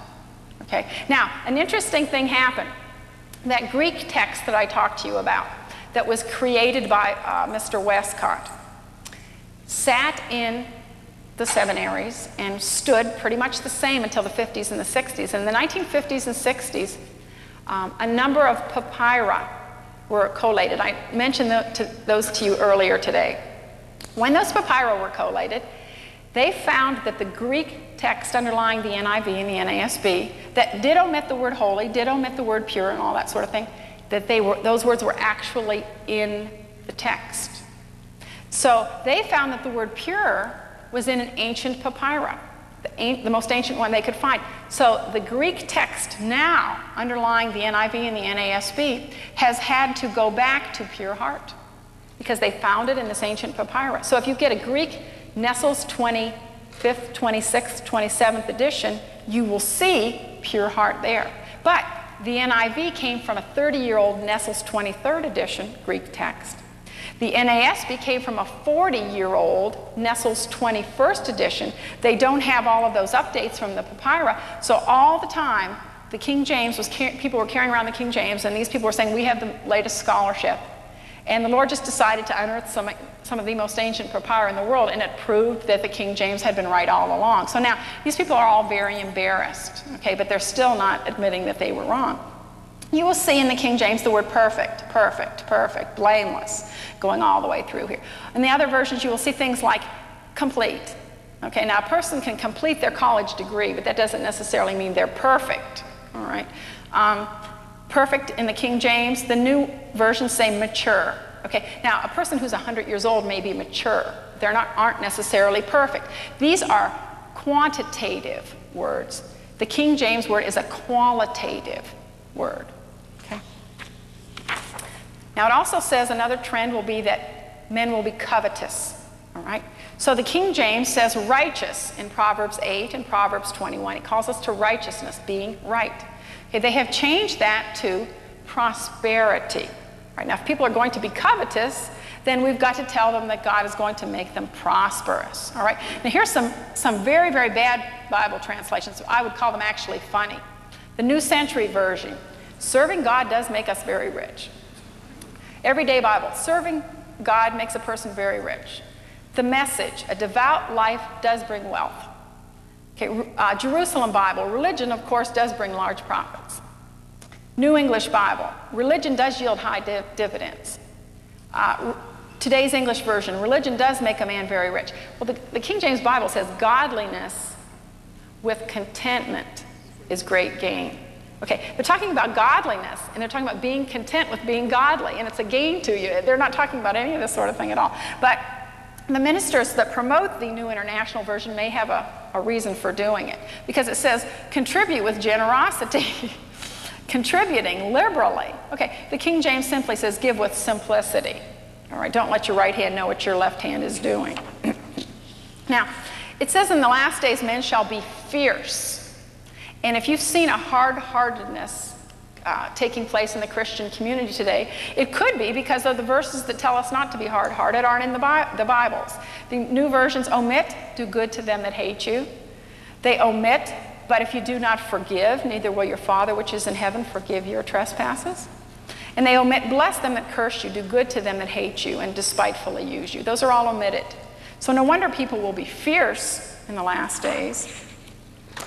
Okay? Now, an interesting thing happened. That Greek text that I talked to you about, that was created by uh, Mister Westcott, sat in the seminaries and stood pretty much the same until the fifties and the sixties. In the nineteen fifties and sixties, um, a number of papyri were collated. I mentioned the, to, those to you earlier today. When those papyri were collated, they found that the Greek text underlying the N I V and the N A S B that did omit the word holy, did omit the word pure and all that sort of thing, that they were, those words were actually in the text. So they found that the word pure was in an ancient papyri, the, the most ancient one they could find. So the Greek text now, underlying the N I V and the N A S B, has had to go back to pure heart because they found it in this ancient papyri. So if you get a Greek Nestle's twenty-fifth, twenty-sixth, twenty-seventh edition, you will see pure heart there. But the N I V came from a thirty-year-old Nestle's twenty-third edition Greek text. The N A S B came from a forty-year-old Nestle's twenty-first edition. They don't have all of those updates from the papyri. So all the time, the King James was people were carrying around the King James, and these people were saying, we have the latest scholarship. And the Lord just decided to unearth some, some of the most ancient papyri in the world, and it proved that the King James had been right all along. So now, these people are all very embarrassed, okay, but they're still not admitting that they were wrong. You will see in the King James the word perfect, perfect, perfect, blameless, going all the way through here. In the other versions, you will see things like complete. Okay, now a person can complete their college degree, but that doesn't necessarily mean they're perfect, all right? Um, perfect in the King James, the new versions say mature. Okay, now a person who's one hundred years old may be mature. They're not, aren't necessarily perfect. These are quantitative words. The King James word is a qualitative word. Now, it also says another trend will be that men will be covetous, all right? So the King James says righteous in Proverbs eight and Proverbs twenty-one. It calls us to righteousness, being right. Okay, they have changed that to prosperity. All right, now, if people are going to be covetous, then we've got to tell them that God is going to make them prosperous, all right? Now, here's some, some very, very bad Bible translations. I would call them actually funny. The New Century Version, serving God does make us very rich. Everyday Bible, serving God makes a person very rich. The Message, a devout life does bring wealth. Okay, uh, Jerusalem Bible, religion, of course, does bring large profits. New English Bible, religion does yield high di dividends. Uh, today's English Version, religion does make a man very rich. Well, the, the King James Bible says godliness with contentment is great gain. Okay, they're talking about godliness, and they're talking about being content with being godly, and it's a gain to you. They're not talking about any of this sort of thing at all. But the ministers that promote the New International Version may have a, a reason for doing it, because it says, contribute with generosity, contributing liberally. Okay, the King James simply says, give with simplicity. All right, don't let your right hand know what your left hand is doing. Now, it says in the last days men shall be fierce. And if you've seen a hard-heartedness uh, taking place in the Christian community today. It could be because of the verses that tell us not to be hard-hearted aren't in the, Bi the Bibles. The new versions omit, do good to them that hate you. They omit, but if you do not forgive, neither will your Father which is in heaven forgive your trespasses. And they omit, bless them that curse you, do good to them that hate you, and despitefully use you. Those are all omitted. So no wonder people will be fierce in the last days.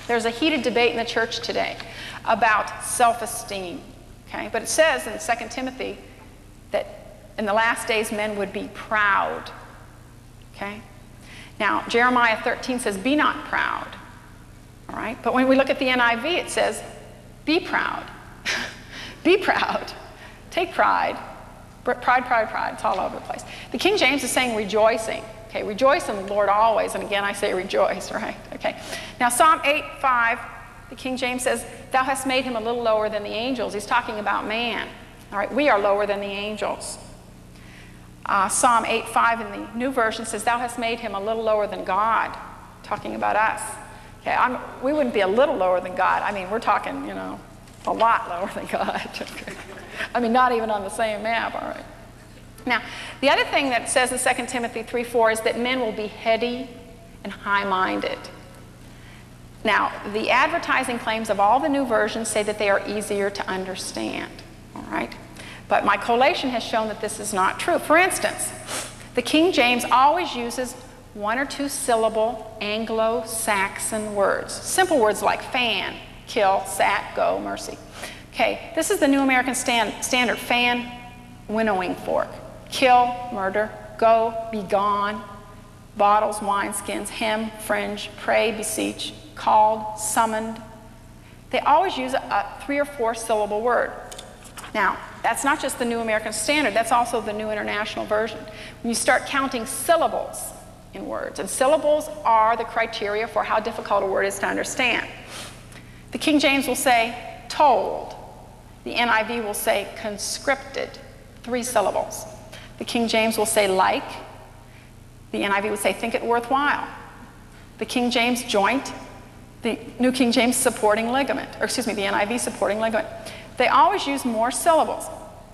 There's a heated debate in the church today about self-esteem. Okay? But it says in Second Timothy that in the last days men would be proud. Okay? Now, Jeremiah thirteen says, be not proud. All right? But when we look at the N I V, it says, be proud. Be proud. Take pride. Pride, pride, pride. It's all over the place. The King James is saying rejoicing. Okay, rejoice in the Lord always. And again, I say rejoice, right? Okay. Now, Psalm eight, five, the King James says, thou hast made him a little lower than the angels. He's talking about man. All right, we are lower than the angels. Uh, Psalm eight, five in the New Version says, thou hast made him a little lower than God. Talking about us. Okay, I'm, we wouldn't be a little lower than God. I mean, we're talking, you know, a lot lower than God. Okay. I mean, not even on the same map, all right? Now, the other thing that it says in Second Timothy three, four is that men will be heady and high-minded. Now, the advertising claims of all the new versions say that they are easier to understand, all right? But my collation has shown that this is not true. For instance, the King James always uses one or two syllable Anglo-Saxon words. Simple words like fan, kill, sat, go, mercy. Okay, this is the New American stand, Standard, fan, winnowing fork. Kill, murder, go, be gone, bottles, wineskins, hem, fringe, pray, beseech, called, summoned. They always use a, a three or four syllable word. Now, that's not just the New American Standard, that's also the New International Version. When you start counting syllables in words, and syllables are the criteria for how difficult a word is to understand. The King James will say, told. The N I V will say, conscripted. Three syllables. The King James will say like. The N I V would say think it worthwhile. The King James joint. The New King James supporting ligament. Or excuse me, the N I V supporting ligament. They always use more syllables.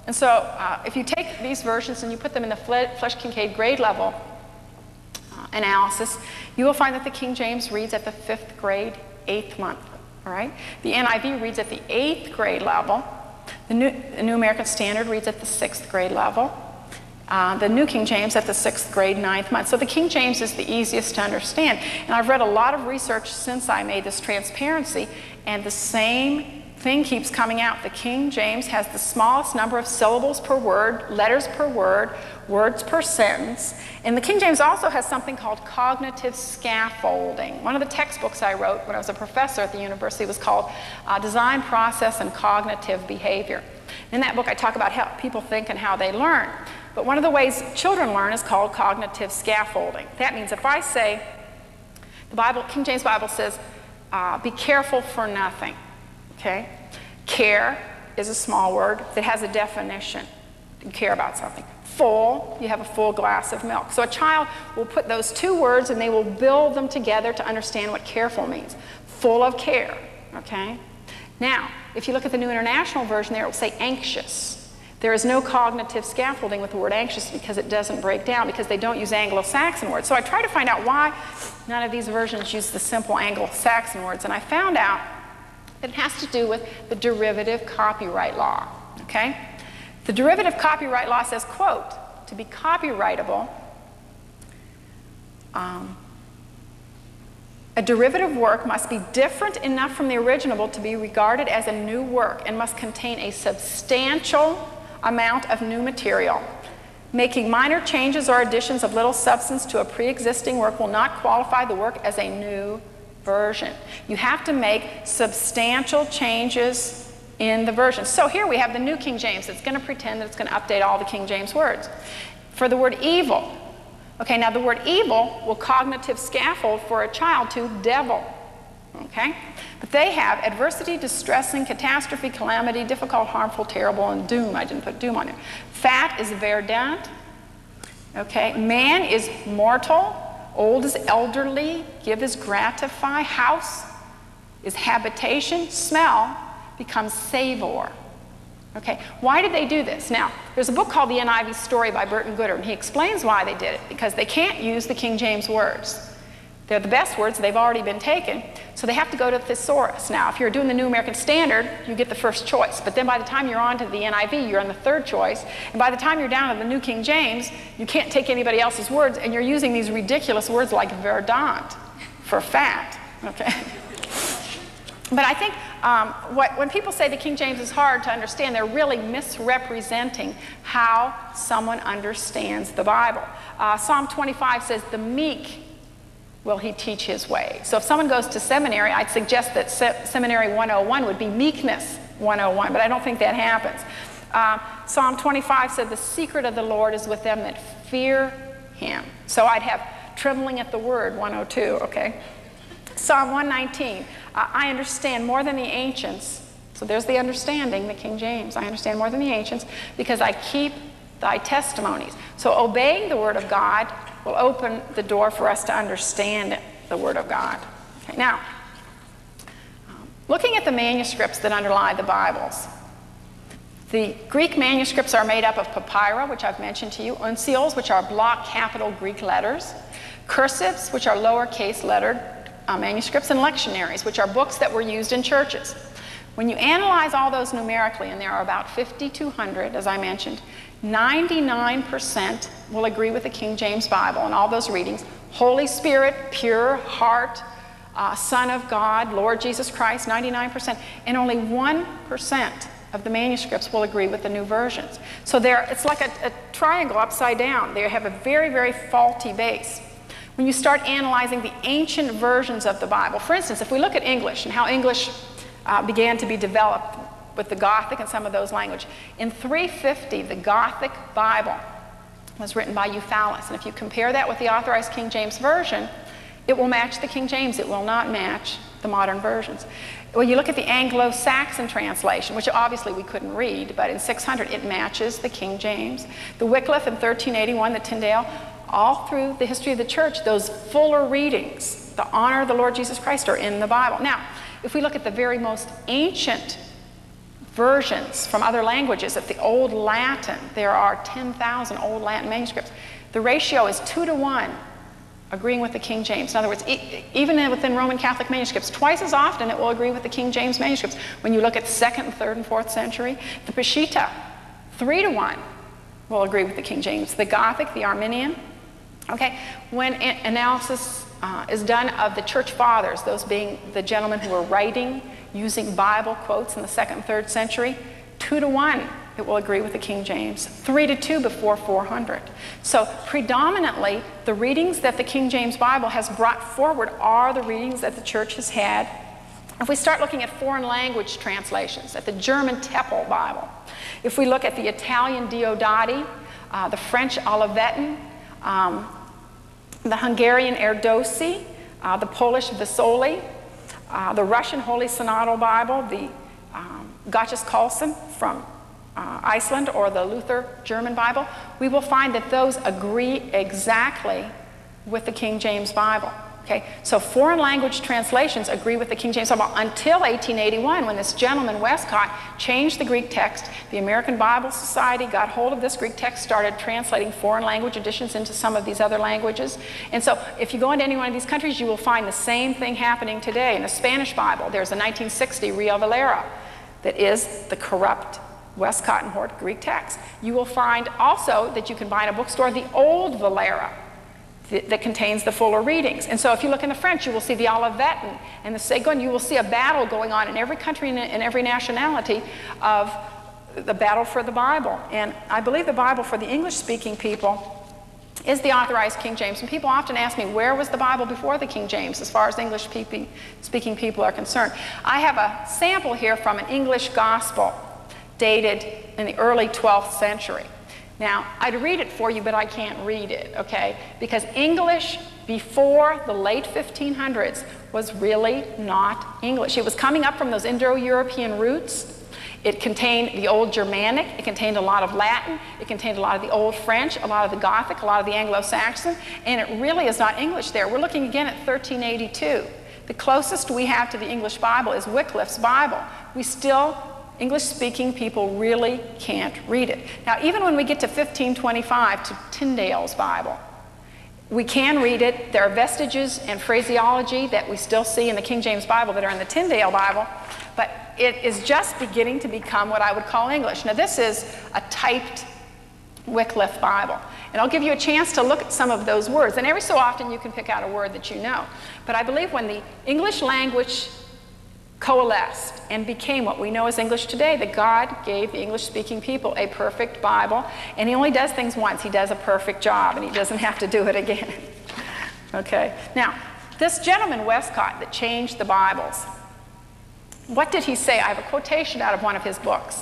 And so uh, if you take these versions and you put them in the Flesh-Kincaid grade level uh, analysis, you will find that the King James reads at the fifth grade, eighth month. All right? The N I V reads at the eighth grade level. The New, the New American Standard reads at the sixth grade level. Uh, the New King James at the sixth grade, ninth month. So the King James is the easiest to understand. And I've read a lot of research since I made this transparency, and the same thing keeps coming out. The King James has the smallest number of syllables per word, letters per word, words per sentence. And the King James also has something called cognitive scaffolding. One of the textbooks I wrote when I was a professor at the university was called uh, Design, Process, and Cognitive Behavior. In that book I talk about how people think and how they learn. But one of the ways children learn is called cognitive scaffolding. That means if I say, the Bible, King James Bible says, uh, be careful for nothing. Okay? Care is a small word that has a definition. You care about something. Full, you have a full glass of milk. So a child will put those two words and they will build them together to understand what careful means. Full of care, okay? Now, if you look at the New International Version there, it will say anxious. There is no cognitive scaffolding with the word anxious because it doesn't break down, because they don't use Anglo-Saxon words. So I tried to find out why none of these versions use the simple Anglo-Saxon words, and I found out that it has to do with the derivative copyright law, okay? The derivative copyright law says, quote, to be copyrightable, um, a derivative work must be different enough from the original to be regarded as a new work and must contain a substantial amount of new material. Making minor changes or additions of little substance to a pre-existing work will not qualify the work as a new version. You have to make substantial changes in the version. So here we have the New King James. It's going to pretend that it's going to update all the King James words. For the word evil, okay, now the word evil will cognitive scaffold for a child to devil, okay? But they have adversity, distressing, catastrophe, calamity, difficult, harmful, terrible, and doom. I didn't put doom on there. Fat is verdant, okay? Man is mortal, old is elderly, give is gratify, house is habitation, smell becomes savor. Okay, why did they do this? Now, there's a book called The N I V Story by Burton Goodham, and he explains why they did it, because they can't use the King James words. They're the best words, they've already been taken, so they have to go to thesaurus. Now, if you're doing the New American Standard, you get the first choice, but then by the time you're on to the N I V, you're on the third choice, and by the time you're down to the New King James, you can't take anybody else's words, and you're using these ridiculous words like verdant for fat, okay? But I think um, what, when people say the King James is hard to understand, they're really misrepresenting how someone understands the Bible. Uh, Psalm twenty-five says, the meek will he teach his way. So if someone goes to seminary, I'd suggest that se Seminary one oh one would be Meekness one oh one, but I don't think that happens. Uh, Psalm twenty-five said, the secret of the Lord is with them that fear him. So I'd have Trembling at the Word one oh two, okay? Psalm one nineteen, uh, I understand more than the ancients. So there's the understanding, the King James. I understand more than the ancients because I keep thy testimonies. So obeying the Word of God will open the door for us to understand the Word of God. Okay, now, um, looking at the manuscripts that underlie the Bibles, the Greek manuscripts are made up of papyri, which I've mentioned to you, uncials, which are block capital Greek letters, cursives, which are lowercase lettered Uh, manuscripts, and lectionaries, which are books that were used in churches. When you analyze all those numerically, and there are about fifty-two hundred, as I mentioned, ninety-nine percent will agree with the King James Bible and all those readings. Holy Spirit, pure heart, uh, Son of God, Lord Jesus Christ, ninety-nine percent. And only one percent of the manuscripts will agree with the new versions. So there, it's like a, a triangle upside down. They have a very, very faulty base. When you start analyzing the ancient versions of the Bible, for instance, if we look at English and how English uh, began to be developed with the Gothic and some of those languages, in three fifty, the Gothic Bible was written by Euphalis. And if you compare that with the Authorized King James Version, it will match the King James. It will not match the modern versions. When you look at the Anglo-Saxon translation, which obviously we couldn't read, but in six hundred, it matches the King James. The Wycliffe in thirteen eighty-one, the Tyndale, all through the history of the church, those fuller readings, the honor of the Lord Jesus Christ, are in the Bible. Now, if we look at the very most ancient versions from other languages, at the Old Latin, there are ten thousand Old Latin manuscripts. The ratio is two to one, agreeing with the King James. In other words, e even within Roman Catholic manuscripts, twice as often it will agree with the King James manuscripts. When you look at second, third, and fourth century, the Peshitta, three to one, will agree with the King James. The Gothic, the Arminian. Okay, when analysis uh, is done of the church fathers, those being the gentlemen who were writing using Bible quotes in the second and third century, two to one it will agree with the King James, three to two before four hundred. So predominantly the readings that the King James Bible has brought forward are the readings that the church has had. If we start looking at foreign language translations, at the German Teppel Bible, if we look at the Italian Diodati, uh, the French Olivetan, Um, the Hungarian Erdősi, uh, the Polish Vasoli, uh, the Russian Holy Synodal Bible, the um, Gotches Carlson from uh, Iceland, or the Luther German Bible, we will find that those agree exactly with the King James Bible. Okay? So foreign language translations agree with the King James Bible until eighteen eighty-one, when this gentleman, Westcott, changed the Greek text. The American Bible Society got hold of this Greek text, started translating foreign language editions into some of these other languages. And so if you go into any one of these countries, you will find the same thing happening today. In the Spanish Bible, there's a nineteen sixty Rio Valera that is the corrupt Westcott and Hort Greek text. You will find also that you can buy in a bookstore the old Valera that contains the fuller readings. And so if you look in the French, you will see the Olivetan and the Séguin. You will see a battle going on in every country and in every nationality of the battle for the Bible. And I believe the Bible for the English-speaking people is the Authorized King James. And people often ask me, where was the Bible before the King James, as far as English-speaking people are concerned? I have a sample here from an English gospel dated in the early twelfth century. Now, I'd read it for you, but I can't read it, okay? Because English before the late fifteen hundreds was really not English. It was coming up from those Indo-European roots. It contained the old Germanic. It contained a lot of Latin. It contained a lot of the old French, a lot of the Gothic, a lot of the Anglo-Saxon, and it really is not English there. We're looking again at thirteen eighty-two. The closest we have to the English Bible is Wycliffe's Bible. We still English-speaking people really can't read it. Now, even when we get to fifteen twenty-five, to Tyndale's Bible, we can read it. There are vestiges and phraseology that we still see in the King James Bible that are in the Tyndale Bible, but it is just beginning to become what I would call English. Now, this is a typed Wycliffe Bible, and I'll give you a chance to look at some of those words, and every so often you can pick out a word that you know. But I believe when the English language coalesced and became what we know as English today, that God gave the English-speaking people a perfect Bible, and he only does things once. He does a perfect job, and he doesn't have to do it again. Okay. Now, this gentleman, Westcott, that changed the Bibles, what did he say? I have a quotation out of one of his books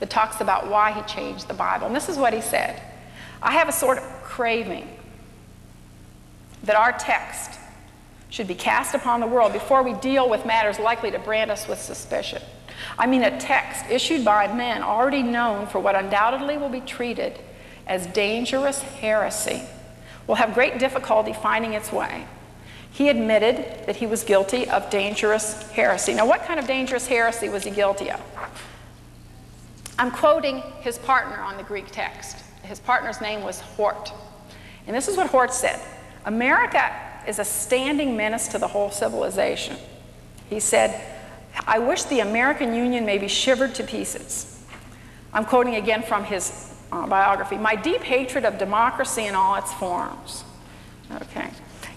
that talks about why he changed the Bible, and this is what he said. I have a sort of craving that our text should be cast upon the world before we deal with matters likely to brand us with suspicion. I mean a text issued by men already known for what undoubtedly will be treated as dangerous heresy will have great difficulty finding its way. He admitted that he was guilty of dangerous heresy. Now, what kind of dangerous heresy was he guilty of? I'm quoting his partner on the Greek text. His partner's name was Hort. And this is what Hort said. America is a standing menace to the whole civilization. He said, I wish the American Union may be shivered to pieces. I'm quoting again from his uh, biography. My deep hatred of democracy in all its forms. Okay.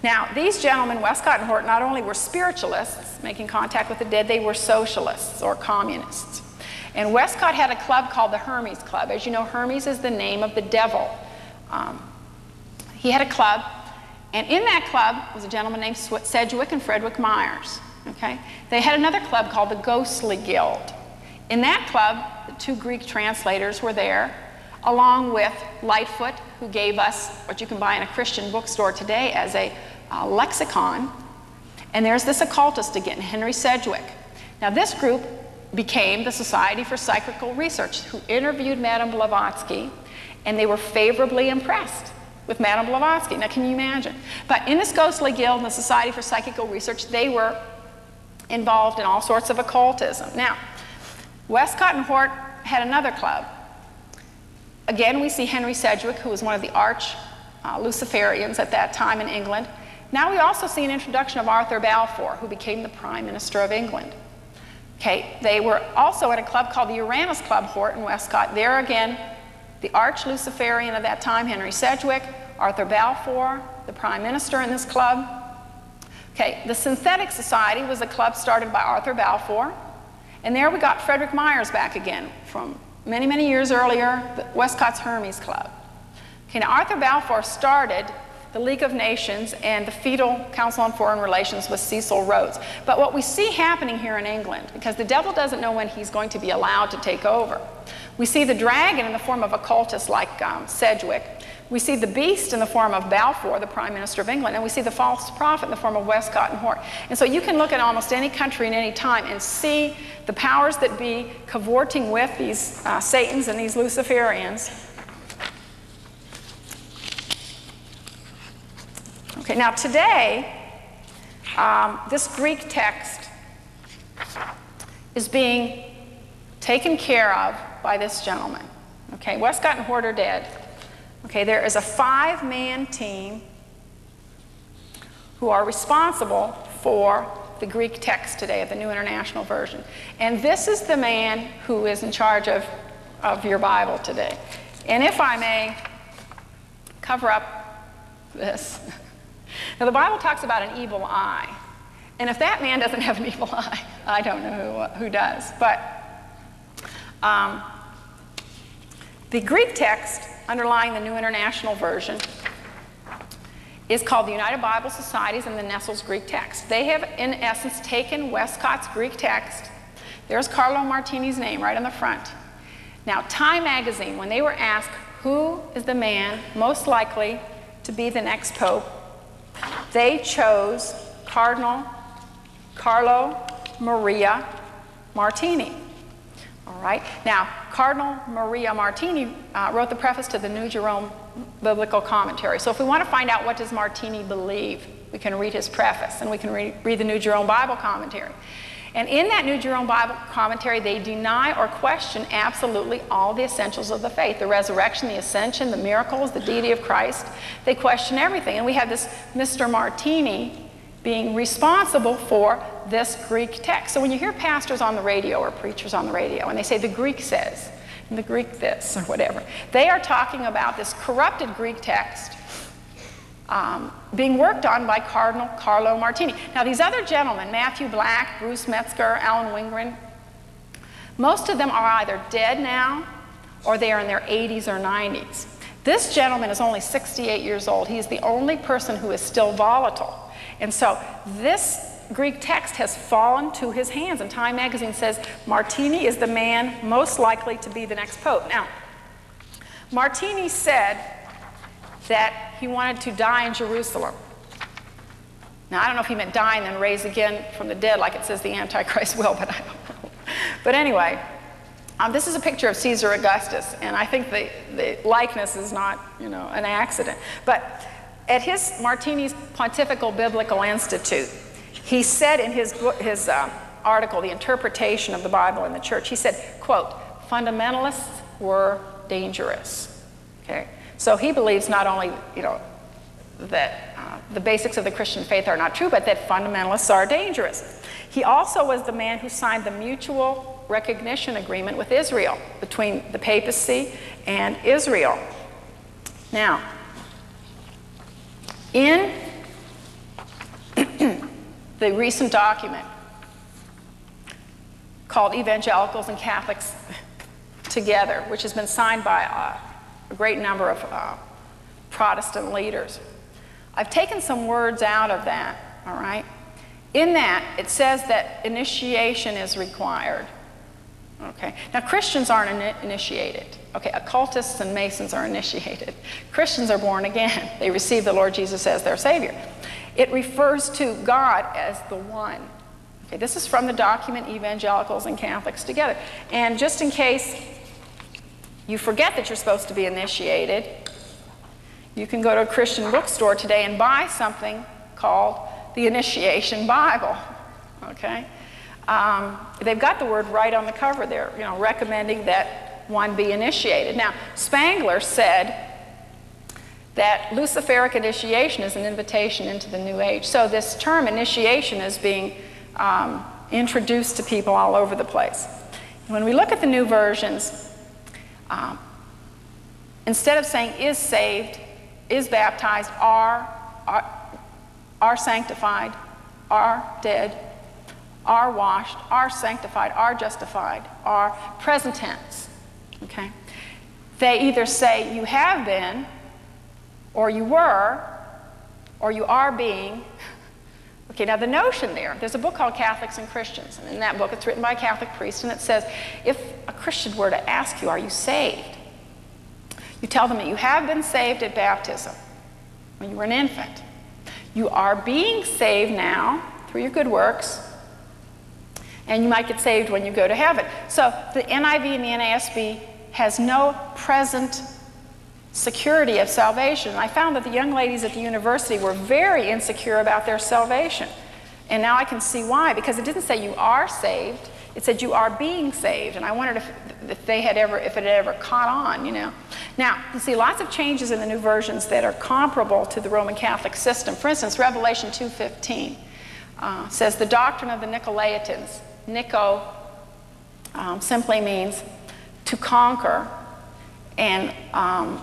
Now, these gentlemen, Westcott and Hort, not only were spiritualists, making contact with the dead, they were socialists or communists. And Westcott had a club called the Hermes Club. As you know, Hermes is the name of the devil. Um, he had a club. And in that club was a gentleman named Sedgwick and Frederick Myers. Okay? They had another club called the Ghostly Guild. In that club, the two Greek translators were there, along with Lightfoot, who gave us what you can buy in a Christian bookstore today as a uh, lexicon. And there's this occultist again, Henry Sedgwick. Now, this group became the Society for Psychical Research, who interviewed Madame Blavatsky, and they were favorably impressed with Madame Blavatsky. Now, can you imagine? But in this Ghostly Guild and the Society for Psychical Research, they were involved in all sorts of occultism. Now, Westcott and Hort had another club. Again, we see Henry Sedgwick, who was one of the arch uh, Luciferians at that time in England. Now we also see an introduction of Arthur Balfour, who became the Prime Minister of England. Okay, they were also at a club called the Uranus Club, Hort and Westcott. There again, the arch Luciferian of that time, Henry Sedgwick, Arthur Balfour, the Prime Minister in this club. Okay, the Synthetic Society was a club started by Arthur Balfour, and there we got Frederick Myers back again from many, many years earlier, the Westcott's Hermes Club. Okay, now Arthur Balfour started the League of Nations and the Feudal Council on Foreign Relations with Cecil Rhodes. But what we see happening here in England, because the devil doesn't know when he's going to be allowed to take over, we see the dragon in the form of occultists like um, Sedgwick. We see the beast in the form of Balfour, the Prime Minister of England, and we see the false prophet in the form of Westcott and Hort. And so you can look at almost any country in any time and see the powers that be cavorting with these uh, Satans and these Luciferians. Okay, now today, um, this Greek text is being taken care of by this gentleman. Okay, Westcott and Hort are dead. Okay, there is a five-man team who are responsible for the Greek text today of the New International Version. And this is the man who is in charge of, of your Bible today. And if I may cover up this. Now, the Bible talks about an evil eye. And if that man doesn't have an evil eye, I don't know who, who does. But um, the Greek text underlying the New International Version is called the United Bible Societies and the Nestle's Greek Text. They have, in essence, taken Westcott's Greek text. There's Carlo Martini's name right on the front. Now, Time magazine, when they were asked who is the man most likely to be the next pope, they chose Cardinal Carlo Maria Martini. All right. Now, Cardinal Maria Martini uh, wrote the preface to the New Jerome Biblical Commentary. So if we want to find out what does Martini believe, we can read his preface, and we can re read the New Jerome Bible Commentary. And in that New Jerome Bible commentary, they deny or question absolutely all the essentials of the faith, the resurrection, the ascension, the miracles, the deity of Christ. They question everything. And we have this Mister Martini being responsible for this Greek text. So when you hear pastors on the radio or preachers on the radio, and they say the Greek says, and the Greek this, or whatever, they are talking about this corrupted Greek text Um, being worked on by Cardinal Carlo Martini. Now these other gentlemen, Matthew Black, Bruce Metzger, Alan Wingren, most of them are either dead now or they are in their eighties or nineties. This gentleman is only sixty-eight years old. He is the only person who is still volatile. And so this Greek text has fallen to his hands, and Time magazine says Martini is the man most likely to be the next pope. Now, Martini said that he wanted to die in Jerusalem. Now, I don't know if he meant die and then raise again from the dead, like it says the Antichrist will, but I don't know. But anyway, um, this is a picture of Caesar Augustus, and I think the, the likeness is not, you know, an accident. But at his Martini's Pontifical Biblical Institute, he said in his, his um, article, The Interpretation of the Bible in the Church, he said, quote, fundamentalists were dangerous, okay? So he believes not only, you know, that uh, the basics of the Christian faith are not true, but that fundamentalists are dangerous. He also was the man who signed the mutual recognition agreement with Israel, between the papacy and Israel. Now, in the recent document called Evangelicals and Catholics Together, which has been signed by uh, a great number of uh, Protestant leaders. I've taken some words out of that, all right? In that, it says that initiation is required, okay? Now, Christians aren't in initiated, okay? Occultists and Masons are initiated. Christians are born again. They receive the Lord Jesus as their Savior. It refers to God as the one. Okay, this is from the document Evangelicals and Catholics Together. And just in case you forget that you're supposed to be initiated, you can go to a Christian bookstore today and buy something called the Initiation Bible, okay? Um, they've got the word right on the cover there, you know, recommending that one be initiated. Now, Spangler said that Luciferic initiation is an invitation into the New Age. So this term initiation is being um, introduced to people all over the place. When we look at the new versions, Um, instead of saying is saved, is baptized, are, are, are sanctified, are dead, are washed, are sanctified, are justified, are present tense, okay? They either say you have been, or you were, or you are being. Okay, now the notion there, there's a book called Catholics and Christians, and in that book it's written by a Catholic priest, and it says, if a Christian were to ask you, are you saved? You tell them that you have been saved at baptism when you were an infant. You are being saved now through your good works, and you might get saved when you go to heaven. So the N I V and the N A S B has no present security of salvation. And I found that the young ladies at the university were very insecure about their salvation. And now I can see why, because it didn't say you are saved, it said you are being saved. And I wondered if, if they had ever, if it had ever caught on, you know. Now, you see lots of changes in the new versions that are comparable to the Roman Catholic system. For instance, Revelation two fifteen uh, says the doctrine of the Nicolaitans, Nico um, simply means to conquer, and um,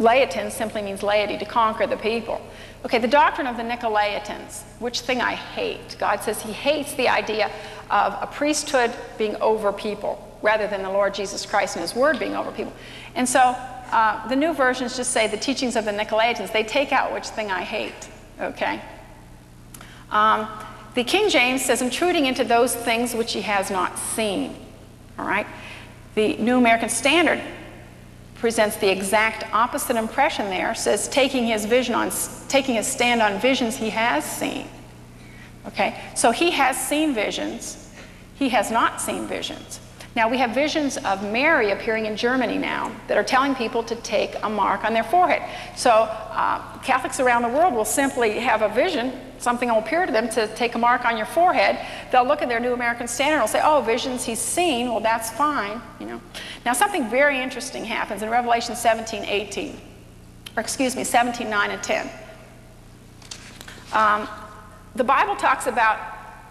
Laetan simply means laity, to conquer the people. Okay, the doctrine of the Nicolaitans, which thing I hate. God says he hates the idea of a priesthood being over people, rather than the Lord Jesus Christ and his word being over people. And so uh, the new versions just say the teachings of the Nicolaitans. They take out which thing I hate, okay? Um, the King James says intruding into those things which he has not seen, all right? The New American Standard presents the exact opposite impression there, says taking his vision on, taking his stand on visions he has seen. Okay, so he has seen visions, he has not seen visions. Now we have visions of Mary appearing in Germany now that are telling people to take a mark on their forehead. So uh, Catholics around the world will simply have a vision something will appear to them to take a mark on your forehead. They'll look at their New American Standard and they'll say, oh, visions he's seen, well, that's fine, you know. Now, something very interesting happens in Revelation seventeen eighteen, or excuse me, seventeen nine and ten. Um, the Bible talks about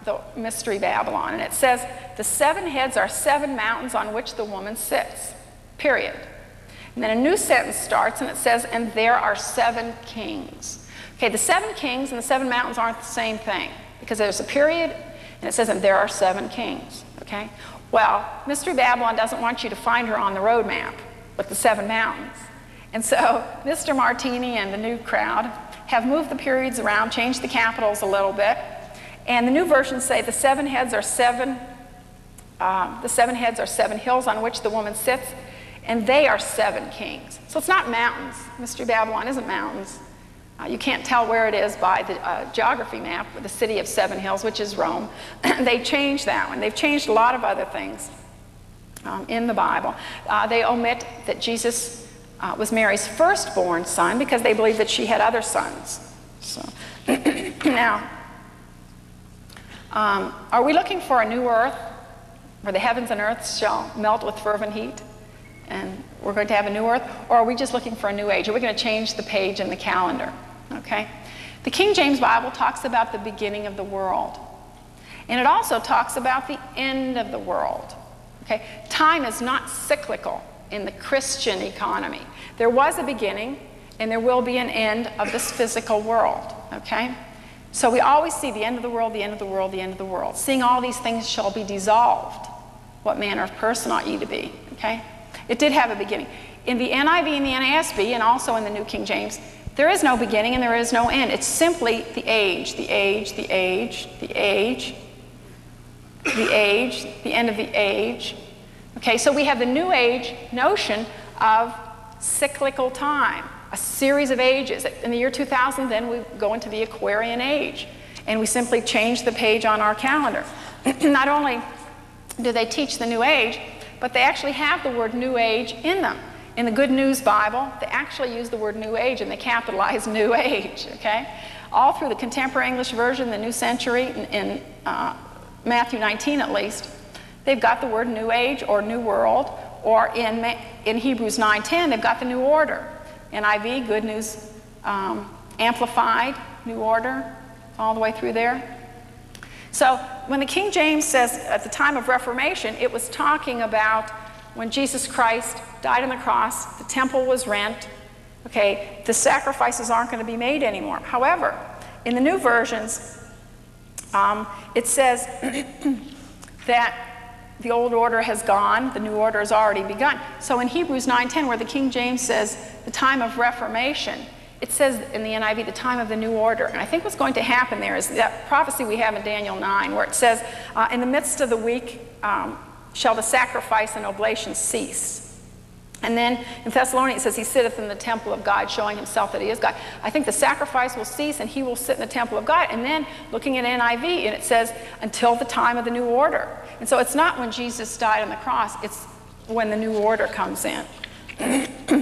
the mystery Babylon, and it says, the seven heads are seven mountains on which the woman sits, period. And then a new sentence starts, and it says, and there are seven kings. Okay, the seven kings and the seven mountains aren't the same thing, because there's a period, and it says, and there are seven kings, okay? Well, Mystery Babylon doesn't want you to find her on the road map with the seven mountains. And so, Mister Martini and the new crowd have moved the periods around, changed the capitals a little bit, and the new versions say the seven heads are seven, uh, the seven heads are seven hills on which the woman sits, and they are seven kings. So it's not mountains. Mystery Babylon isn't mountains. Uh, you can't tell where it is by the uh, geography map, the city of seven hills, which is Rome. They changed that one. They've changed a lot of other things um, in the Bible. Uh, they omit that Jesus uh, was Mary's firstborn son because they believe that she had other sons. So now. Um, are we looking for a new earth where the heavens and earth shall melt with fervent heat and we're going to have a new earth? Or are we just looking for a new age? Are we going to change the page in the calendar? Okay? The King James Bible talks about the beginning of the world. And it also talks about the end of the world. Okay? Time is not cyclical in the Christian economy. There was a beginning and there will be an end of this physical world. Okay? So we always see the end of the world, the end of the world, the end of the world. Seeing all these things shall be dissolved. What manner of person ought ye to be? Okay? It did have a beginning. In the N I V and the N A S B, and also in the New King James, there is no beginning and there is no end. It's simply the age, the age, the age, the age, the age, the end of the age. Okay, so we have the New Age notion of cyclical time. A series of ages. In the year two thousand, then we go into the Aquarian age, and we simply change the page on our calendar. Not only do they teach the New Age, but they actually have the word New Age in them. In the Good News Bible, they actually use the word New Age, and they capitalize New Age, okay? All through the Contemporary English Version, the New Century, in, in uh, Matthew nineteen at least, they've got the word New Age or New World, or in, in Hebrews nine ten, they've got the New Order. N I V, Good News um, Amplified, New Order, all the way through there. So when the King James says at the time of Reformation, it was talking about when Jesus Christ died on the cross, the temple was rent, okay, the sacrifices aren't going to be made anymore. However, in the new versions, um, it says that the old order has gone, the new order has already begun. So in Hebrews nine ten, where the King James says the time of Reformation, it says in the N I V the time of the new order. And I think what's going to happen there is that prophecy we have in Daniel nine, where it says, uh, in the midst of the week um, shall the sacrifice and oblation cease. And then in Thessalonians it says, he sitteth in the temple of God, showing himself that he is God. I think the sacrifice will cease and he will sit in the temple of God. And then looking at N I V, and it says, until the time of the new order. And so it's not when Jesus died on the cross, it's when the new order comes in. Okay.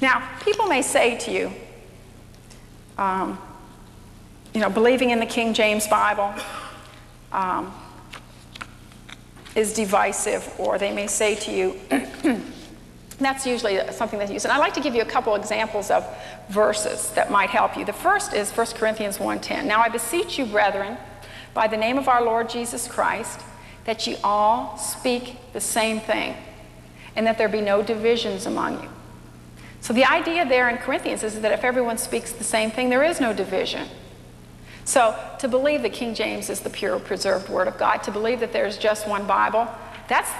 Now, people may say to you, um, you know, believing in the King James Bible um, is divisive, or they may say to you, that's usually something that's used. And I'd like to give you a couple examples of verses that might help you. The first is First Corinthians one ten. Now I beseech you, brethren, by the name of our Lord Jesus Christ, that ye all speak the same thing, and that there be no divisions among you. So the idea there in Corinthians is that if everyone speaks the same thing, there is no division. So to believe that King James is the pure, preserved Word of God, to believe that there's just one Bible, that's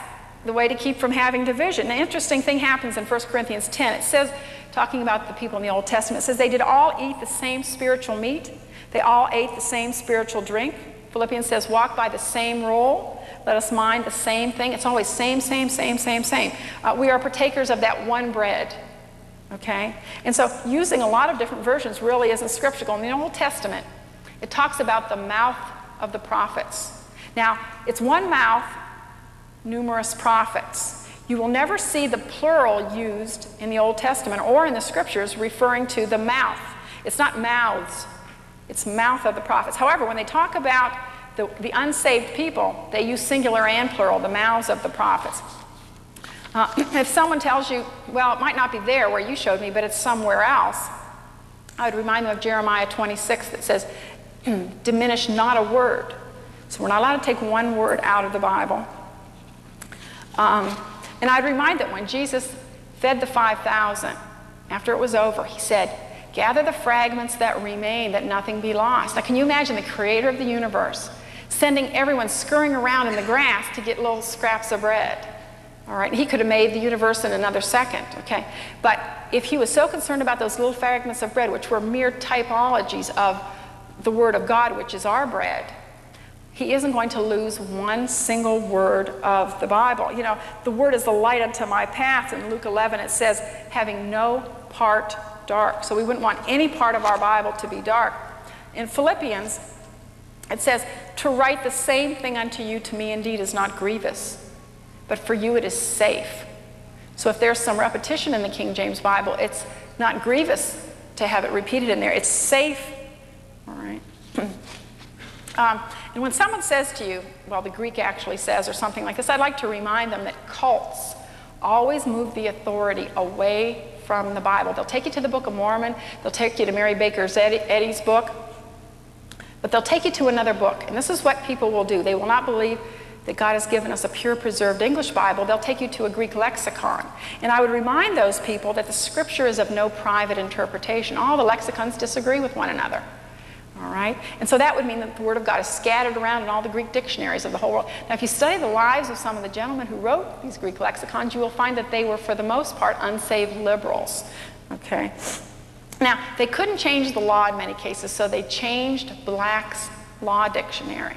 the way to keep from having division. An interesting thing happens in First Corinthians ten. It says, talking about the people in the Old Testament, it says they did all eat the same spiritual meat, they all ate the same spiritual drink. Philippians says, walk by the same rule, let us mind the same thing. It's always same, same, same, same, same. Uh, we are partakers of that one bread, okay? And so using a lot of different versions really isn't scriptural. In the Old Testament, it talks about the mouth of the prophets. Now, it's one mouth, numerous prophets. You will never see the plural used in the Old Testament or in the scriptures referring to the mouth. It's not mouths. It's mouth of the prophets. However, when they talk about the, the unsaved people, they use singular and plural, the mouths of the prophets. Uh, if someone tells you, well, it might not be there where you showed me, but it's somewhere else, I would remind them of Jeremiah twenty-six that says, diminish not a word. So we're not allowed to take one word out of the Bible. Um, and I'd remind that when Jesus fed the five thousand, after it was over, he said, gather the fragments that remain, that nothing be lost. Now, can you imagine the creator of the universe sending everyone scurrying around in the grass to get little scraps of bread? All right, he could have made the universe in another second, okay? But if he was so concerned about those little fragments of bread, which were mere typologies of the Word of God, which is our bread, he isn't going to lose one single word of the Bible. You know, the Word is the light unto my path. In Luke eleven, it says, having no part dark. So we wouldn't want any part of our Bible to be dark. In Philippians, it says, to write the same thing unto you to me indeed is not grievous, but for you it is safe. So if there's some repetition in the King James Bible, it's not grievous to have it repeated in there. It's safe, all right? um, and when someone says to you, well, the Greek actually says, or something like this, I'd like to remind them that cults always move the authority away from the Bible. They'll take you to the Book of Mormon, they'll take you to Mary Baker Eddy's book, but they'll take you to another book. And this is what people will do. They will not believe that God has given us a pure, preserved English Bible. They'll take you to a Greek lexicon. And I would remind those people that the Scripture is of no private interpretation. All the lexicons disagree with one another, all right? And so that would mean that the Word of God is scattered around in all the Greek dictionaries of the whole world. Now, if you study the lives of some of the gentlemen who wrote these Greek lexicons, you will find that they were, for the most part, unsaved liberals, okay? Now, they couldn't change the law in many cases, so they changed Black's Law Dictionary.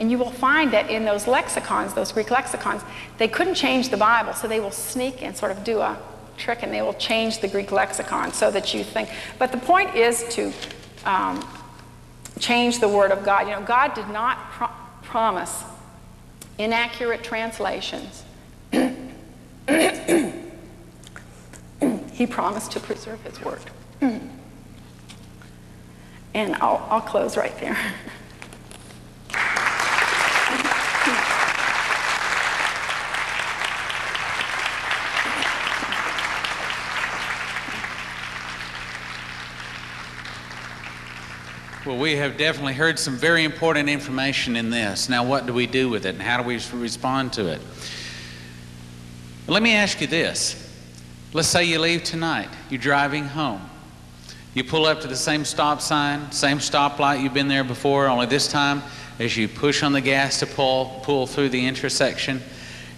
And you will find that in those lexicons, those Greek lexicons, they couldn't change the Bible, so they will sneak and sort of do a trick, and they will change the Greek lexicon so that you think. But the point is to um, change the Word of God. You know, God did not pro promise inaccurate translations. He promised to preserve His Word. And I'll, I'll close right there. Well, we have definitely heard some very important information in this. Now, what do we do with it, and how do we respond to it? Let me ask you this. Let's say you leave tonight. You're driving home. You pull up to the same stop sign, same stoplight. You've been there before, only this time, as you push on the gas to pull, pull through the intersection,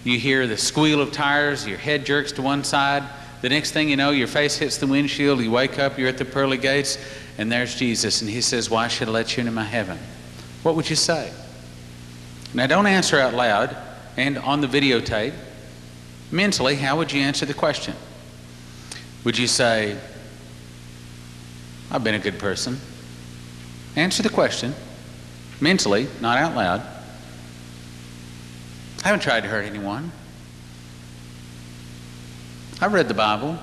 you hear the squeal of tires, your head jerks to one side. The next thing you know, your face hits the windshield. You wake up, you're at the pearly gates, and there's Jesus, and He says, why should I let you into my heaven? What would you say? Now, don't answer out loud, and on the videotape, mentally, how would you answer the question? Would you say, I've been a good person? Answer the question, mentally, not out loud. I haven't tried to hurt anyone. I've read the Bible.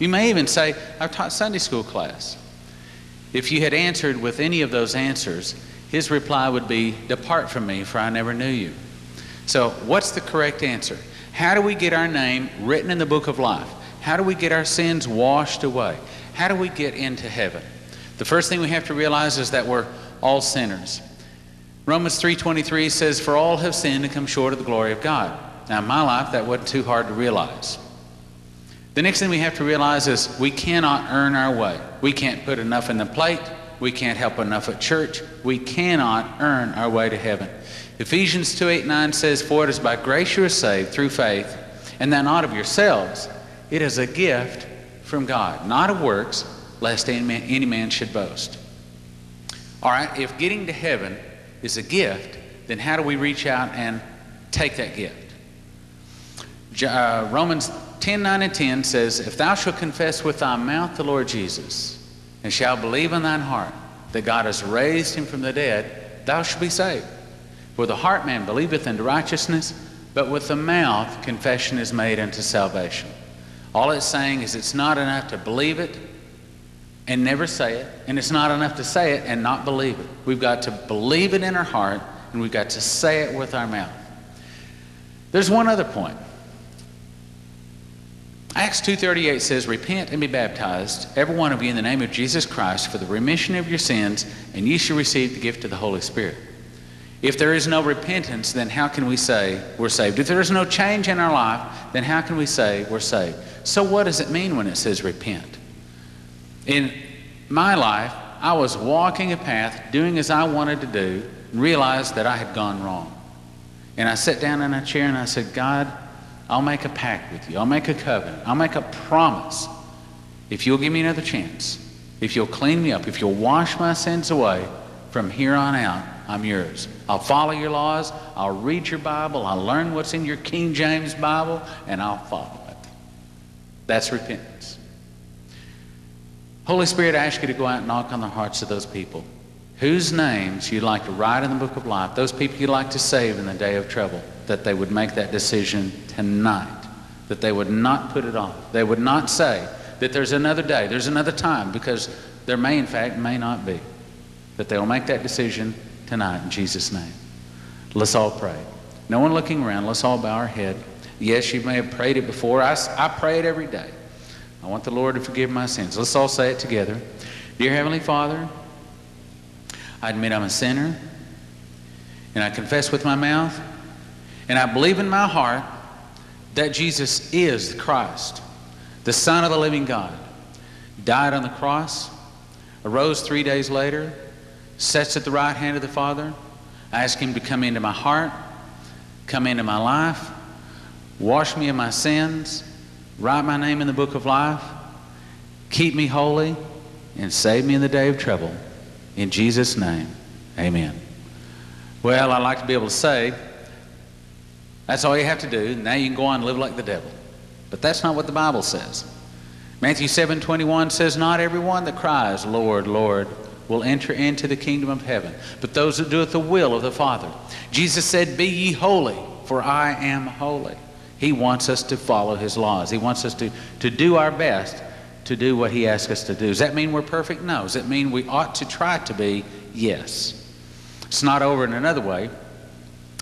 You may even say, I've taught Sunday school class. If you had answered with any of those answers, His reply would be, depart from me, for I never knew you. So what's the correct answer? How do we get our name written in the book of life? How do we get our sins washed away? How do we get into heaven? The first thing we have to realize is that we're all sinners. Romans three twenty-three says, for all have sinned and come short of the glory of God. Now, in my life, that wasn't too hard to realize. The next thing we have to realize is we cannot earn our way. We can't put enough in the plate. We can't help enough at church. We cannot earn our way to heaven. Ephesians two, eight, nine says, for it is by grace you are saved through faith, and that not of yourselves. It is a gift from God, not of works, lest any man, any man should boast. All right, if getting to heaven is a gift, then how do we reach out and take that gift? Uh, Romans ten, nine, and ten says, if thou shalt confess with thy mouth the Lord Jesus, and shalt believe in thine heart that God has raised Him from the dead, thou shalt be saved. For the heart man believeth unto righteousness, but with the mouth confession is made unto salvation. All it's saying is it's not enough to believe it. and never say it, and it's not enough to say it and not believe it. We've got to believe it in our heart, and we've got to say it with our mouth. There's one other point. Acts two thirty-eight says, "Repent and be baptized, every one of you, in the name of Jesus Christ, for the remission of your sins, and ye shall receive the gift of the Holy Spirit." If there is no repentance, then how can we say we're saved? If there is no change in our life, then how can we say we're saved? So what does it mean when it says repent? In my life, I was walking a path, doing as I wanted to do, and realized that I had gone wrong. And I sat down in a chair and I said, "God, I'll make a pact with you. I'll make a covenant. I'll make a promise. If you'll give me another chance, if you'll clean me up, if you'll wash my sins away, from here on out, I'm yours. I'll follow your laws. I'll read your Bible. I'll learn what's in your King James Bible, and I'll follow it." That's repentance. Holy Spirit, I ask you to go out and knock on the hearts of those people whose names you'd like to write in the book of life, those people you'd like to save in the day of trouble, that they would make that decision tonight, that they would not put it off. They would not say that there's another day, there's another time, because there may, in fact, may not be. That they will make that decision tonight in Jesus' name. Let's all pray. No one looking around, let's all bow our head. Yes, you may have prayed it before. I, I pray it every day. I want the Lord to forgive my sins. Let's all say it together. Dear Heavenly Father, I admit I'm a sinner, and I confess with my mouth, and I believe in my heart that Jesus is the Christ, the Son of the living God, died on the cross, arose three days later, sits at the right hand of the Father. I ask him to come into my heart, come into my life, wash me of my sins, write my name in the book of life, keep me holy, and save me in the day of trouble. In Jesus' name, amen. Well, I'd like to be able to say, that's all you have to do. Now you can go on and live like the devil. But that's not what the Bible says. Matthew seven twenty-one says, "Not everyone that cries, 'Lord, Lord,' will enter into the kingdom of heaven, but those that doeth the will of the Father." Jesus said, "Be ye holy, for I am holy." He wants us to follow his laws. He wants us to, to do our best to do what he asks us to do. Does that mean we're perfect? No. Does that mean we ought to try to be? Yes. It's not over in another way,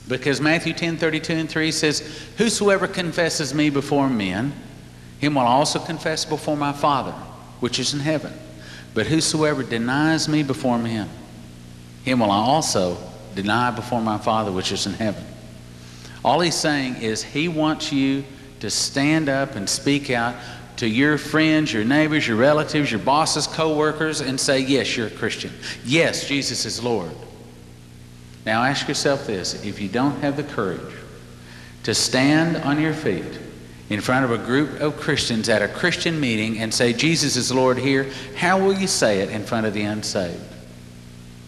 because Matthew ten thirty-two and three says, "Whosoever confesses me before men, him will also confess before my Father, which is in heaven. But whosoever denies me before men, him will I also deny before my Father, which is in heaven." All he's saying is he wants you to stand up and speak out to your friends, your neighbors, your relatives, your bosses, co-workers, and say, yes, you're a Christian. Yes, Jesus is Lord. Now ask yourself this, if you don't have the courage to stand on your feet in front of a group of Christians at a Christian meeting and say, Jesus is Lord here, how will you say it in front of the unsaved?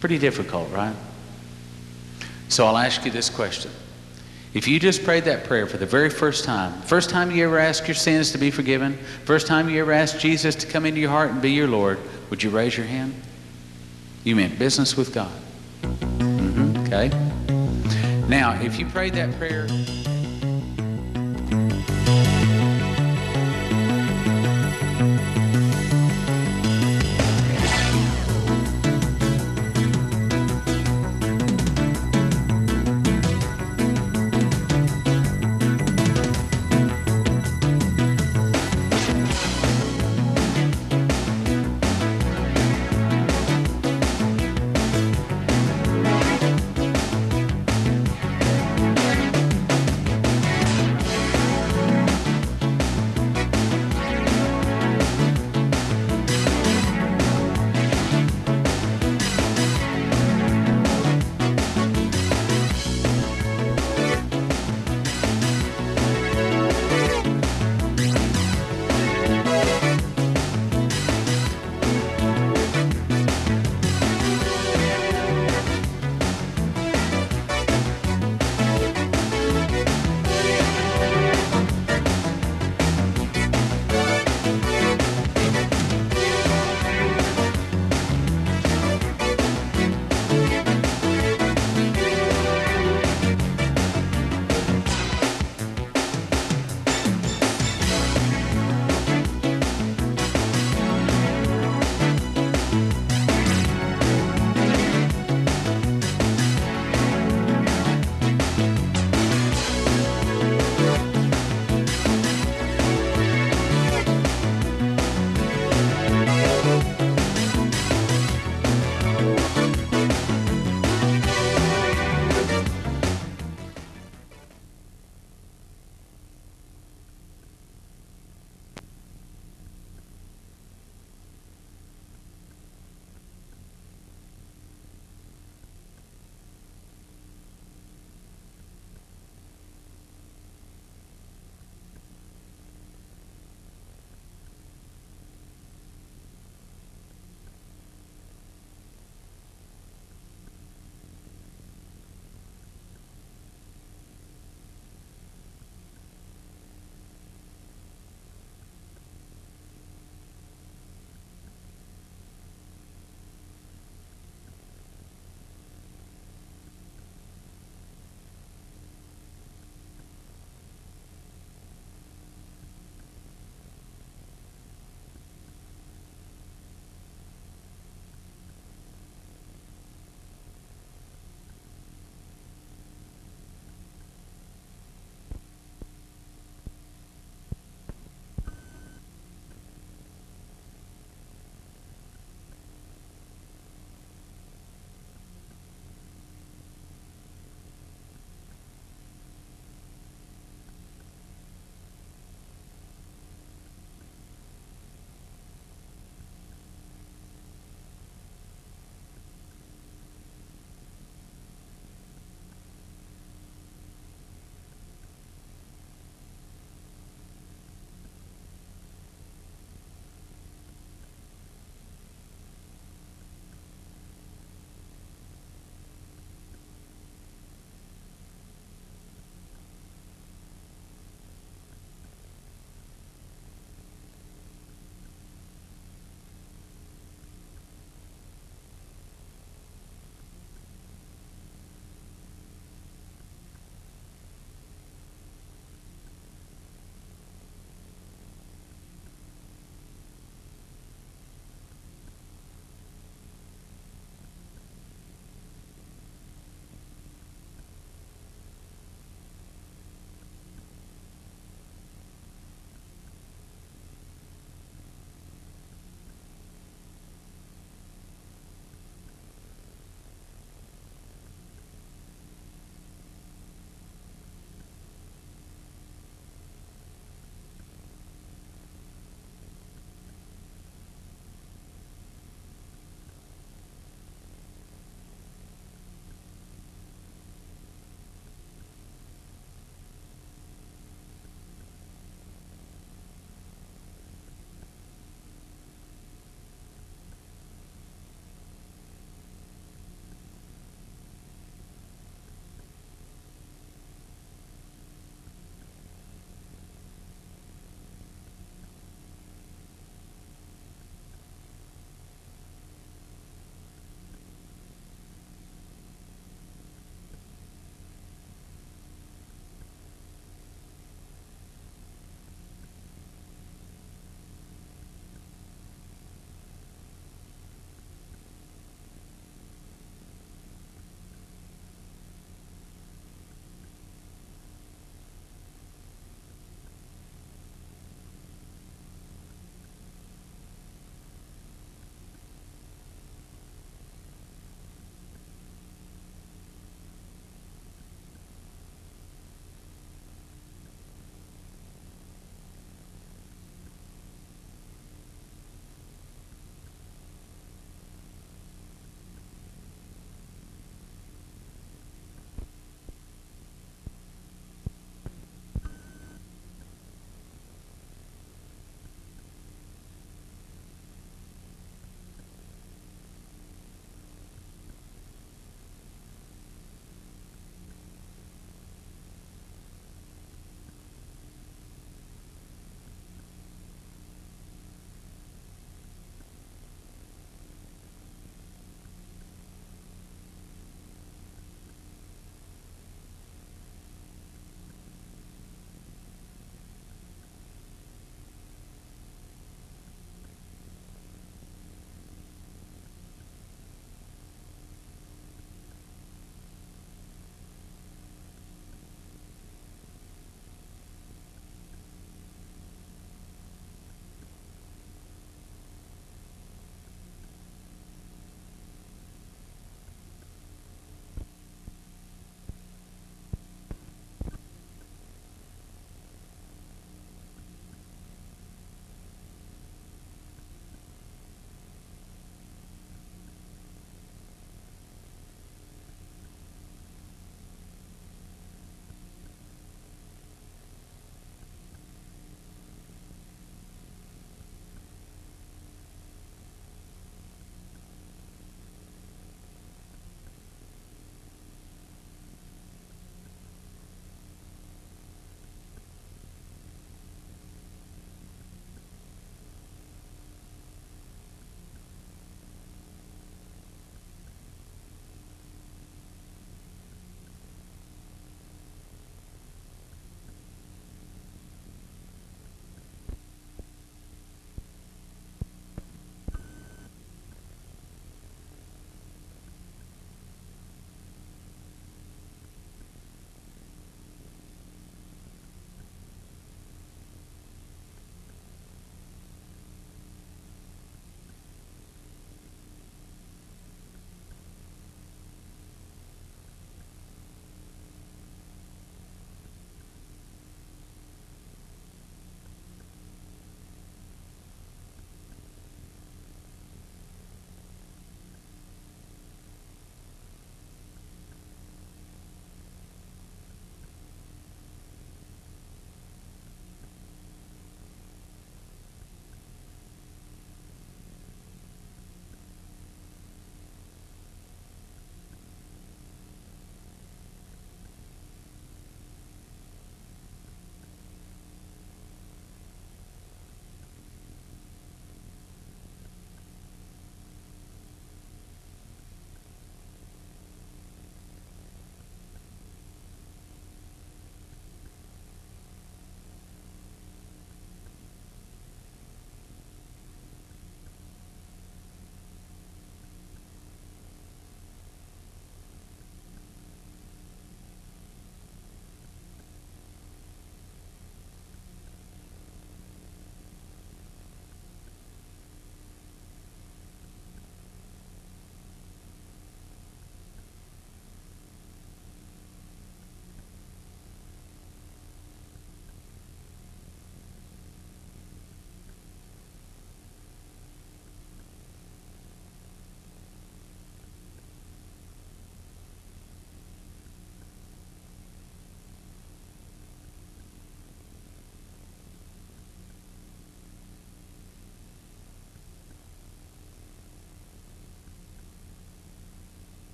Pretty difficult, right? So I'll ask you this question. If you just prayed that prayer for the very first time, first time you ever asked your sins to be forgiven, first time you ever asked Jesus to come into your heart and be your Lord, would you raise your hand? You meant business with God. Mm-hmm, okay? Now, if you prayed that prayer...